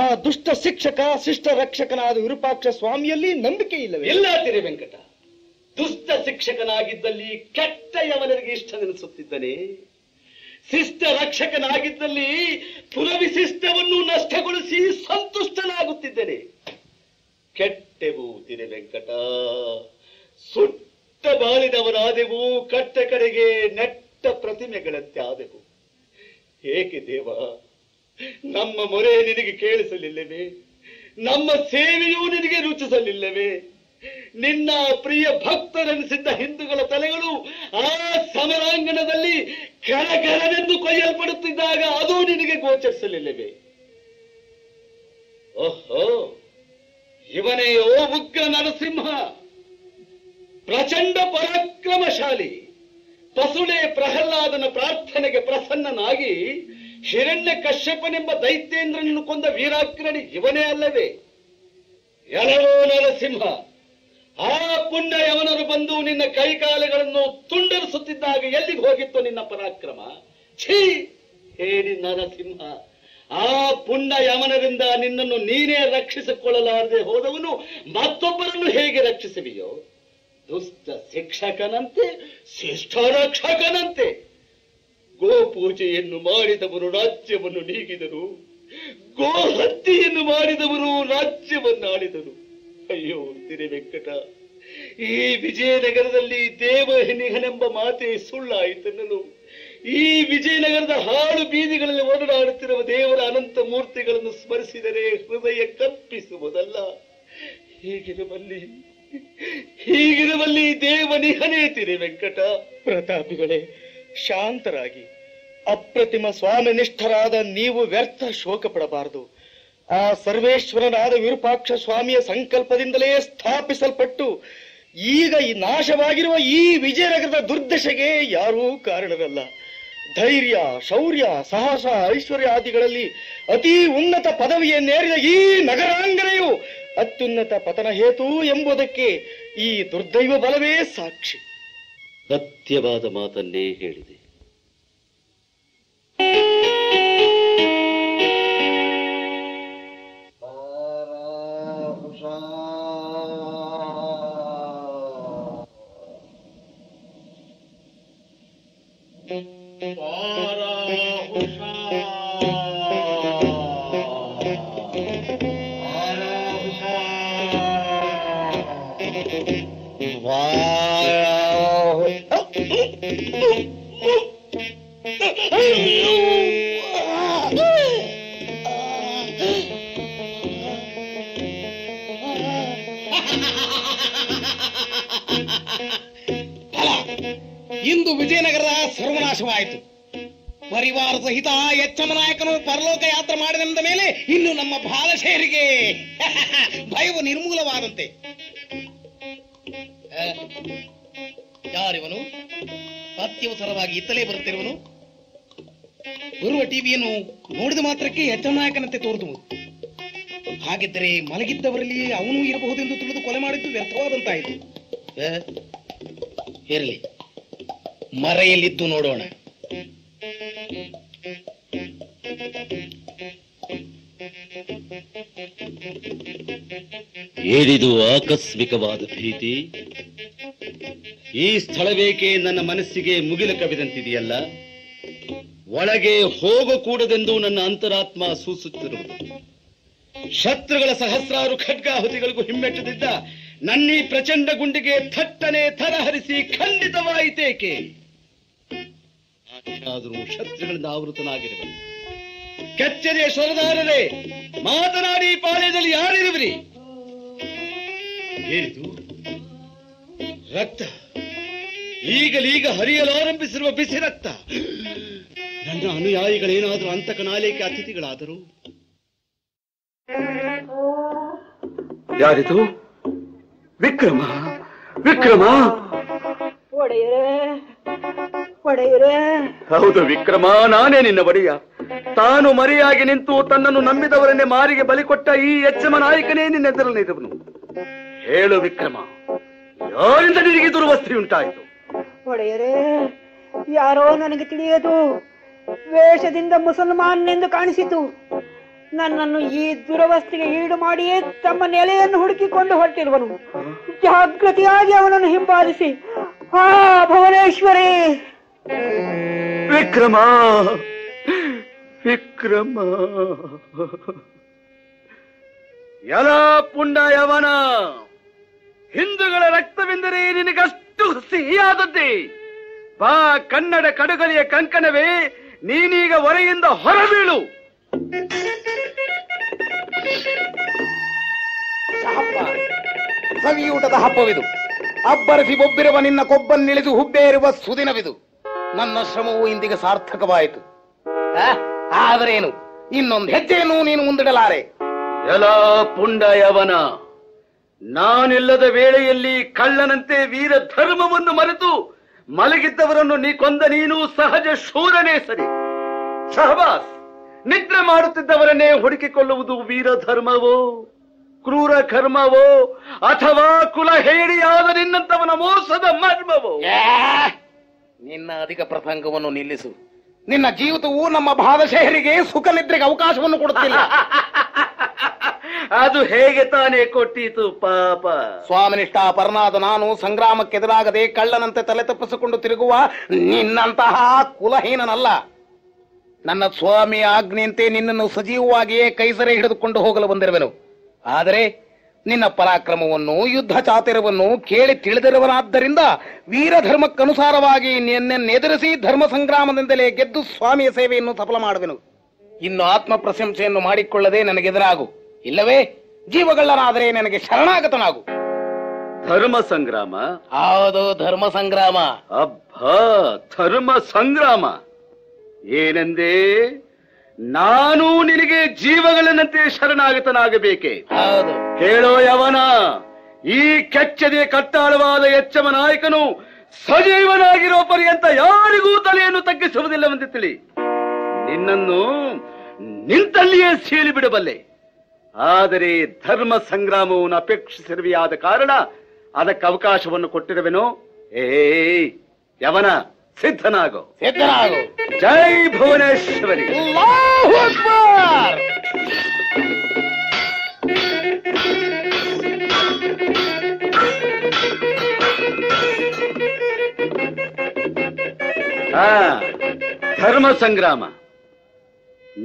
ಆ ದುಷ್ಟ ಶಿಕ್ಷಕ ಶಿಷ್ಟ ರಕ್ಷಕನಾದ ವಿರೂಪಾಕ್ಷ ಸ್ವಾಮಿಯಲ್ಲಿ ನಂಬಿಕೆ ಇಲ್ಲವೇ? ಇಲ್ಲ ತಿರಿ ವೆಂಕಟ, ದುಷ್ಟ ಶಿಕ್ಷಕನಾಗಿದ್ದಲ್ಲಿ ಕೆಟ್ಟ ಯವನರಿಗೆ ಇಷ್ಟವೆನಿಸುತ್ತಿದ್ದಾನೆ. ಶಿಷ್ಟ ರಕ್ಷಕನಾಗಿದ್ದಲ್ಲಿ ಪುರವಿಶಿಷ್ಟವನ್ನು ನಷ್ಟಗೊಳಿಸಿ ಸಂತುಷ್ಟನಾಗುತ್ತಿದ್ದಾನೆ. ಕೆಟ್ಟೆವು ತಿರಿ ವೆಂಕಟ, ಸುಟ್ಟ ಬಾಳಿದವರಾದೆವು, ಕಟ್ಟ ಕಡೆಗೆ ಪ್ರತಿಮೆಗಳಂತೆ ಆದವು. ಏಕೆ ದೇವ, ನಮ್ಮ ಮೊರೆ ನಿನಗೆ ಕೇಳಿಸಲಿಲ್ಲವೇ? ನಮ್ಮ ಸೇವೆಯೂ ನಿನಗೆ ರುಚಿಸಲಿಲ್ಲವೇ? ನಿನ್ನ ಪ್ರಿಯ ಭಕ್ತರೆನಿಸಿದ್ದ ಹಿಂದೂಗಳ ತಲೆಗಳು ಆ ಸಮರಾಂಗಣದಲ್ಲಿ ಕರಕರನೆಂದು ಕೊಯ್ಯಲ್ಪಡುತ್ತಿದ್ದಾಗ ಅದು ನಿನಗೆ ಗೋಚರಿಸಲಿಲ್ಲವೇ? ಓಹೋ, ಇವನೇ ಓ ಉಗ್ರ ನರಸಿಂಹ, ಪ್ರಚಂಡ ಪರಾಕ್ರಮಶಾಲಿ. ಪಸುಳೆ ಪ್ರಹ್ಲಾದನ ಪ್ರಾರ್ಥನೆಗೆ ಪ್ರಸನ್ನನಾಗಿ ಹಿರಣ್ಯಕಶ್ಯಪನೆಂಬ ದೈತ್ಯೇಂದ್ರನನ್ನು ಕೊಂದ ವೀರಾಗ್ರಣಿ ಇವನೇ ಅಲ್ಲವೇ? ಎಲ್ಲವೋ ನರಸಿಂಹ, ಆ ಪುಣ್ಯ ಯವನರು ಬಂದು ನಿನ್ನ ಕೈಕಾಲುಗಳನ್ನು ತುಂಡರಿಸುತ್ತಿದ್ದಾಗ ಎಲ್ಲಿಗೆ ಹೋಗಿತ್ತು ನಿನ್ನ ಪರಾಕ್ರಮ? ಛೀ ಹೇಳಿ ನರಸಿಂಹ, ಆ ಪುಣ್ಯ ಯವನರಿಂದ ನಿನ್ನನ್ನು ನೀನೇ ರಕ್ಷಿಸಿಕೊಳ್ಳಲಾರದೆ ಹೋದವನು ಮತ್ತೊಬ್ಬರನ್ನು ಹೇಗೆ ರಕ್ಷಿಸುವಿಯೋ? ದುಷ್ಟ ಶಿಕ್ಷಕನಂತೆ, ಶಿಷ್ಟ ರಕ್ಷಕನಂತೆ ಗೋಪೂಜೆಯನ್ನು ಮಾಡಿದವರು ರಾಜ್ಯವನ್ನು ನೀಗಿದರು, ಗೋ ಹತ್ಯೆಯನ್ನು ಮಾಡಿದವರು ರಾಜ್ಯವನ್ನಾಳಿದರು. ಅಯ್ಯೋ ತಿರೆ ವೆಂಕಟ, ಈ ವಿಜಯನಗರದಲ್ಲಿ ದೇವನಿಗನೆಂಬ ಮಾತೆ ಸುಳ್ಳಾಯಿತೆನ್ನಲು ಈ ವಿಜಯನಗರದ ಹಾಳು ಬೀದಿಗಳಲ್ಲಿ ಓಡಾಡುತ್ತಿರುವ ದೇವರ ಅನಂತ ಮೂರ್ತಿಗಳನ್ನು ಸ್ಮರಿಸಿದರೆ ಹೃದಯ ಕಪ್ಪಿಸುವುದಲ್ಲ. ಹೀಗಿರುವಲ್ಲಿ ದೇವನಿಗನೇ ತಿರೆ ವೆಂಕಟ. ಪ್ರತಾಪಿಗಳೇ, ಶಾಂತರಾಗಿ ಅಪ್ರತಿಮ ಸ್ವಾಮಿನಿಷ್ಠರಾದ ನೀವು ವ್ಯರ್ಥ ಶೋಕ ಪಡಬಾರದು. ಆ ಸರ್ವೇಶ್ವರನಾದ ವಿರೂಪಾಕ್ಷ ಸ್ವಾಮಿಯ ಸಂಕಲ್ಪದಿಂದಲೇ ಸ್ಥಾಪಿಸಲ್ಪಟ್ಟು ಈಗ ಈ ನಾಶವಾಗಿರುವ ಈ ವಿಜಯನಗರದ ದುರ್ದಶೆಗೆ ಯಾರೂ ಕಾರಣವಲ್ಲ. ಧೈರ್ಯ, ಶೌರ್ಯ, ಸಾಹಸ, ಐಶ್ವರ್ಯ ಆದಿಗಳಲ್ಲಿ ಅತಿ ಉನ್ನತ ಪದವಿಯನ್ನೇರಿದ ಈ ನಗರಾಂಗನೆಯು ಅತ್ಯುನ್ನತ ಪತನ ಹೇತು ಎಂಬುದಕ್ಕೆ ಈ ದುರ್ದೈವ ಬಲವೇ ಸಾಕ್ಷಿ. ಸತ್ಯವಾದ ಮಾತನ್ನೇ ಹೇಳಿದೆ. ಇಂದು ವಿಜಯನಗರದ ಸರ್ವನಾಶವಾಯಿತು. ಪರಿವಾರ ಸಹಿತ ಯಚ್ಚಮನಾಯಕನು ಪರಲೋಕ ಯಾತ್ರೆ ಮಾಡಿದ ಮೇಲೆ ಇನ್ನು ನಮ್ಮ ಬಾಲಶೇರಿಗೆ ಭಯವು ನಿರ್ಮೂಲವಾದಂತೆ. ಯಾರಿವನು? ಅತ್ಯವಸರವಾಗಿ ಇತ್ತಲೇ ಬರುತ್ತಿರುವನು. ಬರುವ ಟಿವಿಯನ್ನು ನೋಡಿದ ಮಾತ್ರಕ್ಕೆ ಯಚ್ಚಮನಾಯಕನಂತೆ ತೋರಿದುವು. ಹಾಗಿದ್ದರೆ ಮಲಗಿದ್ದವರಲ್ಲಿ ಅವನು ಇರಬಹುದೆಂದು ತಿಳಿದು ಕೊಲೆ ಮಾಡಿದ್ದು ವ್ಯರ್ಥವಾದಂತಾಯಿತು. ಇರಲಿ, ಮರೆಯಲ್ಲಿದ್ದು ನೋಡೋಣ. ಏನಿದು ಆಕಸ್ಮಿಕವಾದ ಭೀತಿ? ಈ ಸ್ಥಳವೇಕೆ ನನ್ನ ಮನಸ್ಸಿಗೆ ಮುಗಿಲು ಕವಿದಂತಿದೆಯಲ್ಲ? ಒಳಗೆ ಹೋಗಕೂಡದೆಂದು ನನ್ನ ಅಂತರಾತ್ಮ ಸೂಸುತ್ತಿರುವುದು. ಶತ್ರುಗಳ ಸಹಸ್ರಾರು ಖಡ್ಗಾಹುತಿಗಳಿಗೂ ಹಿಮ್ಮೆಟ್ಟದಿದ್ದ ನನ್ನ ಈ ಪ್ರಚಂಡ ಗುಂಡಿಗೆ ಥಟ್ಟನೆ ಥರಹರಿಸಿ ಖಂಡಿತವಾಯಿತೇಕೆ? ಆದರೂ ಶತ್ರುಗಳಿಂದ ಆವೃತನಾಗಿರಬೇಕು. ಕೆಚ್ಚರಿಯ ಸ್ವರದಾರರೇ, ಮಾತನಾಡಿ, ಪಾಳ್ಯದಲ್ಲಿ ಯಾರಿರುವಿರಿ? ಏನಿದು ರಕ್ತ? ಈಗಲೀಗ ಹರಿಯಲಾರಂಭಿಸಿರುವ ಬಿಸಿ ರಕ್ತ. ನನ್ನ ಅನುಯಾಯಿಗಳೇನಾದರೂ ಅಂತಕನಾಲಯಕ್ಕೆ ಅತಿಥಿಗಳಾದರು? ಯಾರಿದು? ವಿಕ್ರಮ, ವಿಕ್ರಮ! ಒಡೆಯರೇ, ಒಡೆಯರೇ! ಹೌದು ವಿಕ್ರಮ, ನಾನೇ ನಿನ್ನ ಒಡೆಯ. ತಾನು ಮರಿಯಾಗಿ ನಿಂತು ತನ್ನನ್ನು ನಂಬಿದವರನ್ನೇ ಮಾರಿಗೆ ಬಲಿಕೊಟ್ಟ ಈ ಯಚ್ಚಮ ನಾಯಕನೇ ನಿನ್ನೆದರಲ್ಲಿದ್ದವನು. ಹೇಳು ವಿಕ್ರಮ, ಯಾರಿಂದ ನಿನಗೆ ದುರ್ವಸ್ಥಿ ಉಂಟಾಯಿತು? ಒಡೆಯರೇ, ಯಾರೋ ನನಗೆ ತಿಳಿಯದು ವೇಷದಿಂದ ಮುಸಲ್ಮಾನನೆಂದು ಕಾಣಿಸಿತು. ನನ್ನನ್ನು ಈ ದುರವಸ್ಥೆಗೆ ಈಡು ಮಾಡಿಯೇ ತಮ್ಮ ನೆಲೆಯನ್ನು ಹುಡುಕಿಕೊಂಡು ಹೊರಟಿರುವನು. ಜಾಗೃತಿಯಾಗಿ ಅವನನ್ನು ಹಿಂಬಾಲಿಸಿ. ಆ ಭುವನೇಶ್ವರಿ! ವಿಕ್ರಮ, ವಿಕ್ರಮ! ಯಲ ಪುಂಡ ಯವನ, ಹಿಂದೂಗಳ ರಕ್ತವೆಂದರೆ ನಿನಗಷ್ಟು ಸಿಹಿಯಾದದ್ದೇ. ಬಾ ಕನ್ನಡ ಕಡುಗಲಿಯ ಕಂಕಣವೇ, ನೀನೀಗ ಹೊರೆಯಿಂದ ಹೊರಬೀಳು. ಸವಿಯೂಟದ ಹಬ್ಬವಿದು, ಅಬ್ಬರಿಸಿ ಬೊಬ್ಬಿರುವ ನಿನ್ನ ಕೊಬ್ಬನ್ನಿಳಿದು ಹುಬ್ಬೆ ಇರುವ ಸುದಿನವಿದು. ನನ್ನ ಶ್ರಮವು ಇಂದಿಗೆ ಸಾರ್ಥಕವಾಯಿತು. ಆದರೇನು, ಇನ್ನೊಂದು ಹೆಜ್ಜೆಯನ್ನು ನೀನು ಮುಂದಿಡಲಾರೆ. ಎಲ ಪುಂಡ ಯವನ, ನಾನಿಲ್ಲದ ವೇಳೆಯಲ್ಲಿ ಕಳ್ಳನಂತೆ ವೀರ ಧರ್ಮವನ್ನು ಮರೆತು ಮಲಗಿದ್ದವರನ್ನು ನೀ ಕೊಂದ ನೀನು ಸಹಜ ಶೂರನೇ ಸರಿ. ಶಹಬಾಸ್, ನಿದ್ರೆ ಮಾಡುತ್ತಿದ್ದವರನ್ನೇ ಹುಡುಕಿಕೊಳ್ಳುವುದು ವೀರ ಧರ್ಮವೋ, ಕ್ರೂರ ಕರ್ಮವೋ, ಅಥವಾ ಕುಲ ಹೇಡಿಯಾದ ನಿನ್ನಂತವನ ಮೋಸದ ಮರ್ಮವೋ? ನಿನ್ನ ಅಧಿಕ ಪ್ರಸಂಗವನ್ನು ನಿಲ್ಲಿಸು. ನಿನ್ನ ಜೀವಿತವು ನಮ್ಮ ಬಾದಶೇಹರಿಗೆ ಸುಖ ನಿದ್ರೆಗೆ ಅವಕಾಶವನ್ನು ಕೊಡುತ್ತಿಲ್ಲ. ಅದು ಹೇಗೆ ತಾನೇ ಕೊಟ್ಟಿತು ಪಾಪ. ಸ್ವಾಮಿನಿಷ್ಠ ಪರನಾದ ನಾನು ಸಂಗ್ರಾಮಕ್ಕೆದರಾಗದೆ ಕಳ್ಳನಂತೆ ತಲೆ ತಪ್ಪಿಸಿಕೊಂಡು ತಿರುಗುವ ನಿನ್ನಂತಹ ಕುಲಹೀನನಲ್ಲ. ನನ್ನ ಸ್ವಾಮಿ ಆಜ್ಞೆಯಂತೆ ನಿನ್ನನ್ನು ಸಜೀವವಾಗಿಯೇ ಕೈಸರೆ ಹಿಡಿದುಕೊಂಡು ಹೋಗಲು ಬಂದಿರುವೆನು. ಆದರೆ ನಿನ್ನ ಪರಾಕ್ರಮವನ್ನು ಯುದ್ಧ ಚಾತುರ್ಯವನ್ನು ಕೇಳಿ ತಿಳಿದಿರುವನಾದ್ದರಿಂದ ವೀರಧರ್ಮಕ್ಕನುಸಾರವಾಗಿ ನಿನ್ನೆದುರಿಸಿ ಧರ್ಮ ಸಂಗ್ರಾಮದಿಂದಲೇ ಗೆದ್ದು ಸ್ವಾಮಿಯ ಸೇವೆಯನ್ನು ಸಫಲ ಮಾಡುವೆನು. ಇನ್ನು ಆತ್ಮ ಪ್ರಶಂಸೆಯನ್ನು ಮಾಡಿಕೊಳ್ಳದೆ ನನಗೆದುರಾಗು, ಇಲ್ಲವೇ ಜೀವಗಳ್ಳನಾದರೆ ನನಗೆ ಶರಣಾಗತನಾಗು. ಧರ್ಮ ಸಂಗ್ರಾಮ? ಹೌದು, ಧರ್ಮ ಸಂಗ್ರಾಮ. ಅಬ್ಬಾ, ಧರ್ಮ ಸಂಗ್ರಾಮ ಏನಂದೆ? ನಾನು ನಿನಗೆ ಜೀವಗಳನ್ನಂತೆ ಶರಣಾಗತನಾಗಬೇಕೆ? ಹೌದು. ಹೇಳೋ ಯವನ, ಈ ಕೆಚ್ಚದೆ ಕಟ್ಟಾಳವಾದ ಯಚ್ಚಮ ನಾಯಕನು ಸಜೀವನಾಗಿರೋ ಪರ್ಯಂತ ಯಾರಿಗೂ ತಲೆಯನ್ನು ತಗ್ಗಿಸುವುದಿಲ್ಲವೆಂದು ತಿಳಿ. ನಿನ್ನನ್ನು ನಿಂತಲ್ಲಿಯೇ ಸೀಳಿ ಬಿಡಬಲ್ಲೆ. ಆದರೆ ಧರ್ಮ ಸಂಗ್ರಾಮವನ್ನು ಅಪೇಕ್ಷಿಸಿರುವೆಯಾದ ಕಾರಣ ಅದಕ್ಕೆ ಅವಕಾಶವನ್ನು ಕೊಟ್ಟಿರುವೆನು. ಏಯ್ ಯವನ, ಸಿದ್ಧನಾಗೋ. ಜೈ ಭುವನೇಶ್ವರಿ. ಅಲ್ಲಾಹು ಅಕ್ಬರ್. ಧರ್ಮ ಸಂಗ್ರಾಮ,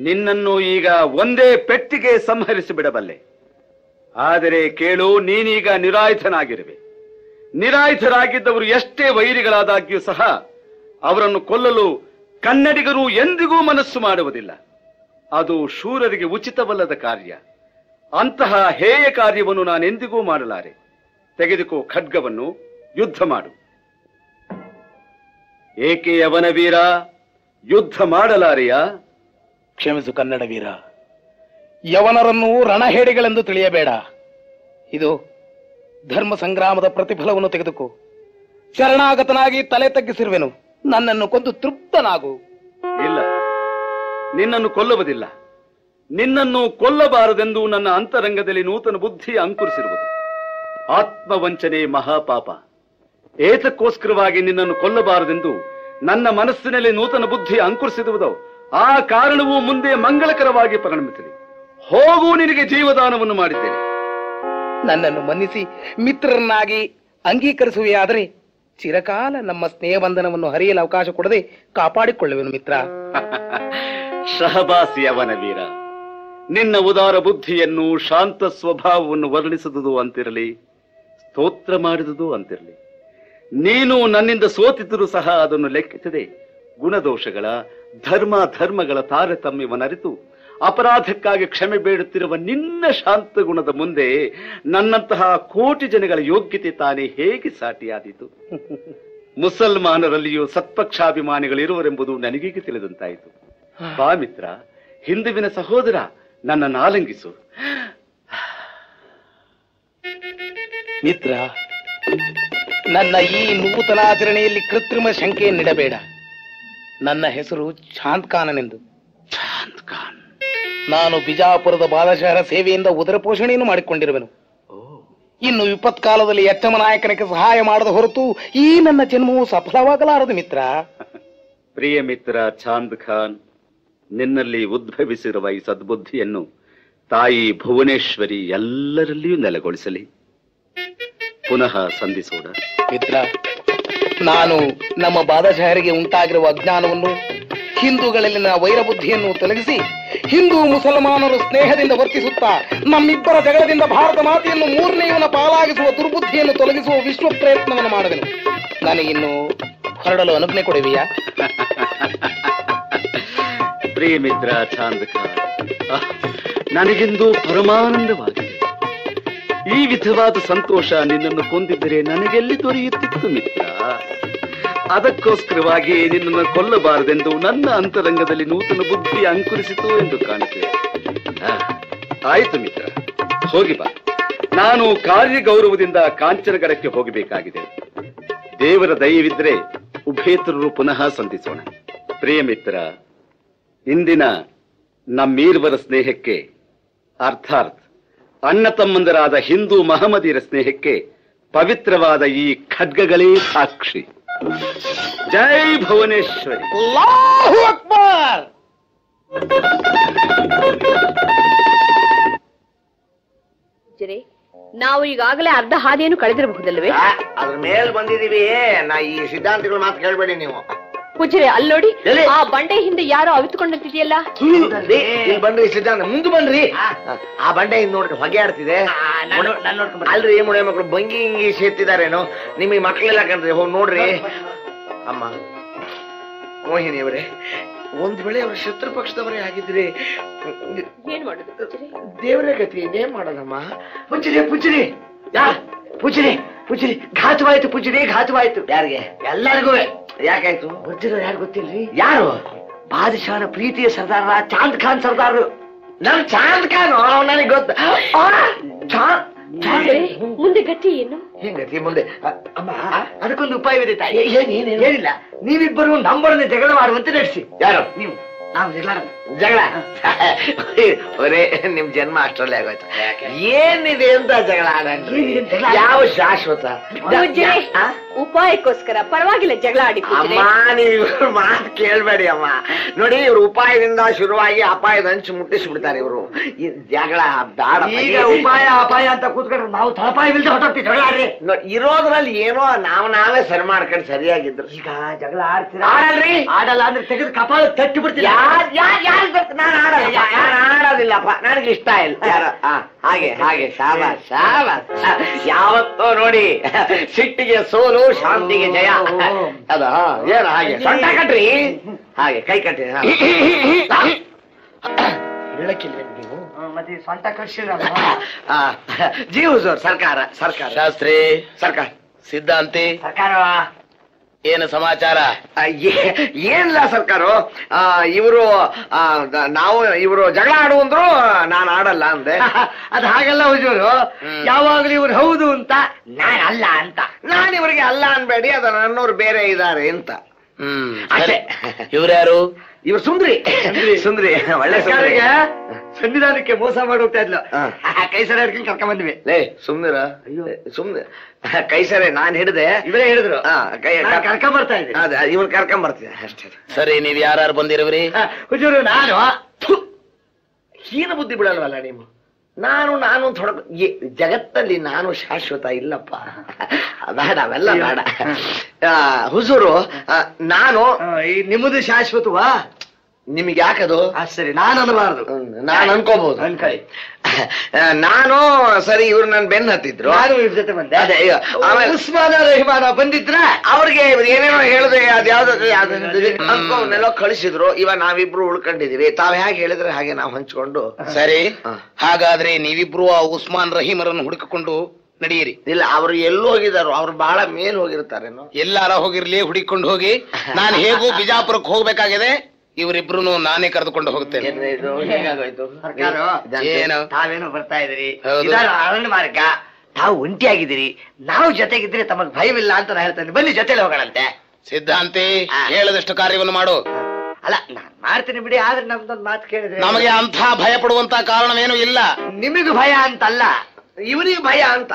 ನಿನ್ನನ್ನು ಈಗ ಒಂದೇ ಪೆಟ್ಟಿಗೆ ಸಂಹರಿಸಿ ಬಿಡಬಲ್ಲೆ. ಆದರೆ ಕೇಳು, ನೀನೀಗ ನಿರಾಯುಧನಾಗಿರುವೆ. ನಿರಾಯುಧರಾಗಿದ್ದವರು ಎಷ್ಟೇ ವೈರಿಗಳಾದಾಗ್ಯೂ ಸಹ ಅವರನ್ನು ಕೊಲ್ಲಲು ಕನ್ನಡಿಗರು ಎಂದಿಗೂ ಮನಸ್ಸು ಮಾಡುವುದಿಲ್ಲ. ಅದು ಶೂರರಿಗೆ ಉಚಿತವಲ್ಲದ ಕಾರ್ಯ. ಅಂತಹ ಹೇಯ ಕಾರ್ಯವನ್ನು ನಾನೆಂದಿಗೂ ಮಾಡಲಾರೆ. ತೆಗೆದುಕೋ ಖಡ್ಗವನ್ನು, ಯುದ್ಧ ಮಾಡು. ಏಕೆ ಯವನ ವೀರ, ಯುದ್ಧ ಮಾಡಲಾರೆಯಾ? ಕ್ಷಮಿಸು ಕನ್ನಡ ವೀರ, ಯವನರನ್ನು ರಣಹೇಡಿಗಳೆಂದು ತಿಳಿಯಬೇಡ. ಇದು ಧರ್ಮ ಸಂಗ್ರಾಮದ ಪ್ರತಿಫಲವನ್ನು ತೆಗೆದುಕೋ. ಶರಣಾಗತನಾಗಿ ತಲೆ ತಗ್ಗಿಸಿರುವೆನು. ನನ್ನನ್ನು ಕೊಂದು ತೃಪ್ತನಾಗು. ಇಲ್ಲ, ನಿನ್ನನ್ನು ಕೊಲ್ಲುವುದಿಲ್ಲ. ನಿನ್ನನ್ನು ಕೊಲ್ಲಬಾರದೆಂದು ನನ್ನ ಅಂತರಂಗದಲ್ಲಿ ನೂತನ ಬುದ್ಧಿ ಅಂಕುರಿಸಿರುವುದು. ಆತ್ಮವಂಚನೆ ಮಹಾಪಾಪ. ಏತಕ್ಕೋಸ್ಕರವಾಗಿ ನಿನ್ನನ್ನು ಕೊಲ್ಲಬಾರದೆಂದು ನನ್ನ ಮನಸ್ಸಿನಲ್ಲಿ ನೂತನ ಬುದ್ಧಿ ಅಂಕುರಿಸಿರುವುದು. ಆ ಕಾರಣವೂ ಮುಂದೆ ಮಂಗಳಕರವಾಗಿ ಪರಿಣಮಿಸಲಿ. ಹೋಗು, ನಿನಗೆ ಜೀವದಾನವನ್ನು ಮಾಡಿದ್ದೇನೆ. ನನ್ನನ್ನು ಮನ್ನಿಸಿ ಮಿತ್ರರನ್ನಾಗಿ ಅಂಗೀಕರಿಸುವೆಯಾದರೆ ಚಿರಕಾಲ ನಮ್ಮ ಸ್ನೇಹ ಬಂಧನವನ್ನು ಹರಿಯಲು ಅವಕಾಶ ಕೊಡದೆ ಕಾಪಾಡಿಕೊಳ್ಳುವೆನು ಮಿತ್ರ. ಶಹಬಾಸಿಯವನ ವೀರ, ನಿನ್ನ ಉದಾರ ಬುದ್ಧಿಯನ್ನು, ಶಾಂತ ಸ್ವಭಾವವನ್ನು ವರ್ಣಿಸಿದುದು ಅಂತಿರಲಿ, ಸ್ತೋತ್ರ ಮಾಡಿದುದು ಅಂತಿರಲಿ, ನೀನು ನನ್ನಿಂದ ಸೋತಿದ್ದರೂ ಸಹ ಅದನ್ನು ಲೆಕ್ಕಿಸದೆ ಗುಣದೋಷಗಳ, ಧರ್ಮ ಧರ್ಮಗಳ ತಾರತಮ್ಯವನ್ನರಿತು ಅಪರಾಧಕ್ಕಾಗಿ ಕ್ಷಮೆ ಬೇಡುತ್ತಿರುವ ನಿನ್ನ ಶಾಂತ ಗುಣದ ಮುಂದೆ ನನ್ನಂತಹ ಕೋಟಿ ಜನಗಳ ಯೋಗ್ಯತೆ ತಾನೇ ಹೇಗೆ ಸಾಟಿಯಾದೀತು? ಮುಸಲ್ಮಾನರಲ್ಲಿಯೂ ಸತ್ಪಕ್ಷಾಭಿಮಾನಿಗಳಿರುವರೆಂಬುದು ನನಗೀಗ ತಿಳಿದಂತಾಯಿತು. ಬಾ ಮಿತ್ರ, ಹಿಂದುವಿನ ಸಹೋದರ, ನನ್ನನ್ನು ಆಲಿಂಗಿಸು. ಮಿತ್ರ, ನನ್ನ ಈ ನೂತನಾಚರಣೆಯಲ್ಲಿ ಕೃತ್ರಿಮ ಶಂಕೆಯನ್ನಿಡಬೇಡ. ನನ್ನ ಹೆಸರು ಚಾಂದ್ ಖಾನನೆಂದು. ಚಾಂದ್ ಖಾನ್? ನಾನು ಬಿಜಾಪುರದ ಬಾದಶಹರ ಸೇವೆಯಿಂದ ಉದರ ಪೋಷಣೆಯನ್ನು ಮಾಡಿಕೊಂಡಿರುವೆನು. ಇನ್ನು ವಿಪತ್ಕಾಲದಲ್ಲಿ ಯಚ್ಚಮ ನಾಯಕನಿಗೆ ಸಹಾಯ ಮಾಡದ ಹೊರತು ಈ ನನ್ನ ಜನ್ಮವು ಸಫಲವಾಗಲಾರದು ಮಿತ್ರ. ಪ್ರಿಯ ಮಿತ್ರ ಚಾಂದ್ ಖಾನ್, ನಿನ್ನಲ್ಲಿ ಉದ್ಭವಿಸಿರುವ ಈ ಸದ್ಬುದ್ಧಿಯನ್ನು ತಾಯಿ ಭುವನೇಶ್ವರಿ ಎಲ್ಲರಲ್ಲಿಯೂ ನೆಲೆಗೊಳಿಸಲಿ. ಪುನಃ ಸಂಧಿಸೋಣ ಮಿತ್ರ. ನಾನು ನಮ್ಮ ಬಾದಶಹರಿಗೆ ಉಂಟಾಗಿರುವ ಅಜ್ಞಾನವನ್ನು, ಹಿಂದೂಗಳಲ್ಲಿನ ವೈರಬುದ್ಧಿಯನ್ನು ತೊಲಗಿಸಿ ಹಿಂದೂ ಮುಸಲ್ಮಾನರು ಸ್ನೇಹದಿಂದ ವರ್ತಿಸುತ್ತಾ ನಮ್ಮಿಬ್ಬರ ಜಗಳದಿಂದ ಭಾರತ ಮಾತೆಯನ್ನು ಮೂರನೆಯವನ ಪಾಲಾಗಿಸುವ ದುರ್ಬುದ್ಧಿಯನ್ನು ತೊಲಗಿಸುವ ವಿಶ್ವ ಪ್ರಯತ್ನವನ್ನು ಮಾಡುವೆನು. ನನಗಿನ್ನು ಹೊರಡಲು ಅನುಜ್ಞೆ ಕೊಡುವೆಯಾ? ಪ್ರಿಯ ಮಿತ್ರ ಚಾಂದಕ, ನನಗಿಂದು ಪರಮಾನಂದವಾಗಿದೆ. ಈ ವಿಧವಾದ ಸಂತೋಷ ನಿನ್ನನ್ನು ಕೊಂದಿದ್ದರೆ ನನಗೆಲ್ಲಿ ದೊರೆಯುತ್ತಿತ್ತು ಮಿತ್ರ. ಅದಕ್ಕೋಸ್ಕರವಾಗಿ ನಿನ್ನನ್ನು ಕೊಲ್ಲಬಾರದೆಂದು ನನ್ನ ಅಂತರಂಗದಲ್ಲಿ ನೂತನ ಬುದ್ಧಿ ಅಂಕುರಿಸಿತು ಎಂದು ಕಾಣುತ್ತೇನೆ. ಆಯಿತು ಮಿತ್ರ, ಹೋಗಿ ಬಾ. ನಾನು ಕಾರ್ಯಗೌರವದಿಂದ ಕಾಂಚನಗಡಕ್ಕೆ ಹೋಗಬೇಕಾಗಿದೆ. ದೇವರ ದಯವಿದ್ರೆ ಉಭೇತರರು ಪುನಃ ಸಂಧಿಸೋಣ. ಪ್ರಿಯ ಮಿತ್ರ, ಇಂದಿನ ನಮ್ಮೀರ್ವರ ಸ್ನೇಹಕ್ಕೆ, ಅರ್ಥಾತ್ ಅಣ್ಣ ತಮ್ಮಂದರಾದ ಹಿಂದೂ ಮಹಮ್ಮದಿಯರ ಸ್ನೇಹಕ್ಕೆ ಪವಿತ್ರವಾದ ಈ ಖಡ್ಗಗಳೇ ಸಾಕ್ಷಿ. ಜೈ ಭುವನೇಶ್ವರಿ. ಅಲ್ಲಾಹು ಅಕ್ಬರ್. ನಾವು ಈಗಾಗಲೇ ಅರ್ಧ ಹಾದಿಯನ್ನು ಕಳೆದಿರಬಹುದಲ್ಲವೇ? ಅದರ ಮೇಲೆ ಬಂದಿದ್ದೀವಿ. ನಾ ಈ ಸಿದ್ಧಾಂತಗಳ ಮಾತು ಕೇಳಬೇಡಿ ನೀವು. ಪೂಜರೆ ಅಲ್ಲಿ ನೋಡಿ, ಆ ಬಂಡೆ ಹಿಂದೆ ಯಾರು ಅವಿತುಕೊಂಡಿದ್ದೀಯಲ್ಲ? ಇಲ್ಲಿ ಬನ್ನಿ ಸಿದ್ಧಾಂತ, ಮುಂದೆ ಬನ್ನಿ. ಆ ಬಂಡೆ ಹಿಂದೆ ನೋಡಿ ಹೊಗೆ ಆಡ್ತಿದೆ. ಅಲ್ರಿ ಈ ಮುಣೆ ಮಕ್ಕಳು ಬಂಗಿ ಹಿಂಗಿ ಸೇರ್ತಿದಾರೇನೋ, ನಿಮಗೆ ಮಕ್ಕಳೆಲ್ಲ ಕಾಣ್ತದೆ. ಹೋಗಿ ನೋಡ್ರಿ. ಅಮ್ಮ ಮೋಹಿನಿಯವರೇ, ಒಂದ್ ವೇಳೆ ಅವ್ರ ಶತ್ರು ಪಕ್ಷದವರೇ ಆಗಿದ್ರೆ ಏನ್ ಮಾಡುದು? ದೇವರ ಗತಿ ಏನ್ ಮಾಡೋದಮ್ಮ? ಪುಜರಿ ಪುಜರಿ ಯಾ ಪುಜರಿ ಪುಜರಿ ಘಾತವಾಯ್ತು, ಪುಜರಿ ಘಾತವಾಯ್ತು. ಯಾರಿಗೆ? ಎಲ್ಲರಿಗೂ. ಯಾಕಾಯ್ತು? ವಜ್ರ ಯಾರು ಗೊತ್ತಿಲ್ರಿ? ಯಾರು? ಬಾದಶಾಹನ ಪ್ರೀತಿಯ ಸರ್ದಾರ ಚಾಂದ್ ಖಾನ್ ಸರ್ದಾರ್. ನಮ್ ಚಾಂದ್ ಖಾನ್ ನನಗೆ ಗೊತ್ತ. ಮುಂದೆ ಗತಿ ಏನು? ಹೆಂಗತಿ ಮುಂದೆ? ಅಮ್ಮ ಅದಕ್ಕೊಂದು ಉಪಾಯವಿದೆ ತಾಯಿ. ಏನಿಲ್ಲ, ನೀವಿಬ್ಬರು ನಂಬರನ್ನ ಜಗಳ ಮಾಡುವಂತೆ ನಡೆಸಿ. ಯಾರು? ನೀವು ನಾವು ಜಗಳ ಜಗಳ. ಅವರೇ ನಿಮ್ ಜನ್ಮ ಅಷ್ಟರಲ್ಲೇ ಆಗೋಯ್ತು. ಏನಿದೆ ಅಂತ ಜಗಳ ಆಡಂದ್ರೆ ಯಾವ ಶಾಶ್ವತ ಉಪಾಯಕ್ಕೋಸ್ಕರ ಪರವಾಗಿಲ್ಲ ಜಗಳ ಆಡಿ. ಅಮ್ಮ ನೀವು ಮಾತು ಕೇಳ್ಬೇಡಿ ಅಮ್ಮ. ನೋಡಿ, ಇವ್ರು ಉಪಾಯದಿಂದ ಶುರುವಾಗಿ ಅಪಾಯದ ಅಂಚು ಮುಟ್ಟಿಸ್ಬಿಡ್ತಾರೆ ಇವರು. ಜಗಳ ಬೇಡ. ಈಗ ಉಪಾಯ ಅಪಾಯ ಅಂತ ಕೂತ್ಕೊಂಡ್ರೆ ನಾವು ತಳಪಾಯವಿಲ್ಲದೆ ಹೊರಟಿ ಜಗಳ ಆಡ್ರಿ. ಇರೋದ್ರಲ್ಲಿ ಏನೋ ನಾವೇ ಸರಿ ಮಾಡ್ಕೊಂಡು ಸರಿಯಾಗಿದ್ರು. ಈಗ ಜಗಳ ಆಡ್ತೀರ? ಆಡಲ್ರಿ. ಆಡಲ್ಲ ಅಂದ್ರೆ ತೆಗೆದು ಕಪಾಲ ತಟ್ಟಿ ಬಿಡ್ತೀವಿ. ಯಾರು ಬರ್ತಾರೆ? ನಾನು ಆಡಲ್ಲ, ನಾನು ಆಡೋದಿಲ್ಲಪ್ಪ, ನನಗೆ ಇಷ್ಟ ಇಲ್ಲ. ಹಾಗೆ ಹಾಗೆ ಶಾಬಾಸ್ ಶಾಬಾಸ್. ಯಾವತ್ತೋ ನೋಡಿ ಸಿಟ್ಟಿಗೆ ಸೋಲು, ಶಾಂತಿಗೆ ಜಯ. ಅದ ಏನು ಹಾಗೆ ಸೊಂಟ ಕಟ್ರಿ, ಹಾಗೆ ಕೈ ಕಟ್ರಿ. ಹೇಳಕ್ಕಿಲ್ಲ ನೀವು ಮತ್ತೆ ಸೊಂಟ ಕಟ್ಸಿಲ್ಲ. ಜೀವ ಸರ್, ಸರ್ಕಾರ ಸರ್ಕಾರ ಶಾಸ್ತ್ರಿ ಸರ್ಕಾರ ಸಿದ್ಧಾಂತಿ ಸರ್ಕಾರ. ಏನು ಸಮಾಚಾರ? ಏನಿಲ್ಲ ಸರ್ಕಾರ. ಇವರು ನಾವು ಇವರು ಜಗಳ ಆಡುವಂದ್ರು ನಾನು ಆಡಲ್ಲ ಅಂದೆ. ಅದು ಹಾಗೆಲ್ಲ ಹುಜೂರು. ಯಾವಾಗ್ಲೂ ಇವ್ರು ಹೌದು ಅಂತ, ನಾನು ಅಲ್ಲ ಅಂತ. ನಾನು ಇವ್ರಿಗೆ ಅಲ್ಲ ಅನ್ಬೇಡಿ, ಅದ ನನ್ನವ್ರು ಬೇರೆ ಇದ್ದಾರೆ ಅಂತ. ಅಷ್ಟೇ. ಇವ್ರ್ಯಾರು? ಇವ್ರು ಸುಂದ್ರಿ. ಸುಂದ್ರಿ ಒಳ್ಳೆ ಸುಂದ್ರಿಗೆ ಸಂವಿಧಾನಕ್ಕೆ ಮೋಸ ಮಾಡಿ ಹೋಗ್ತಾ ಇದ್ಲು. ಕೈಸರ ಹಿಡ್ಕೊಂಡು ಕರ್ಕೊಂಡ್ ಬಂದ್ವಿ. ಲೇ ಸುಮ್ನಿರ. ಅಯ್ಯೋ ಸುಮ್ನೆ ಕೈಸರೆ ನಾನ್ ಹಿಡಿದೆ, ಇವರೇ ಹಿಡಿದ್ರು. ಕರ್ಕೊಂಡ್ ಬರ್ತಾ ಇದ್ದೆ. ಅದೇ ಇವ್ರು ಕರ್ಕೊಂಡ್ ಬರ್ತಿದ್ದೆ ಅಷ್ಟೇ. ಸರಿ, ನೀವ್ ಯಾರು ಬಂದಿರವ್ರಿ? ಹುಜೂರು ನಾನು. ಹೀನ ಬುದ್ಧಿ ಬಿಡಲ್ವಲ್ಲ ನೀವು. ನಾನು ತೊಡಕ ಜಗತ್ತಲ್ಲಿ ನಾನು ಶಾಶ್ವತ ಇಲ್ಲಪ್ಪ. ಬೇಡ ಅವೆಲ್ಲ ಬೇಡ. ಹುಜೂರು ನಾನು ನಿಮ್ಮದು ಶಾಶ್ವತವಾ? ನಿಮ್ಗೆ ಯಾಕದು? ಸರಿ, ನಾನು ಅನ್ಬಾರ್ದು, ನಾನು ಅನ್ಕೋಬಹುದು. ಅನ್ಕೊಳ್ಳಿ ನಾನು ಸರಿ. ಇವ್ರು ನನ್ ಬೆನ್ ಹತ್ತಿದ್ರು. ಉಸ್ಮಾನ ರಹಿಮಾನ ಬಂದಿದ್ರ ಅವ್ರಿಗೆ ಏನೇನೋ ಹೇಳಿದ್ರೆ ಅದ್ಯಾವ್ದನ್ನೆಲ್ಲ ಕಳಿಸಿದ್ರು. ಇವಾಗ ನಾವಿಬ್ರು ಉಳ್ಕೊಂಡಿದೀವಿ. ತಾವ್ ಹೇಗೆ ಹೇಳಿದ್ರೆ ಹಾಗೆ ನಾವ್ ಹಂಚ್ಕೊಂಡು. ಸರಿ, ಹಾಗಾದ್ರೆ ನೀವಿಬ್ರು ಆ ಉಸ್ಮಾನ್ ರಹೀಮರನ್ನು ಹುಡುಕಿಕೊಂಡು ನಡೆಯಿರಿ. ಇಲ್ಲ, ಅವ್ರು ಎಲ್ಲಿ ಹೋಗಿದಾರೋ? ಅವ್ರು ಬಹಳ ಮೇಲ್ ಹೋಗಿರ್ತಾರೇನೋ. ಎಲ್ಲಾರ ಹೋಗಿರ್ಲಿ, ಹುಡಿಕೊಂಡು ಹೋಗಿ. ನಾನು ಹೇಗೂ ಬಿಜಾಪುರಕ್ಕೆ ಹೋಗ್ಬೇಕಾಗಿದೆ. ಇವರಿಬ್ರು ನಾನೇ ಕರೆದುಕೊಂಡು ಹೋಗ್ತೇನೆ. ತಾವೇನೋ ಬರ್ತಾ ಇದ್ರಿ, ಅರಣ್ಯ ಮಾರ್ಗ. ತಾವು ಒಂಟಿಯಾಗಿದ್ದೀರಿ, ನಾವು ಜೊತೆಗಿದ್ರೆ ತಮಗ್ ಭಯವಿಲ್ಲ ಅಂತ ನಾ ಹೇಳ್ತೇನೆ. ಬನ್ನಿ ಜೊತೆಲಿ ಹೋಗೋಣಂತೆ. ಸಿದ್ಧಾಂತಿ, ಹೇಳದಷ್ಟು ಕಾರ್ಯವನ್ನು ಮಾಡು. ಅಲ್ಲ, ನಾನ್ ಮಾಡ್ತೀನಿ ಬಿಡಿ, ಆದ್ರೆ ನಮ್ದೊಂದು ಮಾತು ಕೇಳಿದ್ರೆ. ನಮಗೆ ಅಂಥ ಭಯ ಪಡುವಂತ ಕಾರಣವೇನು ಇಲ್ಲ. ನಿಮಗೂ ಭಯ ಅಂತಲ್ಲ, ಇವನಿಗೆ ಭಯ ಅಂತ.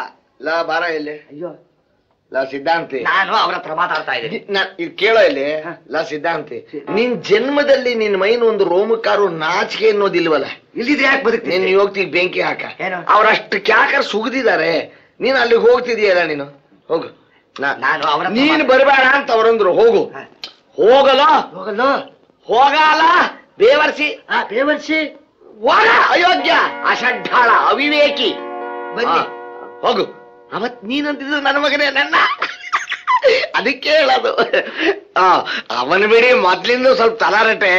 ಲಾ ಬಾರ ಇಲ್ಲಿ. ಅಯ್ಯೋ ಲಾ ಸಿದ್ಧಾಂತಿ, ನಾನು ಅವರ ಹತ್ರ ಮಾತಾಡ್ತಾ ಇದ್ದೀನಿ. ಇದು ಕೇಳೋ ಇಲ್ಲಿ. ಲಾ ಸಿದ್ಧಾಂತಿ, ನಿನ್ ಜನ್ಮದಲ್ಲಿ ನಿನ್ ಮೈನ ಒಂದು ರೋಮಕಾರು ನಾಚಿಕೆ ಅನ್ನೋದಿಲ್ವಲ್ಲ? ಇಲ್ಲಿದ್ರೆ ಯಾಕೆ ಬದುಕ್ತೀನಿ? ನೀನ್ ಹೋಗ್ತಿ ಬೆಂಕಿ ಹಾಕ. ಅವ್ರಷ್ಟು ಕ್ಯಾಕರ್ ಸುಗಿದಿದ್ದಾರೆ, ನೀನ್ ಅಲ್ಲಿಗೆ ಹೋಗ್ತಿದೀಯಲ್ಲ. ನೀನು ಹೋಗು, ನೀನ್ ಬರಬೇಡ ಅಂತ ಅವರಂದ್ರು. ಹೋಗು. ಹೋಗಲ್ಲ ಹೋಗಲ್ಲ ಹೋಗಲ್ಲ. ಬೇವರ್ಸಿ ಬೇವರ್ಸಿ ಹೋಗ. ಅಯೋಗ್ಯ, ಅಷಡ್ಢಾಳ, ಅವಿವೇಕಿ. ಬನ್ನಿ ಹೋಗು. ಅವತ್ ನೀನಂತಿದ್ರು ನನ್ನ ಮಗನೇ ನನ್ನ. ಅದಕ್ಕೆ ಹೇಳೋದು, ಅವನು ಬಿಡಿ ಮೊದ್ಲಿಂದ ಸ್ವಲ್ಪ ತಲಾರಟೆ.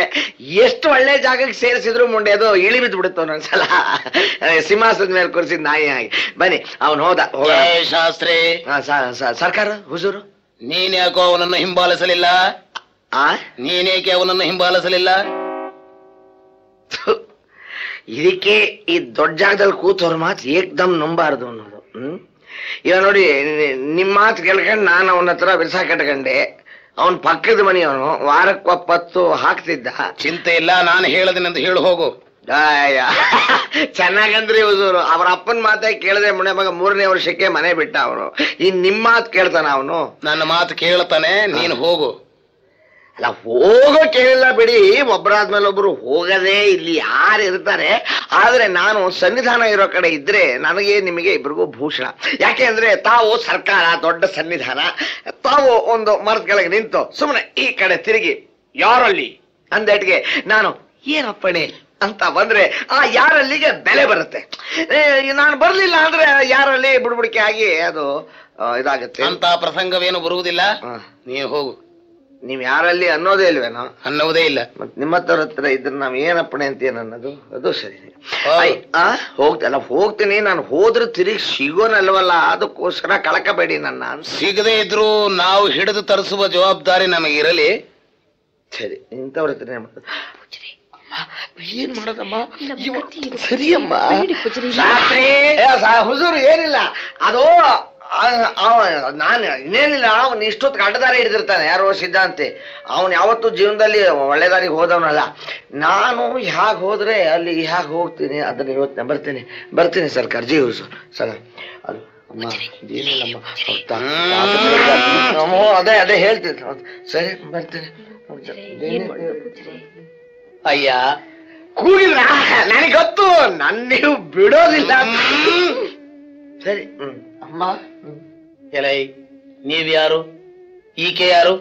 ಎಷ್ಟು ಒಳ್ಳೆ ಜಾಗಕ್ಕೆ ಸೇರಿಸಿದ್ರು ಮುಂಡೆ ಅದು ಇಳಿ ಬಿದ್ದು ಬಿಡುತ್ತವ್ ಒಂದ್ಸಲ. ಸಿಂಹಾಸದ ಮೇಲೆ ಕೂರಿಸಿದ್ ನಾಯಿ ಹಾಗೆ. ಬನ್ನಿ ಅವನು ಹೋದ. ಶಾಸ್ತ್ರಿ ಸರ್ಕಾರ ಹುಜೂರು, ನೀನ್ ಯಾಕೋ ಅವನನ್ನು ಹಿಂಬಾಲಿಸಲಿಲ್ಲ? ನೀನೇಕೆ ಅವನನ್ನು ಹಿಂಬಾಲಿಸಲಿಲ್ಲ? ಇದಕ್ಕೆ ಈ ದೊಡ್ಡ ಜಾಗದಲ್ಲಿ ಕೂತವ್ರ ಮಾತು ಏಕ್ದಮ್ ನಂಬಾರದು ಅನ್ನೋದು. ಇವ ನೋಡಿ, ನಿಮ್ಮ ಮಾತು ಕೇಳ್ಕೊಂಡು ನಾನು ಅವನ ಹತ್ರ ಬಿರ್ಸಾ ಕಟ್ಕೊಂಡೆ. ಅವನ್ ಪಕ್ಕದ ಮನೆಯವನು ವಾರಕ್ಕೊಪ್ಪತ್ತು ಹಾಕ್ತಿದ್ದ. ಚಿಂತೆ ಇಲ್ಲ, ನಾನು ಹೇಳದಿನಂತ ಹೇಳು. ಹೋಗು. ಚೆನ್ನಾಗಂದ್ರಿ ಹುಜೂರು. ಅವ್ರ ಅಪ್ಪನ ಮಾತೇ ಕೇಳಿದ್ರೆ ಮುಣೆ ಮಗ 3ನೇ ವರ್ಷಕ್ಕೆ ಮನೆ ಬಿಟ್ಟ ಅವನು. ಇನ್ ನಿಮ್ಮ ಮಾತು ಕೇಳ್ತಾನ ಅವನು? ನನ್ನ ಮಾತು ಕೇಳ್ತಾನೆ, ನೀನು ಹೋಗು. ಅಲ್ಲ ಹೋಗೋಕೇನಿಲ್ಲ ಬಿಡಿ, ಒಬ್ಬರಾದ್ಮೇಲೊಬ್ರು ಹೋಗದೆ ಇಲ್ಲಿ ಯಾರು ಇರ್ತಾರೆ. ಆದ್ರೆ ನಾನು ಸನ್ನಿಧಾನ ಇರೋ ಕಡೆ ಇದ್ರೆ ನನಗೆ ನಿಮಗೆ ಇಬ್ಬರಿಗೂ ಭೂಷಣ. ಯಾಕೆ ಅಂದ್ರೆ ತಾವು ಸರ್ಕಾರ ದೊಡ್ಡ ಸನ್ನಿಧಾನ, ತಾವು ಒಂದು ಮರದ ಕೆಳಗೆ ನಿಂತು ಸುಮ್ಮನೆ ಈ ಕಡೆ ತಿರುಗಿ ಯಾರಲ್ಲಿ ಅಂದೇಟ್ಗೆ ನಾನು ಏನಪ್ಪಣೆ ಅಂತ ಬಂದ್ರೆ ಆ ಯಾರಲ್ಲಿಗೆ ಬೆಲೆ ಬರುತ್ತೆ. ನಾನು ಬರ್ಲಿಲ್ಲ ಅಂದ್ರೆ ಯಾರಲ್ಲಿ ಬುಡ್ಬುಡಿಕೆ ಆಗಿ ಅದು ಇದಾಗುತ್ತೆ. ಅಂತ ಪ್ರಸಂಗವೇನು ಬರುವುದಿಲ್ಲ, ನೀವು ಹೋಗು. ನೀವ್ ಯಾರಲ್ಲಿ ಅನ್ನೋದೇ ಇಲ್ವೇನೋ? ಅನ್ನೋದೇ ಇಲ್ಲ. ಮತ್ ನಿಮ್ಮತ್ತವ್ರ ಹತ್ರ ಇದ್ರೆ ನಾವ್ ಏನಪ್ಪಣೆ ಅಂತ ಏನನ್ನೋದು? ಅದು ಸರಿ. ಹೋಗ್ತಲ್ಲ, ಹೋಗ್ತೀನಿ ನಾನು. ಹೋದ್ರು ತಿರುಗಿ ಸಿಗೋನಲ್ವಲ್ಲ, ಅದಕ್ಕೋಸ್ಕರ ಕಳಕಬೇಡಿ ನನ್ನ. ಸಿಗದೆ ಇದ್ರು ನಾವು ಹಿಡಿದು ತರಿಸುವ ಜವಾಬ್ದಾರಿ ನಮಗಿರಲಿ. ಸರಿ, ಇಂಥವ್ರ ಹತ್ರ ಏನ್ ಮಾಡೋದಮ್ಮ? ಸರಿಯಮ್ಮ. ಹುಜೂರು ಏನಿಲ್ಲ, ಅದು ನಾನು ಇನ್ನೇನಿಲ್ಲ. ಅವನು ಇಷ್ಟೊತ್ತು ಅಡ್ಡದಾರಿ ಹಿಡಿದಿರ್ತಾನೆ ಯಾರೋ ಸಿದ್ಧಾಂತಿ. ಅವನು ಯಾವತ್ತೂ ಜೀವನದಲ್ಲಿ ಒಳ್ಳೆದಾರಿಗೆ ಹೋದವನಲ್ಲ. ನಾನು ಹ್ಯಾಗ ಹೋದ್ರೆ ಅಲ್ಲಿ ಹ್ಯಾಗ ಹೋಗ್ತೀನಿ ಅದನ್ನ ಇವತ್ತು ಬರ್ತೀನಿ ಬರ್ತೀನಿ ಸರ್. ಕರ್ಜಿ ಹುಸು ಸರ್. ಅದು ಏನಿಲ್ಲಮ್ಮ, ಅದೇ ಅದೇ ಹೇಳ್ತೀನಿ. ಸರಿ ಬರ್ತೀನಿ. ಅಯ್ಯ ಕೂಗಿದ್ರ ನನಗೊತ್ತು, ನನ್ನ ನೀವು ಬಿಡೋದಿಲ್ಲ. ಸರಿ ಅಮ್ಮ. ಎಲೈ, ನೀವ್ಯಾರು, ಈಕೆ ಯಾರು?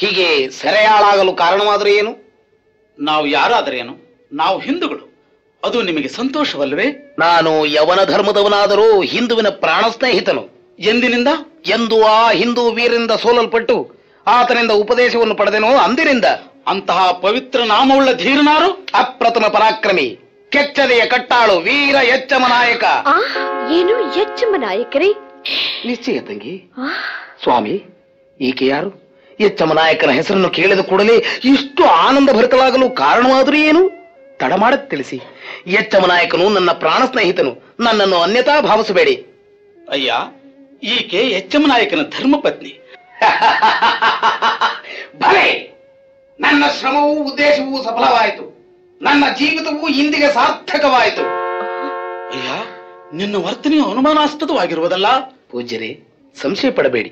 ಹೀಗೆ ಸೆರೆಯಾಳಾಗಲು ಕಾರಣವಾದ್ರೂ ಏನು? ನಾವು ಯಾರು ಆದ್ರೆ ಏನು? ನಾವು ಹಿಂದೂಗಳು. ಅದು ನಿಮಗೆ ಸಂತೋಷವಲ್ವೇ? ನಾನು ಯವನ ಧರ್ಮದವನಾದರೂ ಹಿಂದುವಿನ ಪ್ರಾಣ ಸ್ನೇಹಿತನು. ಎಂದಿನಿಂದ? ಎಂದು ಆ ಹಿಂದೂ ವೀರನಿಂದ ಸೋಲಲ್ಪಟ್ಟು ಆತನಿಂದ ಉಪದೇಶವನ್ನು ಪಡೆದೇನೋ ಅಂದಿನಿಂದ. ಅಂತಹ ಪವಿತ್ರ ನಾಮವುಳ್ಳ ಧೀರನಾರು, ಅಪ್ರಥಮ ಪರಾಕ್ರಮಿ, ಕೆಚ್ಚದೆಯ ಕಟ್ಟಾಳು, ವೀರ ಯಚ್ಚಮ ನಾಯಕ. ಏನು ಯಚ್ಚಮ ನಾಯಕರೇ? ನಿಶ್ಚಯ ತಂಗಿ. ಸ್ವಾಮಿ, ಈಕೆ ಯಾರು? ಯಚ್ಚಮ ನಾಯಕನ ಹೆಸರನ್ನು ಕೇಳಿದ ಕೂಡಲೇ ಇಷ್ಟು ಆನಂದ ಭರಿತವಾಗಲು ಕಾರಣವಾದರೂ ಏನು? ತಡಮಾಡಕ್ಕೆ ತಿಳಿಸಿ. ಯಚ್ಚಮ ನಾಯಕನು ನನ್ನ ಪ್ರಾಣ ಸ್ನೇಹಿತನು, ನನ್ನನ್ನು ಅನ್ಯತಾ ಭಾವಿಸಬೇಡಿ. ಅಯ್ಯ, ಈಕೆ ಯಚ್ಚಮ ನಾಯಕನ ಧರ್ಮಪತ್ನಿ. ಭಲೇ, ನನ್ನ ಶ್ರಮವೂ ಉದ್ದೇಶವೂ ಸಫಲವಾಯಿತು, ನನ್ನ ಜೀವಿತವೂ ಇಂದಿಗೆ ಸಾರ್ಥಕವಾಯಿತು. ಅಯ್ಯ, ನಿನ್ನ ವರ್ತನೆಯು ಅನುಮಾನಾಸ್ಪದವಾಗಿರುವುದಲ್ಲ? ಪೂಜ್ಯರೇ, ಸಂಶಯ ಪಡಬೇಡಿ.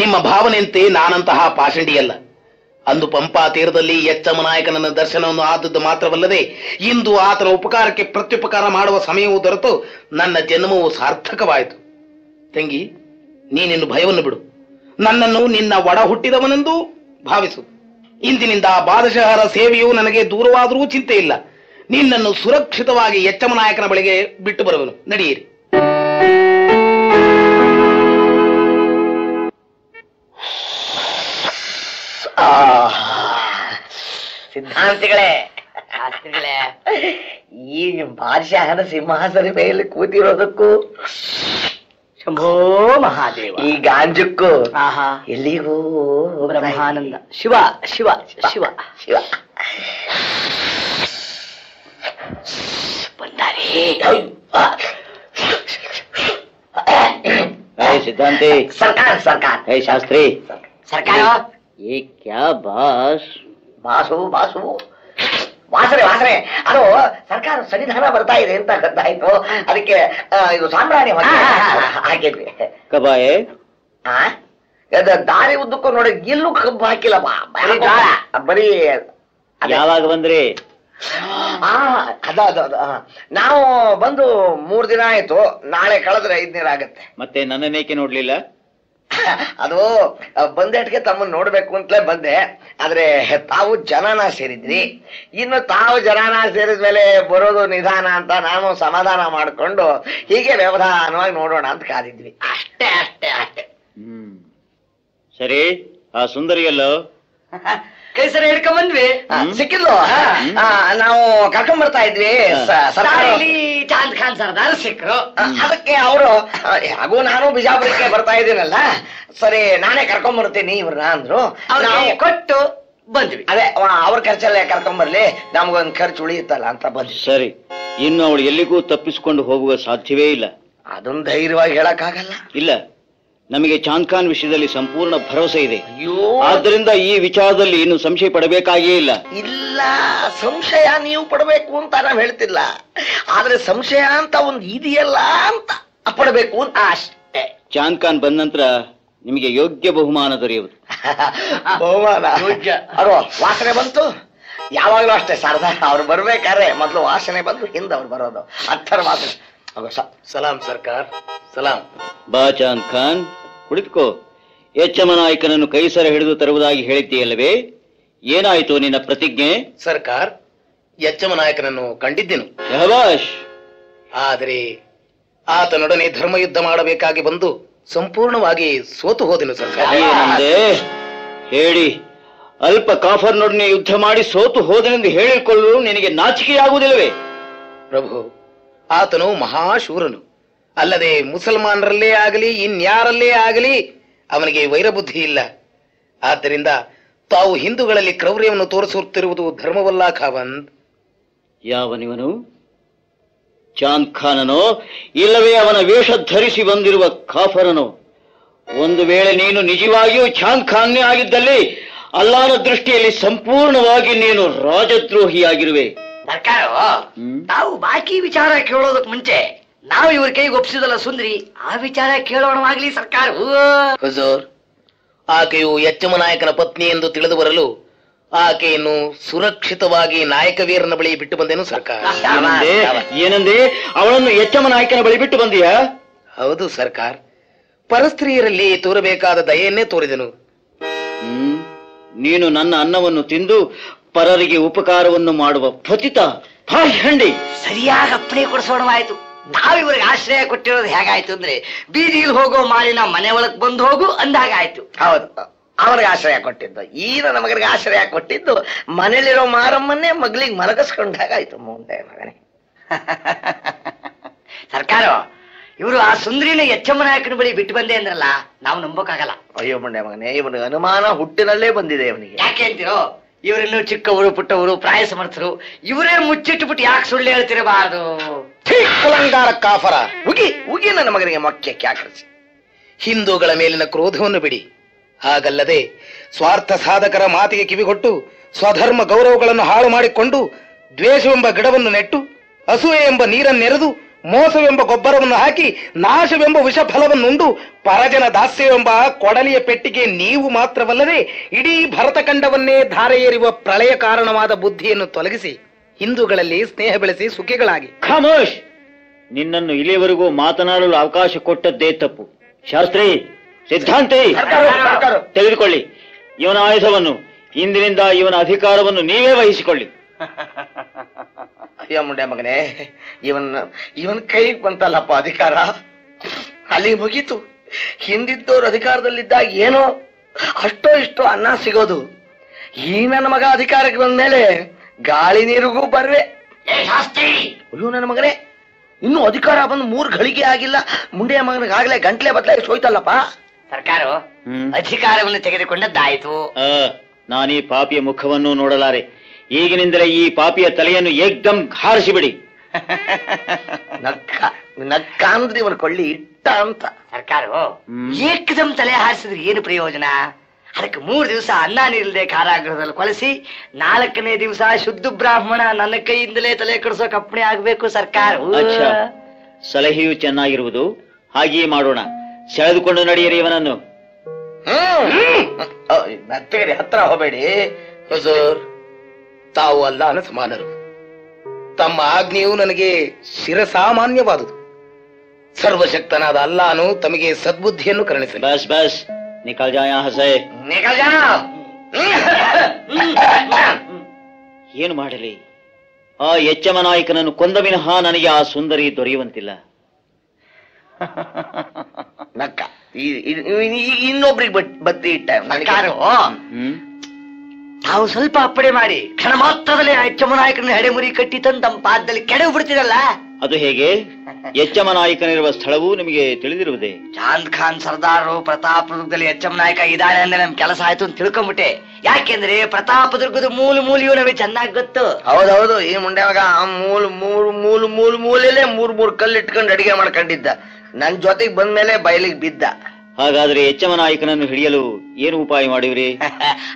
ನಿಮ್ಮ ಭಾವನೆಯಂತೆ ನಾನಂತಹ ಪಾಷಂಡಿಯಲ್ಲ. ಅಂದು ಪಂಪಾ ತೀರದಲ್ಲಿ ಯಚ್ಚಮ್ಮ ನಾಯಕನನ್ನ ದರ್ಶನವನ್ನು ಆದದ್ದು ಮಾತ್ರವಲ್ಲದೆ ಇಂದು ಆತನ ಉಪಕಾರಕ್ಕೆ ಪ್ರತ್ಯುಪಕಾರ ಮಾಡುವ ಸಮಯವೂ ದೊರೆತು ನನ್ನ ಜನ್ಮವು ಸಾರ್ಥಕವಾಯಿತು. ತಂಗಿ, ನೀನಿನ್ನು ಭಯವನ್ನು ಬಿಡು. ನನ್ನನ್ನು ನಿನ್ನ ಒಡ ಹುಟ್ಟಿದವನೆಂದು ಭಾವಿಸು. ಇಂದಿನಿಂದ ಬಾದಶಹರ ಸೇವೆಯು ನನಗೆ ದೂರವಾದರೂ ಚಿಂತೆ ಇಲ್ಲ. ನಿನ್ನನ್ನು ಸುರಕ್ಷಿತವಾಗಿ ಯಚ್ಚಮ್ಮ ನಾಯಕನ ಬಳಿಗೆ ಬಿಟ್ಟು ಬರುವನು. ನಡೆಯಿರಿ. ಸಿದ್ಧಾಂತಿಗಳೇ, ಶಾಸ್ತ್ರಿಗಳೇ, ಈ ಬಾದಶಹನ ಸಿಂಹಾಸನ ಮೇಲೆ ಕೂತಿರೋದಕ್ಕೂ ಶಂಭೋ ಮಹಾದೇವ, ಈ ಗಾಂಜಕ್ಕೂ ಎಲ್ಲಿಗೂ ಬ್ರಹ್ಮಾನಂದ. ಶಿವ ಶಿವ ಶಿವ ಶಿವ. ಸಿದ್ಧಾಂತಿ सरकार सरकार शास्त्री सरकार. ये क्या बास बासो बासो ವಾಸನೆ ವಾಸನೆ. ಅದು ಸರ್ಕಾರ ಸಂವಿಧಾನ ಬರ್ತಾ ಇದೆ ಅಂತ ಗೊತ್ತಾಯ್ತು, ಅದಕ್ಕೆ ಇದು ಸಾಂಬ್ರಾಣಿ ಹಾಕಿದ್ವಿ. ಕಬಾಯ್ ದಾರಿ ಉದ್ದಕ್ಕೂ ನೋಡಿ, ಗಿಲ್ಲು ಕಬ್ಬು ಹಾಕಿಲ್ಲ. ಬರೀ ಯಾವಾಗ ಬಂದ್ರಿ? ನಾವು ಬಂದು 3 ದಿನ ಆಯ್ತು. ನಾಳೆ ಕಳೆದ್ರೆ 5 ದಿನ ಆಗತ್ತೆ. ಮತ್ತೆ ನನ್ನೇಕೆ ನೋಡ್ಲಿಲ್ಲ? ಅದು ಬಂದೇಟ್ಗೆ ತಮ್ಮನ್ನು ನೋಡ್ಬೇಕು ಅಂತಲೇ ಬಂದೆ. ಆದ್ರೆ ತಾವು ಜನಾನ ಸೇರಿದ್ರಿ. ಇನ್ನು ತಾವು ಜನಾನ ಸೇರಿದ್ಮೇಲೆ ಬರೋದು ನಿಧಾನ ಅಂತ ನಾನು ಸಮಾಧಾನ ಮಾಡ್ಕೊಂಡು ಹೀಗೆ ವ್ಯವಧಾನವಾಗಿ ನೋಡೋಣ ಅಂತ ಕಾದಿದ್ವಿ. ಅಷ್ಟೇ ಅಷ್ಟೇ ಅಷ್ಟೇ. ಸರಿ, ಆ ಸುಂದರಿಯಲ್ಲೋ? ಕೈ ಸರಿ ಹಿಡ್ಕೊಂಡ್ ಬಂದ್ವಿ, ಸಿಕ್ಕಿದ್ಲು. ನಾವು ಕರ್ಕೊಂಡ್ ಬರ್ತಾ ಇದ್ವಿ. ಚಾಂದ್ ಖಾನ್ ಸರ್ದಾರ್ ಸಿಕ್ಕರು. ಅದಕ್ಕೆ ಅವರು ಹಾಗೂ ನಾನು ಬಿಜಾಪುರಕ್ಕೆ ಬರ್ತಾ ಇದ್ದೀನಲ್ಲ, ಸರಿ ನಾನೇ ಕರ್ಕೊಂಡ್ ಬರ್ತೀನಿ ಇವ್ರನ್ನ ಅಂದ್ರು. ಕೊಟ್ಟು ಬಂದ್ವಿ. ಅದೇ ಅವ್ರ ಖರ್ಚಲ್ಲೇ ಕರ್ಕೊಂಡ್ ಬರ್ಲಿ, ನಮ್ಗೊಂದ್ ಖರ್ಚು ಉಳಿಯುತ್ತಲ್ಲ ಅಂತ ಬಂದ್ವಿ. ಸರಿ, ಇನ್ನು ಅವಳು ಎಲ್ಲಿಗೂ ತಪ್ಪಿಸ್ಕೊಂಡು ಹೋಗುವ ಸಾಧ್ಯವೇ ಇಲ್ಲ. ಅದೊಂದು ಧೈರ್ಯವಾಗಿ ಹೇಳಕ್ ಆಗಲ್ಲ. ಇಲ್ಲ, ನಮಗೆ ಚಾಂದ್ ಖಾನ್ ವಿಷಯದಲ್ಲಿ ಸಂಪೂರ್ಣ ಭರವಸೆ ಇದೆ. ಆದ್ದರಿಂದ ಈ ವಿಚಾರದಲ್ಲಿ ಇನ್ನು ಸಂಶಯ ಪಡಬೇಕಾಗೇ ಇಲ್ಲ. ಇಲ್ಲ, ಸಂಶಯ ನೀವು ಪಡಬೇಕು ಅಂತ ನಾವು ಹೇಳ್ತಿಲ್ಲ. ಆದ್ರೆ ಸಂಶಯ ಅಂತ ಒಂದು ಇದೆಯಲ್ಲ ಅಂತ ಪಡಬೇಕು ಅಂತ ಅಷ್ಟೇ. ಚಾಂದ್ ಖಾನ್ ಬಂದ ನಂತರ ನಿಮಗೆ ಯೋಗ್ಯ ಬಹುಮಾನ ದೊರೆಯುವುದು. ಬಹುಮಾನ ಅವರು ವಾಸನೆ ಬಂತು ಯಾವಾಗಲೂ ಅಷ್ಟೇ ಸರ್ದಾರ ಅವರು ಬರಬೇಕಾದ್ರೆ ಮೊದಲು ವಾಸನೆ ಬಂದು ಹಿಂದೆ ಅವರು ಬರೋದು ಅತ್ತರ ವಾಸನೆ. ಸಲಾಂ ಸರ್ಕಾರ ಸಲಾಂ. ಬಾಚಾನ್ ಖಾನ್ ಕುಳಿತುಕೋ. ಯಚ್ಚಮ್ಮ ನಾಯಕನನ್ನು ಕೈಸರ ಹಿಡಿದು ತರುವುದಾಗಿ ಹೇಳಿದ್ದೀಯಲ್ಲವೇ, ಏನಾಯಿತು ನಿನ್ನ ಪ್ರತಿಜ್ಞೆ? ಸರ್ಕಾರ ಯಚ್ಚಮ್ಮ ನಾಯಕನನ್ನು ಕಂಡಿದ್ದೆನು. ಶಹಬಾಷ್. ಆದರೆ ಆತನೊಡನೆ ಧರ್ಮ ಯುದ್ಧ ಮಾಡಬೇಕಾಗಿ ಬಂದು ಸಂಪೂರ್ಣವಾಗಿ ಸೋತು ಹೋದೆನು ಸರ್ಕಾರ. ಹೇಳಿ ಅಲ್ಪ ಕಾಫರ್ನೊಡನೆ ಯುದ್ಧ ಮಾಡಿ ಸೋತು ಹೋದನೆಂದು ಹೇಳಿಕೊಳ್ಳಲು ನಿನಗೆ ನಾಚಿಕೆಯಾಗುವುದಿಲ್ಲವೇ? ಪ್ರಭು, ಆತನು ಮಹಾಶೂರನು, ಅಲ್ಲದೆ ಮುಸಲ್ಮಾನರಲ್ಲೇ ಆಗಲಿ ಇನ್ಯಾರಲ್ಲೇ ಆಗಲಿ ಅವನಿಗೆ ವೈರಬುದ್ಧಿ ಇಲ್ಲ. ಆದ್ದರಿಂದ ತಾವು ಹಿಂದೂಗಳಲ್ಲಿ ಕ್ರೌರ್ಯವನ್ನು ತೋರಿಸುತ್ತಿರುವುದು ಧರ್ಮವಲ್ಲ ಖಾವಂದ್. ಯಾವನಿವನು, ಚಾಂದ್ ಖಾನನೋ ಇಲ್ಲವೇ ಅವನ ವೇಷ ಧರಿಸಿ ಬಂದಿರುವ ಕಾಫರನೋ? ಒಂದು ವೇಳೆ ನೀನು ನಿಜವಾಗಿಯೂ ಚಾಂದ್ ಖಾನ್ನೇ ಆಗಿದ್ದಲ್ಲಿ ಅಲ್ಲಾನ ದೃಷ್ಟಿಯಲ್ಲಿ ಸಂಪೂರ್ಣವಾಗಿ ನೀನು ರಾಜದ್ರೋಹಿಯಾಗಿರುವೆ. ಸರ್ಕಾರ, ತಾವು ಬಾಕಿ ವಿಚಾರ ಕೇಳೋದಕ್ಕೆ ಮುಂಚೆ ನಾವು ಇವ್ರ ಕೈಗೆ ಒಪ್ಪಿಸಿದಲ್ಲ ಸುಂದ್ರಿ, ಆ ವಿಚಾರ ಕೇಳೋಣವಾಗ್ಲಿ ಸರ್ಕಾರ. ಹುಜೂರ್, ಆಕೆಯು ಯಚ್ಚಮ್ಮ ನಾಯಕನ ಪತ್ನಿ ಎಂದು ತಿಳಿದು ಬರಲು ಆಕೆಯನ್ನು ಸುರಕ್ಷಿತವಾಗಿ ನಾಯಕ ವೀರನ ಬಳಿ ಬಿಟ್ಟು ಬಂದೇನು ಸರ್ಕಾರ. ಏನಂದೆ, ಅವಳನ್ನು ಯಚ್ಚಮ್ಮ ನಾಯಕನ ಬಳಿ ಬಿಟ್ಟು ಬಂದೀಯಾ? ಹೌದು ಸರ್ಕಾರ, ಪರಸ್ತ್ರೀಯರಲ್ಲಿ ತೋರಬೇಕಾದ ದಯೆಯನ್ನೇ ತೋರಿದೆನು. ನೀನು ನನ್ನ ಅನ್ನವನ್ನು ತಿಂದು ಪರರಿಗೆ ಉಪಕಾರವನ್ನು ಮಾಡುವ ಪತಿತ ಪಾಂಡಿ. ಸರಿಯಾಗಿ ಅಪ್ಪಣೆ ಕೊಡಿಸೋಣವಾಯ್ತು. ನಾವಿವರಿಗೆ ಆಶ್ರಯ ಕೊಟ್ಟಿರೋದು ಹೇಗಾಯ್ತು ಅಂದ್ರೆ, ಬೀದಿಗೆ ಹೋಗೋ ಮಾಲಿನ ಮನೆ ಒಳಗ್ ಬಂದು ಹೋಗು ಅಂದಾಗಾಯ್ತು. ಹೌದು, ಅವರಿಗೆ ಆಶ್ರಯ ಕೊಟ್ಟಿದ್ದು ಈಗ ನಮಗರಿಗೆ ಆಶ್ರಯ ಕೊಟ್ಟಿದ್ದು ಮನೇಲಿರೋ ಮಾರಮ್ಮನ್ನೇ ಮಗಳಿಗೆ ಮಲಗಿಸ್ಕೊಂಡಾಗಾಯ್ತು ಮುಂದೆ ಮಗನೇ. ಸರ್ಕಾರ, ಇವರು ಆ ಸುಂದರಿನ ಯಚ್ಚಮ್ಮ ನಾಯಕನ ಬಳಿ ಬಿಟ್ಟು ಬಂದೆ ಅಂದ್ರಲ್ಲ, ನಾವು ನಂಬೋಕಾಗಲ್ಲ. ಅಯ್ಯೋ ಮುಂಡೆ ಮಗನೇ, ಇವನಿಗೆ ಅನುಮಾನ ಹುಟ್ಟಿನಲ್ಲೇ ಬಂದಿದೆ ಇವನಿಗೆ. ಯಾಕೆ ಅಂತೀರೋ, ಇವರೆಲ್ಲೂ ಚಿಕ್ಕವರು ಪುಟ್ಟವರು ಪ್ರಾಯ ಸಮರ್ಥರು, ಇವರೇ ಮುಚ್ಚಿಟ್ಟುಬಿಟ್ಟು ಯಾಕೆ ಸುಳ್ಳು ಹೇಳ್ತಿರಬಾರದು? ಕುಲಂಗಾರ ಕಾಫರ, ಉಗಿ ಉಗಿ ನನ್ನ ಮಗನಿಗೆ ಮಕ್ಕಕ್ಕೆ ಹಾಕಿಸಿ. ಹಿಂದೂಗಳ ಮೇಲಿನ ಕ್ರೋಧವನ್ನು ಬಿಡಿ, ಹಾಗಲ್ಲದೆ ಸ್ವಾರ್ಥ ಸಾಧಕರ ಮಾತಿಗೆ ಕಿವಿಗೊಟ್ಟು ಸ್ವಧರ್ಮ ಗೌರವಗಳನ್ನು ಹಾಳು ಮಾಡಿಕೊಂಡು ದ್ವೇಷವೆಂಬ ಗಿಡವನ್ನು ನೆಟ್ಟು ಅಸೂಯೆ ಎಂಬ ನೀರನ್ನೆರೆದು ಮೋಸವೆಂಬ ಗೊಬ್ಬರವನ್ನು ಹಾಕಿ ನಾಶವೆಂಬ ವಿಷ ಫಲವನ್ನುಂಡು ಪರಜನ ದಾಸ್ಯವೆಂಬ ಕೊಡಲಿಯ ಪೆಟ್ಟಿಗೆ ನೀವು ಮಾತ್ರವಲ್ಲದೆ ಇಡೀ ಭರತಖಂಡವನ್ನೇ ಧಾರೆ ಏರುವ ಪ್ರಳಯ ಕಾರಣವಾದ ಬುದ್ಧಿಯನ್ನು ತೊಲಗಿಸಿ ಹಿಂದೂಗಳಲ್ಲಿ ಸ್ನೇಹ ಬೆಳೆಸಿ ಸುಖಿಗಳಾಗಿ. ಖಾಮೋಷ್, ನಿನ್ನನ್ನು ಇಲ್ಲಿಯವರೆಗೂ ಮಾತನಾಡಲು ಅವಕಾಶ ಕೊಟ್ಟದ್ದೇ ತಪ್ಪು. ಶಾಸ್ತ್ರಿ, ಸಿದ್ಧಾಂತಿ, ತೆಗೆದುಕೊಳ್ಳಿ ಇವನ ಆಯುಧವನ್ನು. ಇಂದಿನಿಂದ ಇವನ ಅಧಿಕಾರವನ್ನು ನೀವೇ ವಹಿಸಿಕೊಳ್ಳಿ. ಅಯ್ಯ ಮುಂಡೆ ಮಗನೇ, ಇವನ್ ಕೈಗೆ ಬಂತಲ್ಲಪ್ಪ ಅಧಿಕಾರ, ಅಲ್ಲಿ ಮುಗೀತು. ಹಿಂದಿದ್ದವ್ರು ಅಧಿಕಾರದಲ್ಲಿದ್ದಾಗ ಏನೋ ಅಷ್ಟೋ ಇಷ್ಟೋ ಅನ್ನ ಸಿಗೋದು, ಈ ನನ್ನ ಮಗ ಅಧಿಕಾರಕ್ಕೆ ಬಂದ್ಮೇಲೆ ಗಾಳಿ ನೀರಿಗೂ ಬರ್ವೆ. ಅಯ್ಯೋ ನನ್ನ ಮಗನೇ, ಇನ್ನೂ ಅಧಿಕಾರ ಬಂದು 3 ಗಳಿಗೆ ಆಗಿಲ್ಲ, ಮುಂಡೆಯ ಮಗನಿಗೆ ಆಗ್ಲೇ ಗಂಟ್ಲೆ ಬದಲಾಗಿ ಸೋಯ್ತಲ್ಲಪ್ಪ. ಸರ್ಕಾರ, ಅಧಿಕಾರವನ್ನು ತೆಗೆದುಕೊಂಡದ್ದಾಯಿತು. ನಾನೀ ಪಾಪಿಯ ಮುಖವನ್ನು ನೋಡಲಾರೆ. ಈಗಿನಿಂದಲೇ ಈ ಪಾಪಿಯ ತಲೆಯನ್ನು ಏಕ್ದಮ್ ಹಾರಿಸಿಬಿಡಿ. ನಕ್ಕ ಅಂದ್ರೆ ಇವನು ಕೊಳ್ಳಿ ಇಟ್ಟ ಅಂತ. ಸರ್ಕಾರ, ಏಕ್ದಮ್ ತಲೆ ಹಾರಿಸಿದ್ರೆ ಏನು ಪ್ರಯೋಜನ? ಅದಕ್ಕೆ 3 ದಿವಸ ಅನ್ನ ನೀರಿಲ್ಲದೆ ಕಾರಾಗೃಹದಲ್ಲಿ ಕೊಲೆಸಿ 4ನೇ ದಿವಸ ಶುದ್ಧ ಬ್ರಾಹ್ಮಣ ನನ್ನ ಕೈಯಿಂದಲೇ ತಲೆ ಕಡಿಸೋ ಕಪ್ಪಣೆ ಆಗ್ಬೇಕು ಸರ್ಕಾರ. ಸಲಹೆಯು ಚೆನ್ನಾಗಿರುವುದು, ಹಾಗೆಯೇ ಮಾಡೋಣ. ಸೆಳೆದುಕೊಂಡು ನಡೆಯಿರಿ ಇವನನ್ನು. ಹತ್ರ ಹೋಗಬೇಡಿ ಹುಜೂರ್, ತಾವು ಅಲ್ಲಾನ ಸಮಾನರು. ತಮ್ಮ ಆಜ್ಞೆಯು ನನಗೆ ಶಿರಸಾಮಾನ್ಯವಾದುದು. ಸರ್ವಶಕ್ತನಾದ ಅಲ್ಲಾನು ತಮಗೆ ಸದ್ಬುದ್ಧಿಯನ್ನು ಕರುಣಿಸಲಿ. ಬಸ್ ಬಸ್, ನಿಕಲ್ ಜಾಯ ಹಸೆ, ನಿಕಲ್ ಜಾನ. ಏನು ಮಾಡಲಿ? ಆ ಯಚ್ಚಮ್ಮ ನಾಯಕನನ್ನು ಕೊಂದ ವಿನಃ ನನಗೆ ಆ ಸುಂದರಿ ದೊರೆಯುವಂತಿಲ್ಲ. ನಕ್ಕ ಇನ್ನೊಬ್ರಿಗೆ ಬತ್ತಿ ಇಟ್ಟ. ತಾವು ಸ್ವಲ್ಪ ಅಪ್ಪಣೆ ಮಾಡಿ ಕ್ಷಣ ಮಾತ್ರದಲ್ಲಿ ಯಚ್ಚಮ್ಮ ನಾಯಕನ ಹೆಡೆಮುರಿ ಕಟ್ಟಿ ತಂದು ತಮ್ಮ ಪಾದದಲ್ಲಿ ಕೆಡವು ಬಿಡ್ತೀರಲ್ಲ, ಅದು ಹೇಗೆ? ಯಚ್ಚಮ್ಮ ನಾಯಕನಿರುವ ಸ್ಥಳವೂ ನಿಮಗೆ ತಿಳಿದಿರುವುದೇ? ಚಾಂದ್ ಖಾನ್ ಸರ್ದಾರು ಪ್ರತಾಪದುರ್ಗದಲ್ಲಿ ಯಚ್ಚಮ್ಮ ನಾಯಕ ಇದ್ದಾಳೆ ಅಂದ್ರೆ ನಮ್ ಕೆಲಸ ಆಯ್ತು ಅಂತ ತಿಳ್ಕೊಂಡ್ಬಿಟ್ಟೆ. ಯಾಕೆಂದ್ರೆ ಪ್ರತಾಪದುರ್ಗದ ಮೂಲೆಯೂ ನಮಗೆ ಚೆನ್ನಾಗಿ ಗೊತ್ತು. ಹೌದೌದು, ಈ ಮುಂಡೆವಾಗ ಆ ಮೂಲೆಯಲ್ಲೇ 3 ಕಲ್ಲು ಇಟ್ಕೊಂಡು ಅಡಿಗೆ ಮಾಡ್ಕೊಂಡಿದ್ದ. ನನ್ ಜೊತೆಗೆ ಬಂದ್ಮೇಲೆ ಬಯಲಿಗೆ ಬಿದ್ದ. ಹಾಗಾದ್ರೆ ಯಚ್ಚಮ್ಮ ನಾಯಕನನ್ನು ಹಿಡಿಯಲು ಏನು ಉಪಾಯ ಮಾಡಿವ್ರಿ?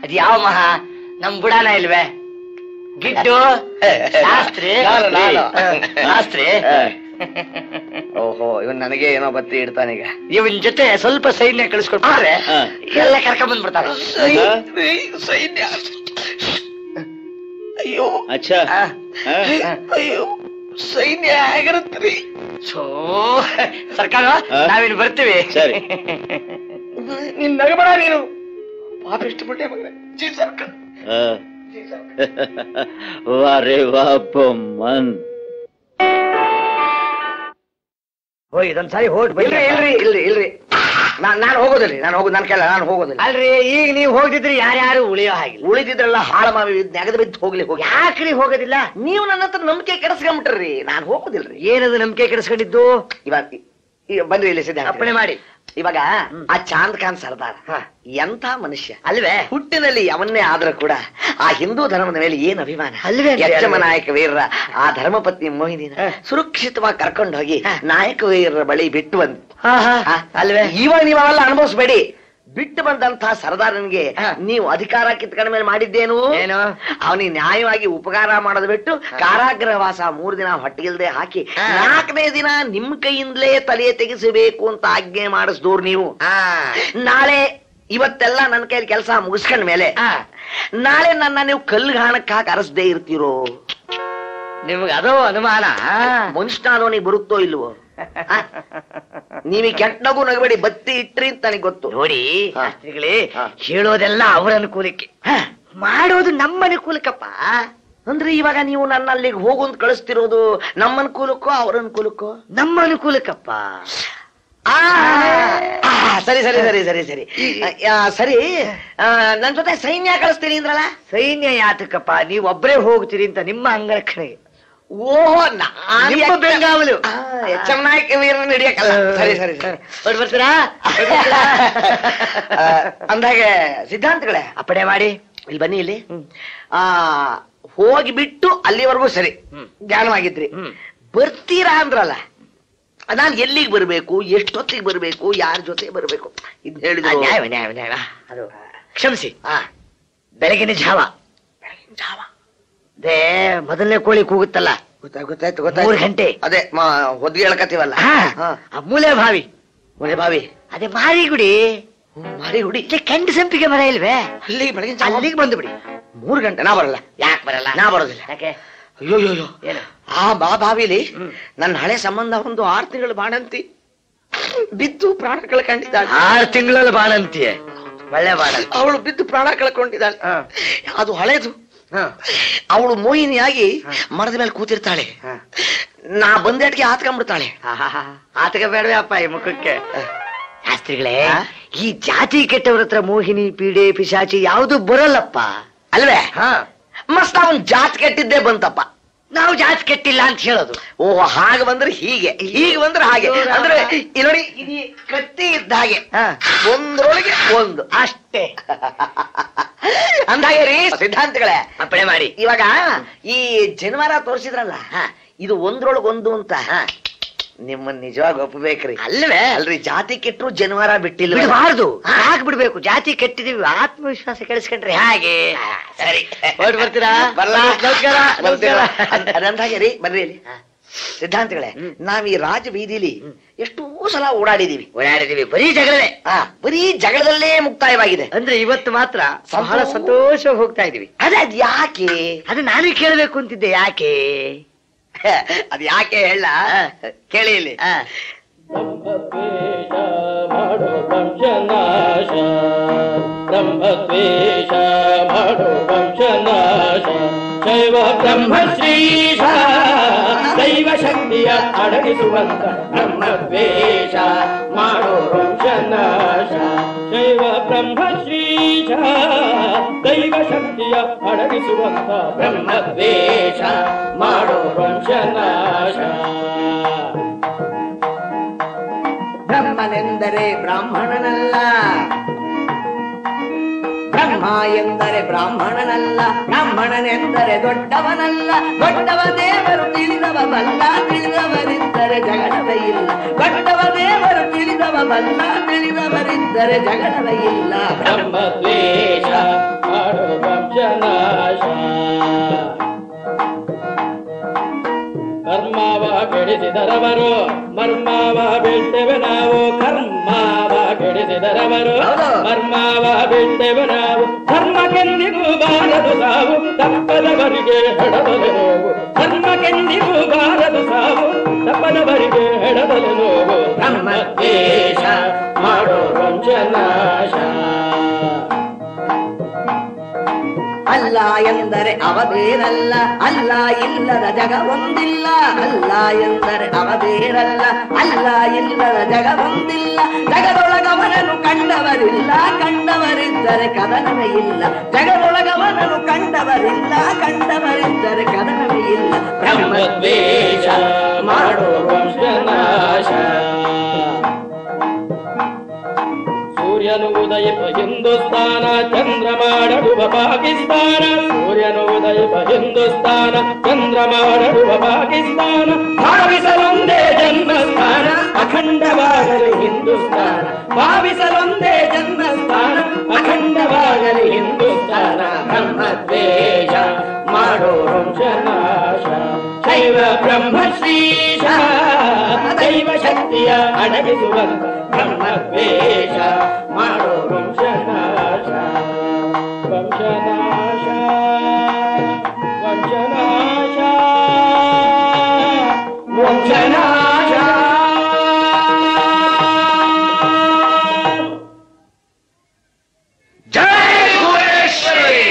ಅದ್ ಯಾವ ಮಹಾ ನಮ್ ಬುಡಾನ ಇಲ್ವೇ ಗಿಡ್ಡು ಶಾಸ್ತ್ರಿ. ಓಹೋ ಇವನ್ ನನಗೆ ಏನೋ ಬತ್ತಿ ಇಡ್ತಾನೆ ಈಗ ಇವನ್ ಜೊತೆ ಸ್ವಲ್ಪ ಸೈನ್ಯ ಕಳಿಸ್ಕೊಟ್ರೆ ಎಲ್ಲ ಕರ್ಕೊಂಡ್ ಬಂದ್ಬಿಡ್ತಾರೆ ಸೈನ್ಯ ಅಯ್ಯೋ ಅಚ್ಚಾ ಅಯ್ಯೋ ಸೈನ್ಯ ಹೇಗಿರುತ್ತೆ ಸೋ ಸರ್ಕಾರ ನಾವಿಲ್ಲಿ ಬರ್ತೀವಿ ಸರಿ ನೀನ್ ನಗಬೇಡ ನೀನು ಪಾಪ ಇಷ್ಟಪಟ್ಟೆ ಮಗನೇ ಜೀ ಸರ್ಕಾರ ಜೀ ಸರ್ಕಾರ ವಾರೆ ವಾಪ್ಪ ಮನ್ ಓಯ್ ಇದೊಂದು ಸಾರಿ ಹೋಗಿ ಬೈರಿ ಇಲ್ರಿ ಇಲ್ರಿ ಇಲ್ರಿ ನಾನು ಹೋಗೋದಿಲ್ಲ ನಾನು ಹೋಗೋದಿಲ್ಲ ಅಲ್ರಿ ಈಗ ನೀವು ಹೋಗಿದ್ರಿ ಯಾರ್ಯಾರು ಉಳಿಯೋ ಹಾಗಿಲ್ಲ ಉಳಿದಿದ್ರಲ್ಲ ಹಾಳಮಾವಿ ನೆಗದ ಬಿದ್ದು ಹೋಗ್ಲಿ ಹೋಗಿ ಯಾಕ್ರಿ ಹೋಗೋದಿಲ್ಲ ನೀವು ನನ್ನ ಹತ್ರ ನಂಬಿಕೆ ಕೆಡಿಸ್ಕೊಂಡ್ಬಿಟ್ರಿ ನಾನು ಹೋಗೋದಿಲ್ರಿ ಏನದು ನಂಬಿಕೆ ಕೆಡಿಸ್ಕೊಂಡಿದ್ದು ಇವಾಗ ಈಗ ಬಂದು ಇಲ್ಲಿ ಸಿದ್ಧ ಅಪ್ಪಣೆ ಮಾಡಿ ಇವಾಗ ಆ ಚಾಂದ್ ಖಾನ್ ಸರ್ದಾರ್ ಎಂತ ಮನುಷ್ಯ ಅಲ್ವೇ ಹುಟ್ಟಿನಲ್ಲಿ ಅವನ್ನೇ ಆದ್ರೂ ಕೂಡ ಆ ಹಿಂದೂ ಧರ್ಮದ ಮೇಲೆ ಏನ್ ಅಭಿಮಾನ ಅಲ್ವೇ ಯಕ್ಷಮ ನಾಯಕ ವೀರರ ಆ ಧರ್ಮ ಪತ್ನಿ ಮೋಹಿನಿನ ಸುರಕ್ಷಿತವಾಗಿ ಕರ್ಕೊಂಡು ಹೋಗಿ ನಾಯಕ ವೀರರ ಬಳಿ ಬಿಟ್ಟು ಬಂದು ಅಲ್ವೇ ಇವಾಗ ನೀವು ಅವೆಲ್ಲ ಅನುಭವಿಸ್ಬೇಡಿ ಬಿಟ್ಟು ಬಂದಂತಹ ಸರ್ದಾರನ್ಗೆ ನೀವು ಅಧಿಕಾರ ಕಿತ್ಕೊಂಡ ಮೇಲೆ ಮಾಡಿದ್ದೇನು ಅವನಿಗೆ ನ್ಯಾಯವಾಗಿ ಉಪಕಾರ ಮಾಡೋದು ಬಿಟ್ಟು ಕಾರಾಗೃಹವಾಸ 3 ದಿನ ಹೊಟ್ಟೆಗಿಲ್ದೆ ಹಾಕಿ 4ನೇ ದಿನ ನಿಮ್ ಕೈಯಿಂದಲೇ ತಲೆ ತೆಗೆಸಬೇಕು ಅಂತ ಆಜ್ಞೆ ಮಾಡಿಸಿದವ್ರು ನೀವು ನಾಳೆ ಇವತ್ತೆಲ್ಲ ನನ್ನ ಕೈಯಲ್ಲಿ ಕೆಲಸ ಮುಗಿಸ್ಕೊಂಡ ಮೇಲೆ ನಾಳೆ ನನ್ನ ನೀವು ಕಲ್ಲುಗಾಣಕ್ಕೆ ಹಾಕಿ ಅರಸದೇ ಇರ್ತೀರೋ ನಿಮ್ಗೆ ಅದೋ ಅನುಮಾನ ಮನುಷ್ಯನಿಗೆ ಬರುತ್ತೋ ಇಲ್ವೋ ನೀವಿ ಕೆಟ್ಟನಗೂ ನಗಬೇಡಿ ಬತ್ತಿ ಇಟ್ರಿ ಅಂತ ನನಗೆ ಗೊತ್ತು ನೋಡಿ ಶಾಸ್ತ್ರಿಗಳೇ ಹೇಳೋದೆಲ್ಲ ಅವರ ಅನುಕೂಲಕ್ಕೆ ಮಾಡೋದು ನಮ್ಮ ಅನುಕೂಲಕ್ಕಪ್ಪ ಅಂದ್ರೆ ಇವಾಗ ನೀವು ನನ್ನ ಅಲ್ಲಿಗೆ ಹೋಗುವಂತ ಕಳಿಸ್ತಿರೋದು ನಮ್ಮ ಅನುಕೂಲಕ್ಕೋ ಅವ್ರ ಅನುಕೂಲಕ್ಕೋ ನಮ್ಮ ಅನುಕೂಲಕ್ಕಪ್ಪ ಸರಿ ಸರಿ ಸರಿ ಸರಿ ಸರಿ ಸರಿ ನನ್ ಜೊತೆ ಸೈನ್ಯ ಕಳಿಸ್ತೀನಿ ಅಂದ್ರಲ್ಲ ಸೈನ್ಯ ಯಾತಕಪ್ಪ ನೀವ್ ಒಬ್ರೇ ಹೋಗ್ತೀರಿ ಅಂತ ನಿಮ್ಮ ಅಂಗರಕ್ಷಣೆಗೆ ಓಹೋ ನಾನು ಬೆಂಗಾವಲು ಯಚ್ಚಮನಾಯಕ ವೀರನ ಹಿಡಿಯಕಲ್ಲ ಸರಿ ಸರಿ ಸರಿ ಹೊಡ್ ಬರ್ತೀರಾ ಅಂದಾಗೆ ಸಿದ್ಧಾಂತಗಳೇ ಅಪ್ಪಣೆ ಮಾಡಿ ಇಲ್ಲಿ ಬನ್ನಿ ಇಲ್ಲಿ ಹೋಗಿಬಿಟ್ಟು ಅಲ್ಲಿವರೆಗೂ ಸರಿ ಜ್ಞಾನವಾಗಿದ್ರಿ ಬರ್ತೀರಾ ಅಂದ್ರಲ್ಲ ನಾನು ಎಲ್ಲಿಗೆ ಬರ್ಬೇಕು ಎಷ್ಟೊತ್ತಿಗೆ ಬರ್ಬೇಕು ಯಾರ ಜೊತೆ ಬರ್ಬೇಕು ಇದ್ ಹೇಳಿದ್ರು ನ್ಯಾಯ ನ್ಯಾಯ ನ್ಯಾಯ ಅದು ಕ್ಷಮಿಸಿ ಬೆಳಗಿನ ಜಾವ ಅದೇ ಮೊದಲನೇ ಕೋಳಿ ಕೂಗುತ್ತಲ್ಲ ಗೊತ್ತಾಯ್ತು ಗೊತ್ತಾಯ್ತು 3 ಗಂಟೆ ಅದೇ ಹೊದ್ಗೆ ಹೇಳ್ಕತೀವಲ್ಲ ಮೂಲೆಬಾವಿ ಅದೇ ಮಾರಿಗುಡಿ ಮಾರಿಗುಡಿ ಕೆಂಡು ಸಂಪಿಗೆ ಮರ ಇಲ್ವೇ ಅಲ್ಲಿಗೆ ಬೆಳಗ್ಗೆ ಅಲ್ಲಿಗೆ ಬಂದು ಬಿಡಿ 3 ಗಂಟೆ ನಾ ಬರಲ್ಲ ಯಾಕೆ ಬರಲ್ಲ ನಾ ಬರೋದಿಲ್ಲ ಯಾಕೆ ಅಯ್ಯೋಯ್ಯೋ ಏನು ಆ ಬಾವಿಲಿ ನನ್ನ ಹಳೆ ಸಂಬಂಧ ಒಂದು 6 ತಿಂಗಳು ಬಾಣಂತಿ ಬಿದ್ದು ಪ್ರಾಣ ಕಳ್ಕೊಂಡಿದ್ದಾಳೆ 6 ತಿಂಗಳಲ್ಲಿ ಬಾಣಂತಿಯೇ ಒಳ್ಳೆ ಬಾಣ ಅವಳು ಬಿದ್ದು ಪ್ರಾಣ ಕಳ್ಕೊಂಡಿದ್ದಾಳೆ ಅದು ಹಳೇದು ಅವಳು ಮೋಹಿನಿಯಾಗಿ ಮರದ ಮೇಲೆ ಕೂತಿರ್ತಾಳೆ ನಾ ಬಂದೆಟ್ಗೆ ಹಾತ್ಕೊಂಡ್ಬಿಡ್ತಾಳೆ ಆತಕ ಬೇಡವೇ ಅಪ್ಪ ಈ ಮುಖಕ್ಕೆ ಶಾಸ್ತ್ರಿಗಳೇ ಈ ಜಾತಿ ಕೆಟ್ಟವ್ರ ಹತ್ರ ಮೋಹಿನಿ ಪೀಡೆ ಪಿಶಾಚಿ ಯಾವುದು ಬರಲ್ಲಪ್ಪ ಅಲ್ವೇ ಮಸ್ತ್ ಅವನ್ ಜಾತಿ ಕೆಟ್ಟಿದ್ದೇ ಬಂತಪ್ಪ ನಾವು ಜಾತಿ ಕೆಟ್ಟಿಲ್ಲ ಅಂತ ಹೇಳೋದು ಓಹ್ ಹಾಗೆ ಬಂದ್ರೆ ಹೀಗೆ ಹೀಗೆ ಬಂದ್ರೆ ಹಾಗೆ ಅಂದ್ರೆ ನೋಡಿ ಇದು ಕತ್ತಿ ಇದ್ದ ಹಾಗೆ ಒಂದ್ರೊಳಗೆ ಒಂದು ಅಷ್ಟೇ ಅಂದಾಗೆ ರೀ ಸಿದ್ಧಾಂತಗಳೇ ಅಪ್ಪಣೆ ಮಾಡಿ ಇವಾಗ ಈ ಜನ್ವಾರ ತೋರಿಸಿದ್ರಲ್ಲ ಇದು ಒಂದ್ರೊಳಗೊಂದು ಅಂತ ನಿಮ್ಮನ್ನ ನಿಜವಾಗಿ ಒಪ್ಪಬೇಕ್ರಿ ಅಲ್ವೇ ಅಲ್ರಿ ಜಾತಿ ಕೆಟ್ಟರು ಜನ್ವಾರ ಬಿಟ್ಟಿಲ್ಲ ಬಿಡಬಾರ್ದು ಹಾಕ್ ಬಿಡ್ಬೇಕು ಜಾತಿ ಕೆಟ್ಟಿದೀವಿ ಆತ್ಮವಿಶ್ವಾಸ ಕೆಡಿಸ್ಕೊಂಡ್ರಿ ಹಾಗೆ ಸರಿ ಬರ್ತೀರಾ ಅದಂದಾಗೆ ರೀ ಬರ್ರಿ ಸಿದ್ಧಾಂತಗಳೇ ನಾವ್ ಈ ರಾಜ ಬೀದಿಲಿ ಎಷ್ಟೋ ಸಲ ಓಡಾಡಿದೀವಿ ಬರೀ ಜಗಳೇ ಬರೀ ಜಗಳದಲ್ಲೇ ಮುಕ್ತಾಯವಾಗಿದೆ ಅಂದ್ರೆ ಇವತ್ತು ಮಾತ್ರ ಬಹಳ ಸಂತೋಷ ಹೋಗ್ತಾ ಇದೀವಿ ಅದ್ ಯಾಕೆ ಅದು ನಾನೇ ಕೇಳಬೇಕು ಅಂತಿದ್ದೆ ಯಾಕೆ ಅದ್ ಯಾಕೆ ಹೇಳ ಕೇಳಿ ಇಲ್ಲಿ ಶೈವ ಬ್ರಹ್ಮಶ್ರೀಷ ದೈವ ಶಕ್ತಿಯ ಅಡಗಿಸುವಂತ ಬ್ರಹ್ಮದ್ವೇಷ ಮಾಡೋ ವಂಶನಾಶ ಶೈವ ಬ್ರಹ್ಮಶ್ರೀಷ ದೈವ ಶಕ್ತಿಯ ಅಡಗಿಸುವಂತ ಬ್ರಹ್ಮದ್ವೇಷ ಮಾಡೋ ವಂಶನಾಶ ಬ್ರಹ್ಮನೆಂದರೆ ಬ್ರಾಹ್ಮಣನಲ್ಲ ಬ್ರಹ್ಮ ಎಂದರೆ ಬ್ರಾಹ್ಮಣನಲ್ಲ ಬ್ರಾಹ್ಮಣನೆಂದರೆ ದೊಡ್ಡವನಲ್ಲ ದೊಡ್ಡವ ದೇವರು ತಿಳಿದವ ಬಲ್ಲ ತಿಳಿದವರಿದ್ದರೆ ಜಗಳವೇ ಇಲ್ಲ ದೊಡ್ಡವ ದೇವರು ತಿಳಿದವ ಬಲ್ಲ ತಿಳಿದವರಿದ್ದರೆ ಜಗಳವೇ ಇಲ್ಲ ಬ್ರಹ್ಮದ್ವೇಷ ಮಾಡೋ ವಂಶನಾಶ ಕರ್ಮವ ಗಿಡಿಸಿದರವರು ಮರ್ಮಾವ ಬಿಡ್ತೇವೆ ನಾವು ಕರ್ಮಾವ ಗಿಡಿಸಿದರವರು ಮರ್ಮಾವ ಬಿಡ್ತೇವೆ ನಾವು ಧರ್ಮಕ್ಕೆಂದಿಗೂ ಬಾರದು ಸಾವು ತಪ್ಪದವರಿಗೆ ಹಡಬಲೆ ನೋವು ಧರ್ಮಕ್ಕೆಂದಿಗೂ ಬಾರದು ಸಾವು ತಪ್ಪದವರಿಗೆ ಹಡಬಲೆ ನೋವು ನಮ್ಮ ದೇಶ ಮಾಡೋ ವಂಚನಾಶ ಅಲ್ಲ ಎಂದರೆ ಅವಬೇರಲ್ಲ ಅಲ್ಲ ಇಲ್ಲದ ಜಗವೊಂದಿಲ್ಲ ಅಲ್ಲ ಎಂದರೆ ಅವಬೇರಲ್ಲ ಅಲ್ಲ ಇಲ್ಲದ ಜಗವೊಂದಿಲ್ಲ ಜಗದೊಳಗವನನು ಕಂಡವರಿಲ್ಲ ಕಂಡವರಿದ್ದರೆ ಕದನವೇ ಇಲ್ಲ ಜಗದೊಳಗವನನು ಕಂಡವರಿಲ್ಲ ಕಂಡವರಿದ್ದರೆ ಕದನವೇ ಇಲ್ಲ ಬ್ರಹ್ಮದ್ವೇಷ ಮಾಡೋ ವಂಶನಾಶ ಸೂರ್ಯನು ಉದಯಿಪ ಹಿಂದೂಸ್ತಾನ ಚಂದ್ರ ಮಾಡಡುವ ಪಾಕಿಸ್ತಾನ ಸೂರ್ಯನು ಉದಯಿಪ ಹಿಂದೂಸ್ತಾನ ಚಂದ್ರ ಮಾಡಡುವ ಪಾಕಿಸ್ತಾನ ಭಾವಿಸಲೊಂದೇ ಜನ್ಮಸ್ಥಾನ ಅಖಂಡವಾಗಲಿ ಹಿಂದೂಸ್ತಾನ ಭಾವಿಸಲೊಂದೇ ಜನ್ಮಸ್ಥಾನ ಅಖಂಡವಾಗಲಿ ಹಿಂದೂಸ್ತಾನ ಬ್ರಹ್ಮದ್ವೇಷ ಮಾಡೋ ವಂಶನಾಶ ಶೈವ ಬ್ರಹ್ಮಶ್ರೀಷ ದೈವ ಶಕ್ತಿಯ ಅಡಗಿಸುವಂತ ಬ್ರಹ್ಮದ್ವೇಷ ಮಾಡೋ ವಂಶನಾಶ ವಂಶನಾಶ ವಂಶನಾಶ ವಂಶನಾಶ ಜೈ ಭುವನೇಶ್ವರಿ.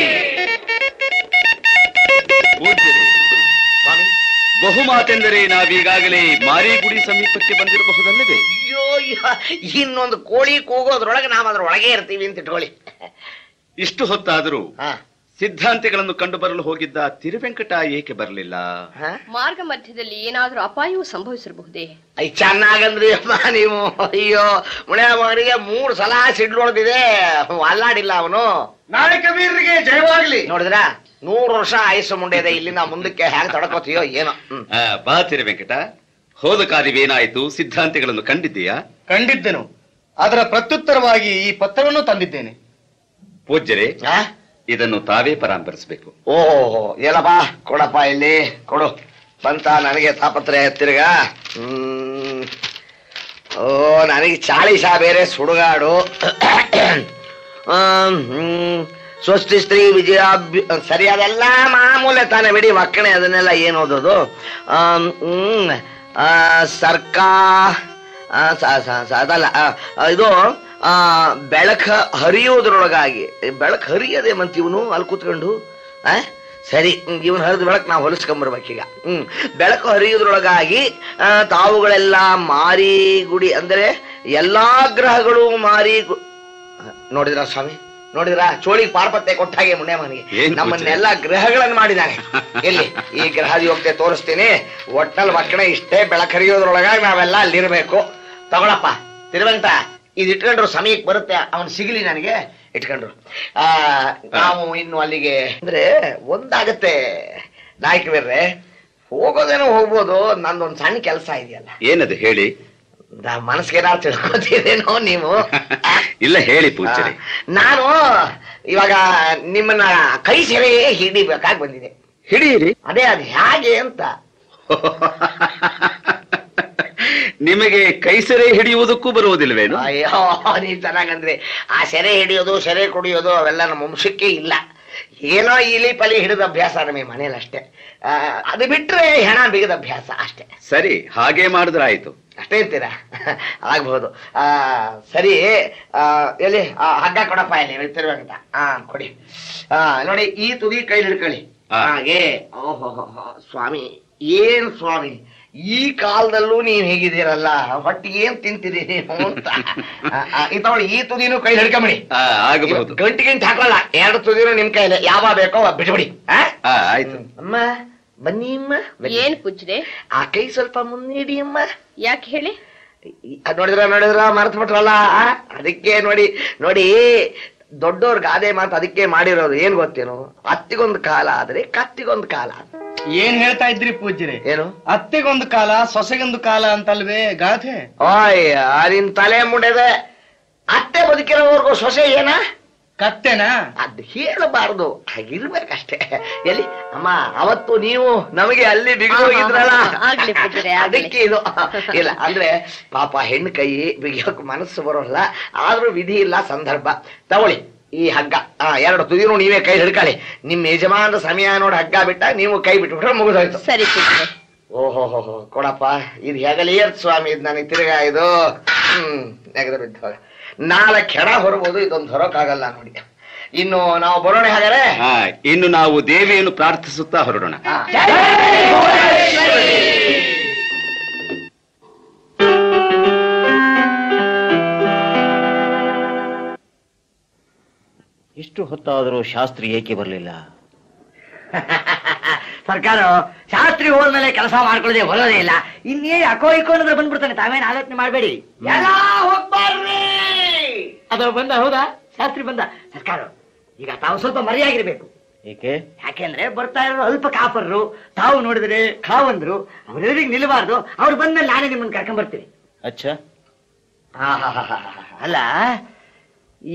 ಸ್ವಾಮಿ ಬಹುಮಾತೆಂದರೆ ನಾವೀಗಾಗಲೇ ಮಾರಿಗುಡಿ ಸಮೀಪಕ್ಕೆ ಬಂದಿರಬಹುದಲ್ಲದೆ? ಇನ್ನೊಂದು ಕೋಳಿ ಕೂಗೋದ್ರೊಳಗೆ ನಾವು ಅದ್ರ ಒಳಗೆ ಇರ್ತೀವಿ ಅಂತ ಇಟ್ಕೊಳ್ಳಿ. ಇಷ್ಟು ಹೊತ್ತಾದರೂ ಸಿದ್ಧಾಂತಿಗಳನ್ನು ಕಂಡು ಬರಲು ಹೋಗಿದ್ದ ತಿರುವೆಂಕಟ ಏಕೆ ಬರಲಿಲ್ಲ? ಮಾರ್ಗ ಮಧ್ಯದಲ್ಲಿ ಏನಾದರೂ ಅಪಾಯವು ಸಂಭವಿಸಿರಬಹುದೇ? ಐ ಚೆನ್ನಾಗಂದ್ರಿ ಅಮ್ಮ ನೀವು. ಅಯ್ಯೋ ಮುಳಿಯವರಿಗೆ 3 ಸಲ ಸಿಡ್ಲೊಳದಿದೆ, ಅಲ್ಲಾಡಿಲ್ಲ ಅವನು. ನಾಳೆ ಕಬೀರರಿಗೆ ಜಯವಾಗ್ಲಿ. ನೋಡಿದ್ರಾ 100 ವರ್ಷ ಆಯಸ್ಸು ಮುಂದೆ ಇದೆ, ಇಲ್ಲಿಂದ ಮುಂದಕ್ಕೆ ಹ್ಯಾಂಗ್ ತಡ್ಕೋತೀಯೋ ಏನೋ. ಬಾ ತಿರುವೆಂಕಟ, ಹೋದ ಕಾರ್ಯವೇನಾಯಿತು? ಸಿದ್ಧಾಂತಿಗಳನ್ನು ಕಂಡಿದ್ದೀಯಾ? ಕಂಡಿದ್ದೆನು, ಅದರ ಪ್ರತ್ಯುತ್ತರವಾಗಿ ಈ ಪತ್ರವನ್ನು ತಂದಿದ್ದೇನೆ. ಪೂಜ್ಯರೇ, ಇದನ್ನು ತಾವೇ ಪರಾಮರಿಸಬೇಕು. ಓಹೋ, ಎಲ್ಲಪ್ಪ ಕೊಡಪ್ಪ, ಇಲ್ಲಿ ಕೊಡು. ಬಂತ ನನಗೆ ತಾಪತ್ರೆ ತಿರ್ಗ. ಓ, ನನಗೆ ಚಾಳಿಸ ಬೇರೆ ಸುಡುಗಾಡು. ಸ್ವಸ್ತಿ ಸ್ತ್ರೀ ವಿಜಯಾಭ್ಯ ಸರಿಯಾದೆಲ್ಲ ಮಾಮೂಲೆ ತಾನೇ ಬಿಡಿ ಮಕ್ಕಳೇ, ಅದನ್ನೆಲ್ಲ ಏನು ಓದೋದು. ಅದಲ್ಲ ಇದು ಬೆಳಕ ಹರಿಯೋದ್ರೊಳಗಾಗಿ, ಬೆಳಕು ಹರಿಯದೆ ಮಂತ ಇವನು ಅಲ್ಲಿ ಕೂತ್ಕೊಂಡು. ಸರಿ, ಇವನು ಹರಿದ ಬೆಳಕು ನಾವು ಹೊಲಿಸ್ಕೊಂಬರ್ಬೇಕೀಗ. ಬೆಳಕು ಹರಿಯೋದ್ರೊಳಗಾಗಿ ತಾವುಗಳೆಲ್ಲ ಮಾರಿಗುಡಿ, ಅಂದರೆ ಎಲ್ಲಾ ಗ್ರಹಗಳು ಮಾರಿಗು. ನೋಡಿದ್ರಾ ಸ್ವಾಮಿ, ನೋಡಿದ್ರಾ ಚೋಳಿಗೆ ಪಾರ್ಪತ್ಯ ಕೊಟ್ಟಾಗೆ ಮುನ್ನೆ ಮನೆಗೆ ನಮ್ಮನ್ನೆಲ್ಲಾ ಗ್ರಹಗಳನ್ನು ಮಾಡಿದಾನೆ. ಎಲ್ಲಿ ಈ ಗ್ರಹಾದಿ ಹೋಗ್ತೆ ತೋರಿಸ್ತೀನಿ. ಒಟ್ಟಲ್ ಮಕ್ಕಳ ಇಷ್ಟೇ ಬೆಳಕರಿಯೋದ್ರೊಳಗಾಗಿ ನಾವೆಲ್ಲ ಅಲ್ಲಿರ್ಬೇಕು. ತಗೊಳಪ್ಪ ತಿರುವಂತ, ಇದು ಇಟ್ಕೊಂಡ್ರು ಸಮಯಕ್ಕೆ ಬರುತ್ತೆ, ಅವನು ಸಿಗಲಿ ನನಗೆ. ಇಟ್ಕೊಂಡ್ರು ನಾವು ಇನ್ನು ಅಲ್ಲಿಗೆ ಅಂದ್ರೆ ಒಂದಾಗತ್ತೆ. ನಾಯಕ ಬೇರೆ ಹೋಗೋದೇನೋ ಹೋಗ್ಬೋದು, ನಂದೊಂದು ಸಣ್ಣ ಕೆಲಸ ಇದೆಯಲ್ಲ. ಏನದು ಹೇಳಿ. ಮನಸ್ಗೇನಾರು ತಿಳ್ಕೊತೀರೇನೋ ನೀವು. ಇಲ್ಲ ಹೇಳಿ ಪೂಜಾರಿ. ನಾನು ಇವಾಗ ನಿಮ್ಮನ್ನ ಕೈ ಸೆರೆ ಹಿಡಿಬೇಕಾಗಿ ಬಂದಿದೆ. ಹಿಡಿಯಿರಿ. ಅದೇ ಅದು ಹೇಗೆ ಅಂತ. ನಿಮಗೆ ಕೈ ಸೆರೆ ಹಿಡಿಯುವುದಕ್ಕೂ ಬರುವುದಿಲ್ವೇನು? ಅಯ್ಯೋ ನೀನ್ ಚೆನ್ನಾಗಂದ್ರೆ, ಆ ಸೆರೆ ಹಿಡಿಯೋದು ಸೆರೆ ಕುಡಿಯೋದು ಅವೆಲ್ಲ ನಮ್ಮ ವಂಶಕ್ಕೆ ಇಲ್ಲ. ಏನೋ ಇಲಿ ಪಲಿ ಹಿಡಿದ ಅಭ್ಯಾಸ ನಮಗೆ ಮನೇಲಿ ಅಷ್ಟೇ. ಅದು ಬಿಟ್ರೆ ಹೆಣ ಬಿಗಿದ ಅಭ್ಯಾಸ ಅಷ್ಟೇ. ಸರಿ, ಹಾಗೆ ಮಾಡಿದ್ರೆ ಆಯ್ತು. ಅಷ್ಟೇ ಇರ್ತೀರಾ? ಆಗ್ಬಹುದು. ಸರಿ, ಎಲ್ಲಿ ಹಗ್ಗ ಕೊಡಪ್ಪ, ಇಲ್ಲಿ ತಿರ್ಬೇಕಂತ. ಕೊಡಿ. ನೋಡಿ, ಈ ತುದಿ ಕೈ ಹಿಡ್ಕೊಳ್ಳಿ ಹಾಗೆ. ಓಹೋ ಸ್ವಾಮಿ, ಏನ್ ಸ್ವಾಮಿ ಈ ಕಾಲದಲ್ಲೂ ನೀವ್ ಹೇಗಿದ್ದೀರಲ್ಲ, ಹೊಟ್ಟಿಗೆ ಏನ್ ತಿಂತಿರಿ ನೀವು ಅಂತ. ಇತವಳು ಈ ತುದಿನೂ ಕೈ ಹಿಡ್ಕೊಂಬಿಡಿ. ಗಂಟು ಗಂಟು ಹಾಕೋಲ್ಲ, 2 ತುದಿನೂ ನಿಮ್ ಕೈಲೆ. ಯಾವ ಬೇಕೋ ಬಿಟ್ಬಿಡಿ. ಆಯ್ತು ಅಮ್ಮ, ಬನ್ನಿ ಅಮ್ಮ. ಏನ್ ಪೂಜ್ರೆ, ಆ ಕೈ ಸ್ವಲ್ಪ ಮುನ್ನಿಡಿ ಅಮ್ಮ. ಯಾಕೆ ಹೇಳಿ? ನೋಡಿದ್ರ ಮರೆತು ಬಿಟ್ರಲ್ಲ, ಅದಕ್ಕೆ. ನೋಡಿ ನೋಡಿ, ದೊಡ್ಡವ್ರ ಗಾದೆ ಮಾತು ಅದಕ್ಕೆ ಮಾಡಿರೋದು. ಏನ್ ಗೊತ್ತೇನು, ಅತ್ತಿಗೊಂದು ಕಾಲ ಆದ್ರೆ ಕತ್ತಿಗೊಂದು ಕಾಲ. ಏನ್ ಹೇಳ್ತಾ ಇದ್ರಿ ಪೂಜ್ರೆ? ಏನು ಅತ್ತಿಗೊಂದು ಕಾಲ ಸೊಸೆಗೊಂದು ಕಾಲ ಅಂತಲ್ವೇ ಗಾದೆ? ಓಯ್, ನಿನ್ ತಲೆ ಮುಂಡೆದೆ. ಅತ್ತೆ ಬದುಕಿರೋವರೆಗೂ ಸೊಸೆ ಏನ ಕತ್ತೆನಾ? ಅದು ಹೇಳಬಾರದು, ಹಾಗಿರ್ಬೇಕಷ್ಟೇ. ಎಲ್ಲಿ ಅಮ್ಮ, ಅವತ್ತು ನೀವು ನಮಗೆ ಅಲ್ಲಿ ಬಿಗಿದೋಗಿದ್ರಲ್ಲ, ಅದಕ್ಕೆ ಇದು. ಇಲ್ಲ ಅಂದ್ರೆ ಪಾಪ ಹೆಣ್ಣು ಕೈ ಬಿಗಿಯೋಕೆ ಮನಸ್ಸು ಬರೋಲ್ಲ, ಆದ್ರೂ ವಿಧಿ ಇಲ್ಲ ಸಂದರ್ಭ. ತಗೊಳ್ಳಿ ಈ ಹಗ್ಗ, ಎರಡು ತುದಿನೂ ನೀವೇ ಕೈ ಹಿಡ್ಕೊಳ್ಳಿ. ನಿಮ್ಮ ಯಜಮಾನ ಸಮಯ ನೋಡಿ ಹಗ್ಗ ಬಿಟ್ಟ, ನೀವು ಕೈ ಬಿಟ್ಬಿಟ್ರೆ ಮುಗಿದೋಯ್ತು. ಸರಿ ಪುತ್ರೆ. ಓಹೋ ಹೋ ಹೋ, ಕೊಡಪ್ಪ ಇದು ಹೆಗಲಿಯರ್ ಸ್ವಾಮಿ, ಇದು ನನಗೆ ತಿರ್ಗಾ ಇದು ನೆಗದ ಬಿಟ್ಟು ನಾಲ್ಕು ಹೆಣ ಹೊರಬಹುದು, ಇದೊಂದು ಹೊರಕಾಗಲ್ಲ ನೋಡಿ. ಇನ್ನು ನಾವು ಬರೋಣ ಹಾಗಾದ್ರೆ. ಇನ್ನು ನಾವು ದೇವಿಯನ್ನು ಪ್ರಾರ್ಥಿಸುತ್ತಾ ಹೊರಡೋಣ. ಇಷ್ಟು ಹೊತ್ತಾದರೂ ಶಾಸ್ತ್ರಿ ಏಕೆ ಬರಲಿಲ್ಲ? ಸರ್ಕಾರ ಶಾಸ್ತ್ರಿ ಹೋದ್ಮೇಲೆ ಕೆಲಸ ಮಾಡ್ಕೊಳ್ಳದೆ ಬರೋದೇ ಇಲ್ಲ. ಇನ್ನೇ ಅಕೋ ಇಕೋ ಅಂದ್ರೆ ಬಂದ್ಬಿಡ್ತಾನೆ, ತಾವೇನು ಆಲೋಚನೆ ಮಾಡಬೇಡಿ. ಅದ ಬಂದ, ಹೌದಾ ಶಾಸ್ತ್ರಿ ಬಂದ. ಸರ್ಕಾರ ಈಗ ತಾವು ಸ್ವಲ್ಪ ಮರೆಯಾಗಿರ್ಬೇಕು. ಯಾಕೆಂದ್ರೆ ಬರ್ತಾ ಇರೋ ಅಲ್ಪ ಕಾಪರ್ರು, ತಾವು ನೋಡಿದ್ರೆ ಕಾವಂದ್ರು, ಅವ್ರೆವರಿಗೆ ನಿಲ್ಲಬಾರ್ದು. ಅವ್ರು ಬಂದ್ಮೇಲೆ ನಾನೇ ನಿಮ್ಮನ್ನು ಕರ್ಕೊಂಡ್ ಬರ್ತೀನಿ. ಅಚ್ಚ, ಅಲ್ಲ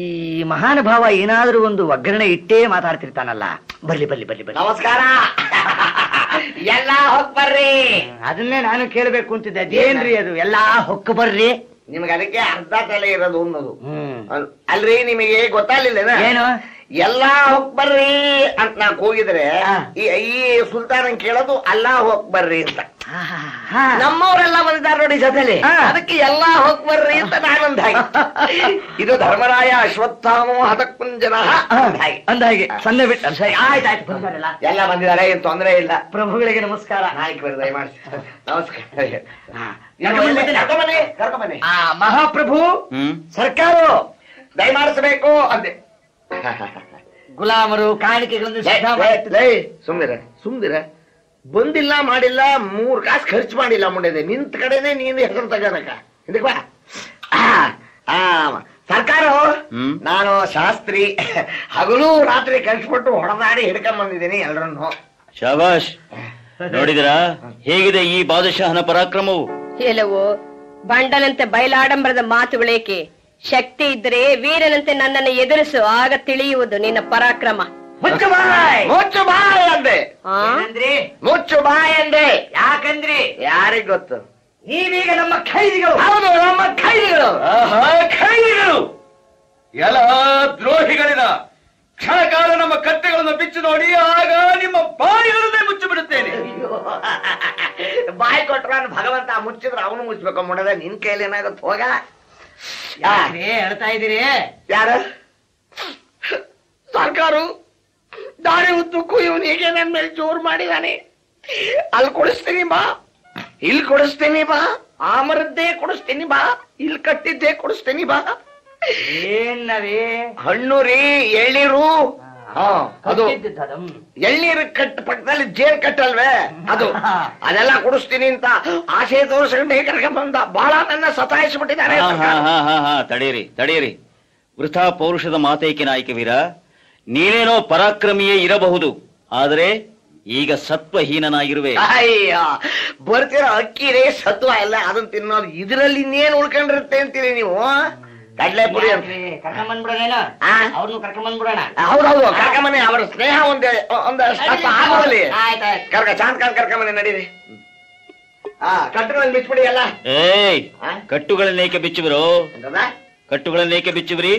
ಈ ಮಹಾನುಭಾವ ಏನಾದ್ರೂ ಒಂದು ಒಗ್ಗರಣೆ ಇಟ್ಟೇ ಮಾತಾಡ್ತಿರ್ತಾನಲ್ಲ. ಬರ್ಲಿ ಬರ್ಲಿ ಬರ್ಲಿ ಬರ್ಲಿ. ನಮಸ್ಕಾರ, ಎಲ್ಲ ಹೊಕ್ ಬರ್ರಿ. ಅದನ್ನೇ ನಾನು ಕೇಳಬೇಕು ಅಂತಿದ್ದೆ. ಅದೇನ್ರಿ ಅದು ಎಲ್ಲ ಹೊಕ್ ಬರ್ರಿ? ನಿಮ್ಗೆ ಅದಕ್ಕೆ ಅರ್ಧ ತಲೆ ಇರೋದು ಅನ್ನೋದು. ಅಲ್ರಿ, ನಿಮಗೆ ಗೊತ್ತಾಗ್ಲಿಲ್ಲ ಏನು? ಎಲ್ಲಾ ಹೋಗ್ ಬರ್ರಿ ಅಂತ ನಾ ಹೋಗಿದ್ರೆ ಈ ಸುಲ್ತಾನ್ ಕೇಳೋದು ಅಲ್ಲಾ ಹೋಗ್ ಬರ್ರಿ ಅಂತ. ನಮ್ಮವರೆಲ್ಲ ಬಂದಿದ್ದಾರೆ ನೋಡಿ ಜೊತೆಲಿ, ಅದಕ್ಕೆ ಎಲ್ಲಾ ಹೋಗ್ ಬರ್ರಿ ಅಂತ ನಾನೊಂದ್ ಹಾಗೆ. ಇದು ಧರ್ಮರಾಯ ಅಶ್ವತ್ಥಾಮೋ ಹತಕುಂಜನ ಅಂದ ಹಾಗೆ ಸಣ್ಣ ಬಿಟ್ಟು. ಸರಿ, ಆಯ್ತಾಯ್ತು, ಬಂದಿದ್ದಾರೆಲ್ಲ, ಎಲ್ಲ ಬಂದಿದ್ದಾರೆ, ಏನ್ ತೊಂದರೆ ಇಲ್ಲ. ಪ್ರಭುಗಳಿಗೆ ನಮಸ್ಕಾರ. ನಾಯಕ್ ಬರ್, ದಯಮಾಡಿ ನಮಸ್ಕಾರ. ಕರ್ಕೊಂಬನ್ನಿ ಕರ್ಕೊಂಬನ್ನಿ. ಮಹಾಪ್ರಭು, ಸರ್ಕಾರ ದಯಮಾಡಿಸಬೇಕು ಅಂದೆ. ಗುಲಾಮರು ಕಾಣಿಕೆಗಳನ್ನು ಸುಮ್ಮಿರ ಸುಮ್ಮಿರ. ಬಂದಿಲ್ಲ, ಮಾಡಿಲ್ಲ, ಮೂರ್ ಕಾಸು ಖರ್ಚು ಮಾಡಿಲ್ಲ. ಮುಂದೆ ನಿಂತ ಕಡೆನೆ ನೀನು ಹೆಸರು ತಗೋನಕ ಇದಕ್ಕೆ ಬಾ. ಸರ್ಕಾರ, ನಾನು ಶಾಸ್ತ್ರಿ ಹಗಲು ರಾತ್ರಿ ಕಳ್ಸಿಬಿಟ್ಟು ಹೊಡೆದಾಡಿ ಹಿಡ್ಕೊಂಡ್ ಬಂದಿದ್ದೀನಿ ಎಲ್ರನ್ನು. ಶಬಾಷ್. ನೋಡಿದ್ರ ಹೇಗಿದೆ ಈ ಬಾದಶಾಹನ ಪರಾಕ್ರಮವು? ಕೆಲವು ಬಂಡನಂತೆ ಬಯಲಾಡಂಬರದ ಮಾತುಗಳೇಕೆ? ಶಕ್ತಿ ಇದ್ರೆ ವೀರನಂತೆ ನನ್ನನ್ನು ಎದುರಿಸು, ಆಗ ತಿಳಿಯುವುದು ನಿನ್ನ ಪರಾಕ್ರಮ. ಮುಚ್ಚು ಬಾಯ್, ಮುಚ್ಚು ಬಾಯ್ ಅಂದೆ. ಮುಚ್ಚು ಬಾಯ್ ಅಂದೆ ಯಾಕಂದ್ರಿ? ಯಾರಿಗ್ ಗೊತ್ತು ನೀವೀಗ ನಮ್ಮ ಖೈದಿಗಳು. ಹೌದು, ನಮ್ಮ ಖೈದಿಗಳು. ಖೈದಿಗಳು ಎಲ್ಲ ದ್ರೋಹಿಗಳಿದ ಕ್ಷಣ ಕಾಲ ನಮ್ಮ ಕತ್ತೆಗಳನ್ನು ಬಿಚ್ಚು ನೋಡಿ, ಆಗ ನಿಮ್ಮ ಬಾಯಿಗಳನ್ನೇ ಮುಚ್ಚಿ ಬಿಡುತ್ತೇನೆ. ಬಾಯಿ ಕೊಟ್ರ ಭಗವಂತ, ಮುಚ್ಚಿದ್ರೆ ಅವನು ಮುಚ್ಬೇಕು. ಮುಡದ ನಿನ್ ಕೈಲಿ ಏನಾಗತ್ತೆ? ಹೋಗ. ಯಾರೇ ಹೇಳ್ತಾ ಇದ್ದೀರಿ? ಯಾರ ಸರ್ಕಾರ? ದಾರಿ ಉದ್ದಕ್ಕೂ ಇವನು ಹೀಗೆ ನನ್ನ ಮೇಲೆ ಜೋರು ಮಾಡಿದಾನೆ. ಅಲ್ಲಿ ಕೊಡಿಸ್ತೀನಿ ಬಾ, ಇಲ್ಲಿ ಕೊಡಿಸ್ತೀನಿ ಬಾ, ಆಮರದ್ದೇ ಕೊಡಿಸ್ತೀನಿ ಬಾ, ಇಲ್ಲಿ ಕಟ್ಟಿದ್ದೇ ಕೊಡಿಸ್ತೀನಿ ಬಾ. ಏನವೇ ಹಣ್ಣು ರೀ, ಎಳ್ನೀರು. ಅದು ಎಳ್ನೀರು ಕಟ್ಟ ಪಕ್ಕದಲ್ಲಿ ಜೇನು ಕಟ್ಟಲ್ವೇ, ಅದು ಅದೆಲ್ಲ ಕೊಡಿಸ್ತೀನಿ ಅಂತ ಆಸೆ ತೋರಿಸ್ಕೊಂಡು ಕರ್ಕೊಂಡ್ ಬಂದ. ಬಹಳ ನನ್ನ ಸತಾಯಿಸ್ಬಿಟ್ಟಿದ್ದಾರೆ. ತಡೀರಿ ತಡೀರಿ, ವೃಥಾ ಪೌರುಷದ ಮಾತೇಕೆ ನಾಯಕ ವೀರ? ನೀನೇನೋ ಪರಾಕ್ರಮಿಯೇ ಇರಬಹುದು, ಆದರೆ ಈಗ ಸತ್ವಹೀನಾಗಿರುವೆ. ಅಯ್ಯ, ಬರ್ತಿರೋ ಅಕ್ಕಿ ರೇ ಸತ್ವ ಇಲ್ಲ, ಅದನ್ನ ತಿನ್ನೋದು. ಇದರಲ್ಲಿ ಇನ್ನೇನ್ ಉಳ್ಕೊಂಡಿರುತ್ತೆ ಅಂತೀರಿ ನೀವು? ಕಡಲೆ ಪುರಿ ಕರ್ಕೊಂಡ್ ಬಂದ್ಬಿಡೋಣ. ಅವ್ರನ್ನು ಕರ್ಕೊಂಡ್ ಬಂದ್ಬಿಡೋಣ. ಹೌದೌದು, ಕರ್ಕೊಂಬನ್ನಿ. ಅವರ ಸ್ನೇಹ ಒಂದಷ್ಟು ಆಗೋದಲ್ಲಿ ಕರ್ಕ ಚಾಂದ್ ಕಾನ್ ಕರ್ಕೊಂಬನ್ನಿ. ನಡೀರಿ. ಕಟ್ಟುಗಳನ್ನ ಬಿಚ್ಚಿಬಿಡಿ ಎಲ್ಲ. ಏಯ್, ಕಟ್ಟುಗಳನ್ನೇಕೆ ಬಿಚ್ಚಿಬಿರು? ಕಟ್ಟುಗಳನ್ನೇಕೆ ಬಿಚ್ಚಿಬಿರಿ?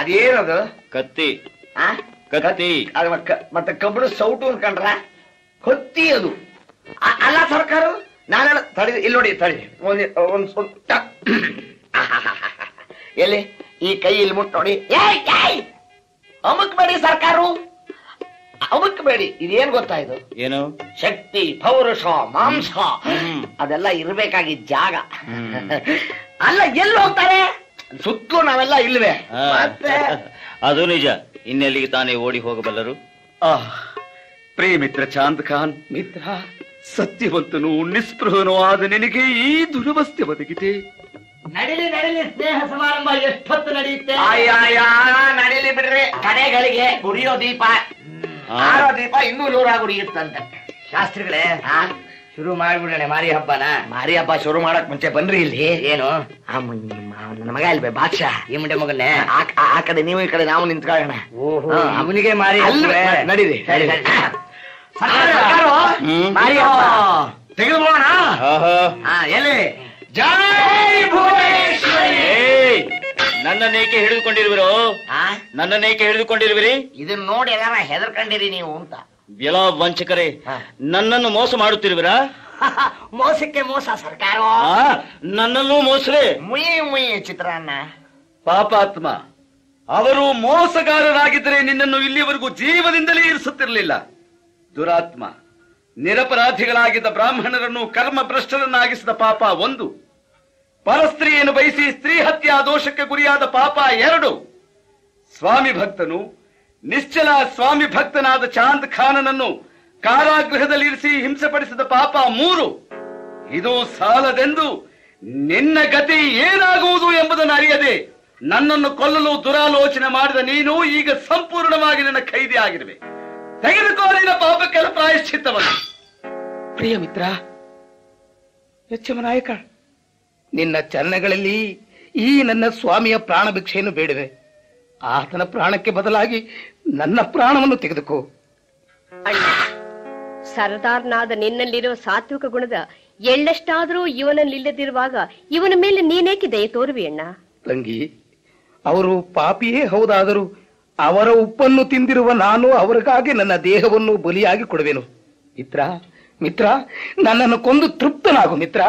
ಅದೇನದು? ಕತ್ತಿ ಕತ್ತಿ. ಮತ್ತೆ ಕಬ್ಬಣ ಸೌಟು ಅನ್ಕಂಡ್ರ ಕತ್ತಿ ಅದು ಅಲ್ಲ ಸರ್ಕಾರ. ನಾನು ತಡಿ, ಇಲ್ಲಿ ನೋಡಿ ತಡಿ, ಒಂದ್ ಸ್ವಲ್ಪ ಎಲ್ಲಿ ಈ ಕೈ ಇಲ್ಲಿ ಮುಟ್ ನೋಡಿ. ಅಮಕ್ಬೇಡಿ ಸರ್ಕಾರ, ಅಮಕ್ಬೇಡಿ. ಇದೇನ್ ಗೊತ್ತಾಯ್ತು? ಏನು? ಶಕ್ತಿ, ಪೌರುಷ, ಮಾಂಸ ಅದೆಲ್ಲ ಇರ್ಬೇಕಾಗಿದ್ದ ಜಾಗ ಅಲ್ಲ. ಎಲ್ಲಿ ಹೋಗ್ತಾರೆ? ಸುತ್ತಲೂ ನಾವೆಲ್ಲ ಇಲ್ವೇ? ಮತ್ತೆ ಅದು ನಿಜ. ಇನ್ನೆಲ್ಲಿಗೆ ತಾನೇ ಓಡಿ ಹೋಗಬಲ್ಲರು? ಪ್ರಿಯ ಮಿತ್ರ ಚಾಂದ್ ಖಾನ್, ಮಿತ್ರ ಸತ್ಯವಂತನು ನಿಸ್ಪೃಹನೂ ಆದ ನಿನಗೆ ಈ ದುರವಸ್ಥೆ ಒದಗಿದೆ. ನಡಿಲಿ ನಡಿಲಿ, ಸ್ನೇಹ ಸಮಾರಂಭ ಎಷ್ಟೊತ್ತು ನಡೆಯುತ್ತೆ? ನಡಿಲಿ ಬಿಡ್ರಿ. ಕಡೆಗಳಿಗೆ ಕುರಿಯೋ ದೀಪ, ಆರೋ ದೀಪ ಇನ್ನೂ ಜೋರಾಗಿ ಉರಿಯುತ್ತಂತೆ. ಶಾಸ್ತ್ರಿಗಳೇ, ಶುರು ಮಾಡ್ಬಿಡೋಣ ಮಾರಿ ಹಬ್ಬನ. ಮಾರಿ ಹಬ್ಬ ಶುರು ಮಾಡಕ್ ಮುಂಚೆ ಬನ್ರಿ ಇಲ್ಲಿ. ಏನು ನನ್ನ ಮಗ ಇಲ್ವೇ ಬಾಕ್ಷಾ ಈ ಮುಂಡೆ ಮಗನ್ನೇ ಆ ಕಡೆ ನೀವು ಈ ಕಡೆ ನಾವು ನಿಂತ್ಕೊಳ್ಳೋಣ. ಓಹೋ ಅವನಿಗೆ ಮಾರಿ ನಡೀರಿ ಮಾರಿ ಹಬ್ಬ ತೆಗೆದುಬೋಣ. ಎಲ್ಲಿ ಜೈ ಭುವನೇಶ್ವರಿ. ನನ್ನನ್ನೇಕೆ ಹಿಡಿದುಕೊಂಡಿರುವಿರೋ? ನನ್ನನ್ನೇಕೆ ಹಿಡಿದುಕೊಂಡಿರುವಿರಿ? ಇದನ್ನ ನೋಡಿ ಎಲ್ಲ ಹೆದರ್ಕೊಂಡಿರಿ ನೀವು ಅಂತ. ಎಲ್ಲ ವಂಚಕರೇ, ನನ್ನನ್ನು ಮೋಸ ಮಾಡುತ್ತಿರುವಿರಾ? ಮೋಸಕ್ಕೆ ಮೋಸ ಸರ್ಕಾರ, ನನ್ನಲ್ಲೂ ಮೋಸರೇ. ಮುಯಿ ಮುಯಿ ಚಿತ್ರಾನ್ನ. ಪಾಪಾತ್ಮ, ಅವರು ಮೋಸಗಾರರಾಗಿದ್ದರೆ ನಿನ್ನನ್ನು ಇಲ್ಲಿಯವರೆಗೂ ಜೀವದಿಂದಲೇ ಇರಿಸುತ್ತಿರಲಿಲ್ಲ. ದುರಾತ್ಮ, ನಿರಪರಾಧಿಗಳಾಗಿದ್ದ ಬ್ರಾಹ್ಮಣರನ್ನು ಕರ್ಮ ಭ್ರಷ್ಟರನ್ನಾಗಿಸಿದ ಪಾಪ ಒಂದು, ಪರಸ್ತ್ರೀಯನ್ನು ಬಯಸಿ ಸ್ತ್ರೀ ಹತ್ಯಾ ದೋಷಕ್ಕೆ ಗುರಿಯಾದ ಪಾಪ ಎರಡು. ಸ್ವಾಮಿ ಭಕ್ತನು ನಿಶ್ಚಲ ಸ್ವಾಮಿ ಭಕ್ತನಾದ ಚಾಂದ್ ಖಾನನನ್ನು ಕಾರಾಗೃಹದಲ್ಲಿ ಇರಿಸಿ ಹಿಂಸೆಪಡಿಸಿದ ಪಾಪ ಮೂರು. ಇದು ಸಾಲದೆಂದು ನಿನ್ನ ಗತಿ ಏನಾಗುವುದು ಎಂಬುದನ್ನು ಅರಿಯದೆ ನನ್ನನ್ನು ಕೊಲ್ಲಲು ದುರಾಲೋಚನೆ ಮಾಡಿದ ನೀನು ಈಗ ಸಂಪೂರ್ಣವಾಗಿ ನನ್ನ ಖೈದಿ ಆಗಿರುವೆ. ತೆಗೆದುಕೋ ನಿನ್ನ ಪಾಪಕ್ಕೆಲ್ಲ ಪ್ರಾಯಶ್ಚಿತ್ತವನ್ನು. ಪ್ರಿಯ ಮಿತ್ರ ಯಚ್ಚಮ್ಮ ನಾಯಕ, ನಿನ್ನ ಚರಣಗಳಲ್ಲಿ ಈ ನನ್ನ ಸ್ವಾಮಿಯ ಪ್ರಾಣ ಭಿಕ್ಷೆಯನ್ನು ಬೇಡುವೆ. ಆತನ ಪ್ರಾಣಕ್ಕೆ ಬದಲಾಗಿ ನನ್ನ ಪ್ರಾಣವನ್ನು ತೆಗೆದುಕೋ. ಅಣ್ಣ, ಸರದಾರ್ನಾದ ನಿನ್ನಲ್ಲಿರುವ ಸಾತ್ವಿಕ ಗುಣದ ಎಳ್ಳಷ್ಟಾದರೂ ಇವನಲ್ಲಿಲ್ಲದಿರುವಾಗ ಇವನ ಮೇಲೆ ನೀನೇಕೆ ದಯ ತೋರುವಿ ಅಣ್ಣ? ತಂಗಿ, ಅವರು ಪಾಪಿಯೇ ಹೌದಾದರೂ ಅವರ ಉಪ್ಪನ್ನು ತಿಂದಿರುವ ನಾನು ಅವರಿಗಾಗಿ ನನ್ನ ದೇಹವನ್ನು ಬಲಿಯಾಗಿ ಕೊಡುವೆನು. ಮಿತ್ರ ಮಿತ್ರ, ನನ್ನನ್ನು ಕೊಂದು ತೃಪ್ತನಾಗು ಮಿತ್ರ.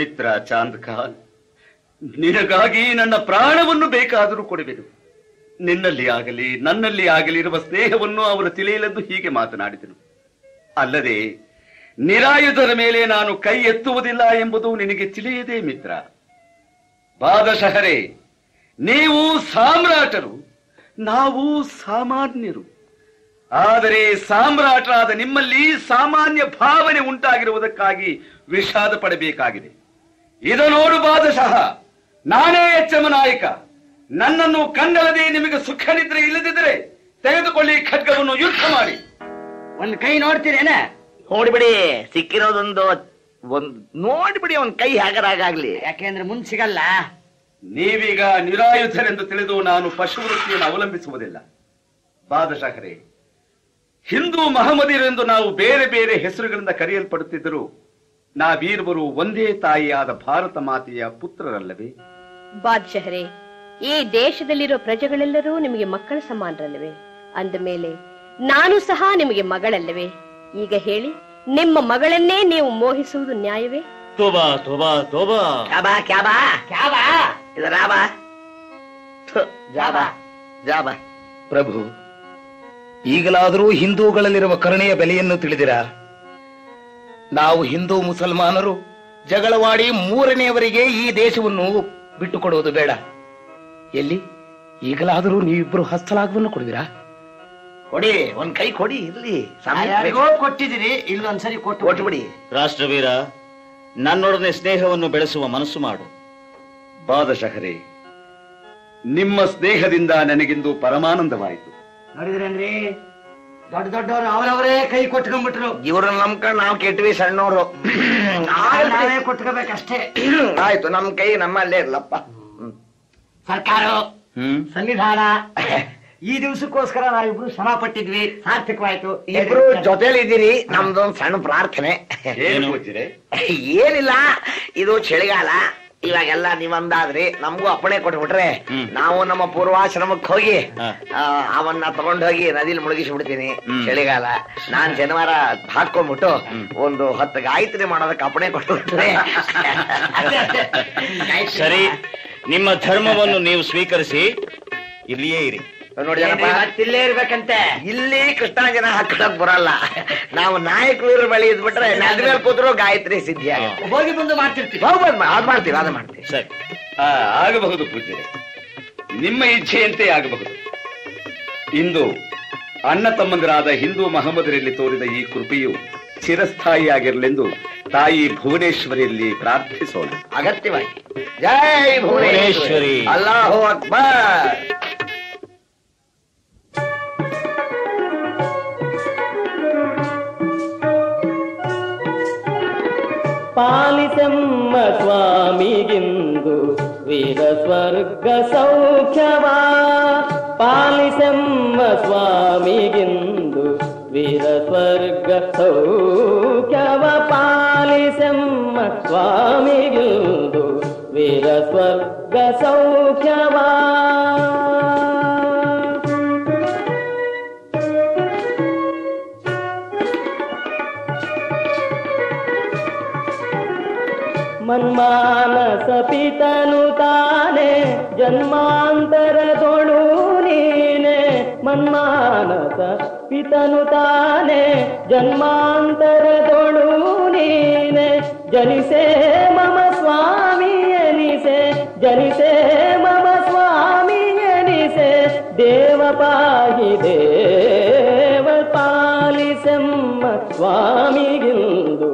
ಮಿತ್ರ ಚಾಂದ್ ಖಾನ್, ನಿನಗಾಗಿ ನನ್ನ ಪ್ರಾಣವನ್ನು ಬೇಕಾದರೂ ಕೊಡುವೆನು. ನಿನ್ನಲ್ಲಿ ಆಗಲಿ ನನ್ನಲ್ಲಿ ಆಗಲಿ ಇರುವ ಸ್ನೇಹವನ್ನು ಅವರು ತಿಳಿಯಲೆಂದು ಹೀಗೆ ಮಾತನಾಡಿದನು. ಅಲ್ಲದೆ ನಿರಾಯುಧರ ಮೇಲೆ ನಾನು ಕೈ ಎತ್ತುವುದಿಲ್ಲ ಎಂಬುದು ನಿನಗೆ ತಿಳಿಯದೆ ಮಿತ್ರ. ಬಾದಶಹರೇ, ನೀವು ಸಾಮ್ರಾಟರು, ನಾವು ಸಾಮಾನ್ಯರು. ಆದರೆ ಸಾಮ್ರಾಟರಾದ ನಿಮ್ಮಲ್ಲಿ ಸಾಮಾನ್ಯ ಭಾವನೆ ಉಂಟಾಗಿರುವುದಕ್ಕಾಗಿ ವಿಷಾದ ಪಡಬೇಕಾಗಿದೆ. ಇದನ್ನೋಡು ಬಾದಶಃ, ನಾನೇ ಯಚ್ಚಮ್ಮ ನಾಯಕ. ನನ್ನನ್ನು ಕಂಡಲದೆ ನಿಮಗೆ ಸುಖ ನಿದ್ರೆ ಇಲ್ಲದಿದ್ದರೆ ತೆಗೆದುಕೊಳ್ಳಿ ಖಡ್ಗವನ್ನು, ಯುದ್ಧ ಮಾಡಿ. ಒಂದ್ ಕೈ ನೋಡ್ತೀರೇನ? ನೋಡ್ಬಿಡಿ, ಸಿಕ್ಕಿರೋದೊಂದು ಒಂದ್ ನೋಡ್ಬಿಡಿ, ಒಂದ್ ಕೈ ಹಾಗರಾಗಲಿ. ಯಾಕೆಂದ್ರೆ ಮುಂದ್ ಸಿಗಲ್ಲ. ನೀವೀಗ ನಿರಾಯುಧರೆಂದು ತಿಳಿದು ನಾನು ಪಶುವೃತ್ತಿಯನ್ನು ಅವಲಂಬಿಸುವುದಿಲ್ಲ. ಬಾದಶಾಹರೇ, ಹಿಂದೂ ಮಹಮ್ಮದಿಯರೆಂದು ನಾವು ಬೇರೆ ಬೇರೆ ಹೆಸರುಗಳಿಂದ ಕರೆಯಲ್ಪಡುತ್ತಿದ್ದರೂ ನಾವೀರ್ವರು ಒಂದೇ ತಾಯಿಯಾದ ಭಾರತ ಮಾತೆಯ ಪುತ್ರರಲ್ಲವೇ? ಬಾದಶಾಹರೇ, ಈ ದೇಶದಲ್ಲಿರೋ ಪ್ರಜೆಗಳೆಲ್ಲರೂ ನಿಮಗೆ ಮಕ್ಕಳ ಸಮಾನರಲ್ಲವೇ? ಅಂದ ಮೇಲೆ ನಾನು ಸಹ ನಿಮಗೆ ಮಗಳಲ್ಲವೇ? ಈಗ ಹೇಳಿ, ನಿಮ್ಮ ಮಗಳನ್ನೇ ನೀವು ಮೋಹಿಸುವುದು ನ್ಯಾಯವೇ? ತೋಬಾ ತೋಬಾ ತೋಬಾ, ಕ್ಯಾಬಾ ಕ್ಯಾಬಾ ಕ್ಯಾಬಾ, ಇದು ರಾಬಾ ಜಾಬಾ ಜಾಬಾ. ಪ್ರಭು, ಈಗಲಾದರೂ ಹಿಂದೂಗಳಲ್ಲಿರುವ ಕರುಣೆಯ ಬೆಲೆಯನ್ನು ತಿಳಿದಿರಾ? ನಾವು ಹಿಂದೂ ಮುಸಲ್ಮಾನರು ಜಗಳವಾಡಿ ಮೂರನೆಯವರಿಗೆ ಈ ದೇಶವನ್ನು ಬಿಟ್ಟುಕೊಡುವುದು ಬೇಡ. ಎಲ್ಲಿ ಈಗಲಾದರೂ ನೀವಿಬ್ರು ಹಸ್ತಲಾಘವನ್ನು ಕೊಡುವಿರಾ? ಕೊಡಿ, ಒಂದ್ ಕೈ ಕೊಡಿ. ಇಲ್ಲಿ ಕೊಟ್ಟಿದ್ದೀರಿ, ಇಲ್ಲೊಂದ್ಸರಿ ಕೊಟ್ಬಿಡಿ. ರಾಷ್ಟ್ರವೀರ, ನನ್ನೊಡನೆ ಸ್ನೇಹವನ್ನು ಬೆಳೆಸುವ ಮನಸ್ಸು ಮಾಡು. ಬಾದಶಹರೇ, ನಿಮ್ಮ ಸ್ನೇಹದಿಂದ ನನಗಿಂದು ಪರಮಾನಂದವಾಯಿತು. ನೋಡಿದ್ರನ್ರಿ, ದೊಡ್ಡ ದೊಡ್ಡವರು ಅವರವರೇ ಕೈ ಕೊಟ್ಕೊಂಡ್ಬಿಟ್ರು. ಇವ್ರನ್ನ ನಂಬ್ಕೊಂಡು ನಾವು ಕೆಟ್ವಿ, ಸಣ್ಣವರು ಕೊಟ್ಕೋಬೇಕಷ್ಟೇ. ಆಯ್ತು, ನಮ್ ಕೈ ನಮ್ಮಲ್ಲೇ ಇರ್ಲಪ್ಪ. ಸರ್ಕಾರ, ಸಂವಿಧಾನ, ಈ ದಿವಸಕ್ಕೋಸ್ಕರ ನಾವಿಬ್ರು ಶ್ರಮ ಪಟ್ಟಿದ್ವಿ, ಸಾರ್ಥಕವಾಯ್ತು. ಇಬ್ರು ಜೊತೆಲಿ ಇದ್ದೀರಿ, ನಮ್ದೊಂದು ಸಣ್ಣ ಪ್ರಾರ್ಥನೆ. ಏನಿಲ್ಲ, ಇದು ಚಳಿಗಾಲ, ಇವಾಗೆಲ್ಲ ನೀವಂದಾದ್ರಿ, ನಮಗೂ ಅಪ್ಪಣೆ ಕೊಟ್ಬಿಟ್ರೆ ನಾವು ನಮ್ಮ ಪೂರ್ವಾಶ್ರಮಕ್ಕೆ ಹೋಗಿ ಅವನ್ನ ತಗೊಂಡೋಗಿ ನದಿಲಿ ಮುಳುಗಿಸ್ಬಿಡ್ತೀನಿ. ಚಳಿಗಾಲ, ನಾನ್ ಶನಿವಾರ ಹಾಕೊಂಡ್ಬಿಟ್ಟು ಒಂದು 10 ಗಾಯತ್ರಿ ಮಾಡೋದಕ್ಕೆ ಅಪ್ಪಣೆ ಕೊಟ್ಬಿಟ್ರೆ. ಸರಿ, ನಿಮ್ಮ ಧರ್ಮವನ್ನು ನೀವು ಸ್ವೀಕರಿಸಿ ಇಲ್ಲಿಯೇ ಇರಿ. ನೋಡಿ, ಇಲ್ಲೇ ಇರ್ಬೇಕಂತೆ. ಇಲ್ಲಿ ಕೃಷ್ಣಾಂಜನ ಹಾಕಕ್ ಬರಲ್ಲ, ನಾವು ನಾಯಕರ ಬಳಿ ಇದ್ಬಿಟ್ರೆ ನದಿನಲ್ಲಿ ಕೂತ್ರು ಗಾಯತ್ರಿ ಸಿದ್ಧಿ ಆಗುತ್ತೆ. ಹೋಗಿ ಬಂದು ಮಾಡ್ತಿರ್ತೀವಿ, ಅದ್ ಮಾಡ್ತೀವಿ, ಅದು ಮಾಡ್ತೀವಿ. ಸರಿ, ಆಗಬಹುದು ಪೂಜೆ, ನಿಮ್ಮ ಇಚ್ಛೆಯಂತೆ ಆಗಬಹುದು. ಇಂದು ಅಣ್ಣ ತಮ್ಮಂದರಾದ ಹಿಂದೂ ಮಹಮ್ಮದರಲ್ಲಿ ತೋರಿದ ಈ ಕೃಪೆಯು ಚಿರಸ್ಥಾಯಿಯಾಗಿರಲೆಂದು ತಾಯಿ ಭುವನೇಶ್ವರಿಯಲ್ಲಿ ಪ್ರಾರ್ಥಿಸೋಣ. ಅಗತ್ಯವಾಗಿ ಜೈ ಭುವನೇಶ್ವರಿ. ಅಲ್ಲಾಹು ಅಕ್ಬರ್. ಪಾಲಿಸಮ್ಮ ಸ್ವಾಮಿಗಿಂದು ವೀರ ಸ್ವರ್ಗ ಸೌಖ್ಯವಾ ಪಾಲಿಸಮ್ಮ ಸ್ವಾಮಿಗಿಂದು ವೀರ ಸ್ವರ್ಗ ಸೌಖ್ಯವ ಪಾಲಿಸಮ್ಮ ಸ್ವಾಮಿಗಿಂದು ವೀರ ಸ್ವರ್ಗ ಸೌಖ್ಯವಾ ಮನ್ಮಾನಸ ಪಿತನು ತಾನೆ ಜನ್ಮಾಂತರ ತೊಣು ನೀನೆ ಮನ್ಮಾನಸ ಪಿತನು ತಾನೆ ಜನ್ಮಾಂತರ ತೊಣು ನೀನೆ ಜನಿಸೇ ಮಮ ಸ್ವಾಮಿ ಎನಿಸೆ ಜನಿಸೇ ಮಮ ಸ್ವಾಮಿ ಎನಿಸೆ ದೇವ ಪಾಹಿ ದೇವ ಪಾಲಿಸೆಮ್ಮ ಸ್ವಾಮಿಗಿಂದು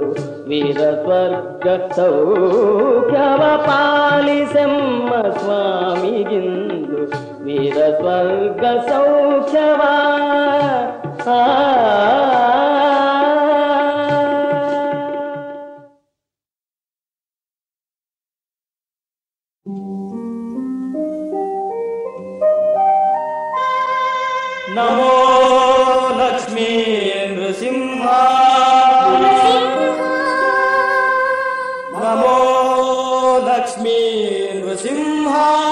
ವೀರ ಸ್ವರ್ಗ ಸೌಖ್ಯವ ಪಾಲಿಸೆಮ್ಮ ಸ್ವಾಮಿಗಿಂದು ವೀರ ಸ್ವರ್ಗ ಸೌಖ್ಯವ ನಮೋ ಲಕ್ಷ್ಮೀ ನೃಸಿಂಹ ನಮೋ ಲಕ್ಷ್ಮೀ ನೃಸಿಂಹ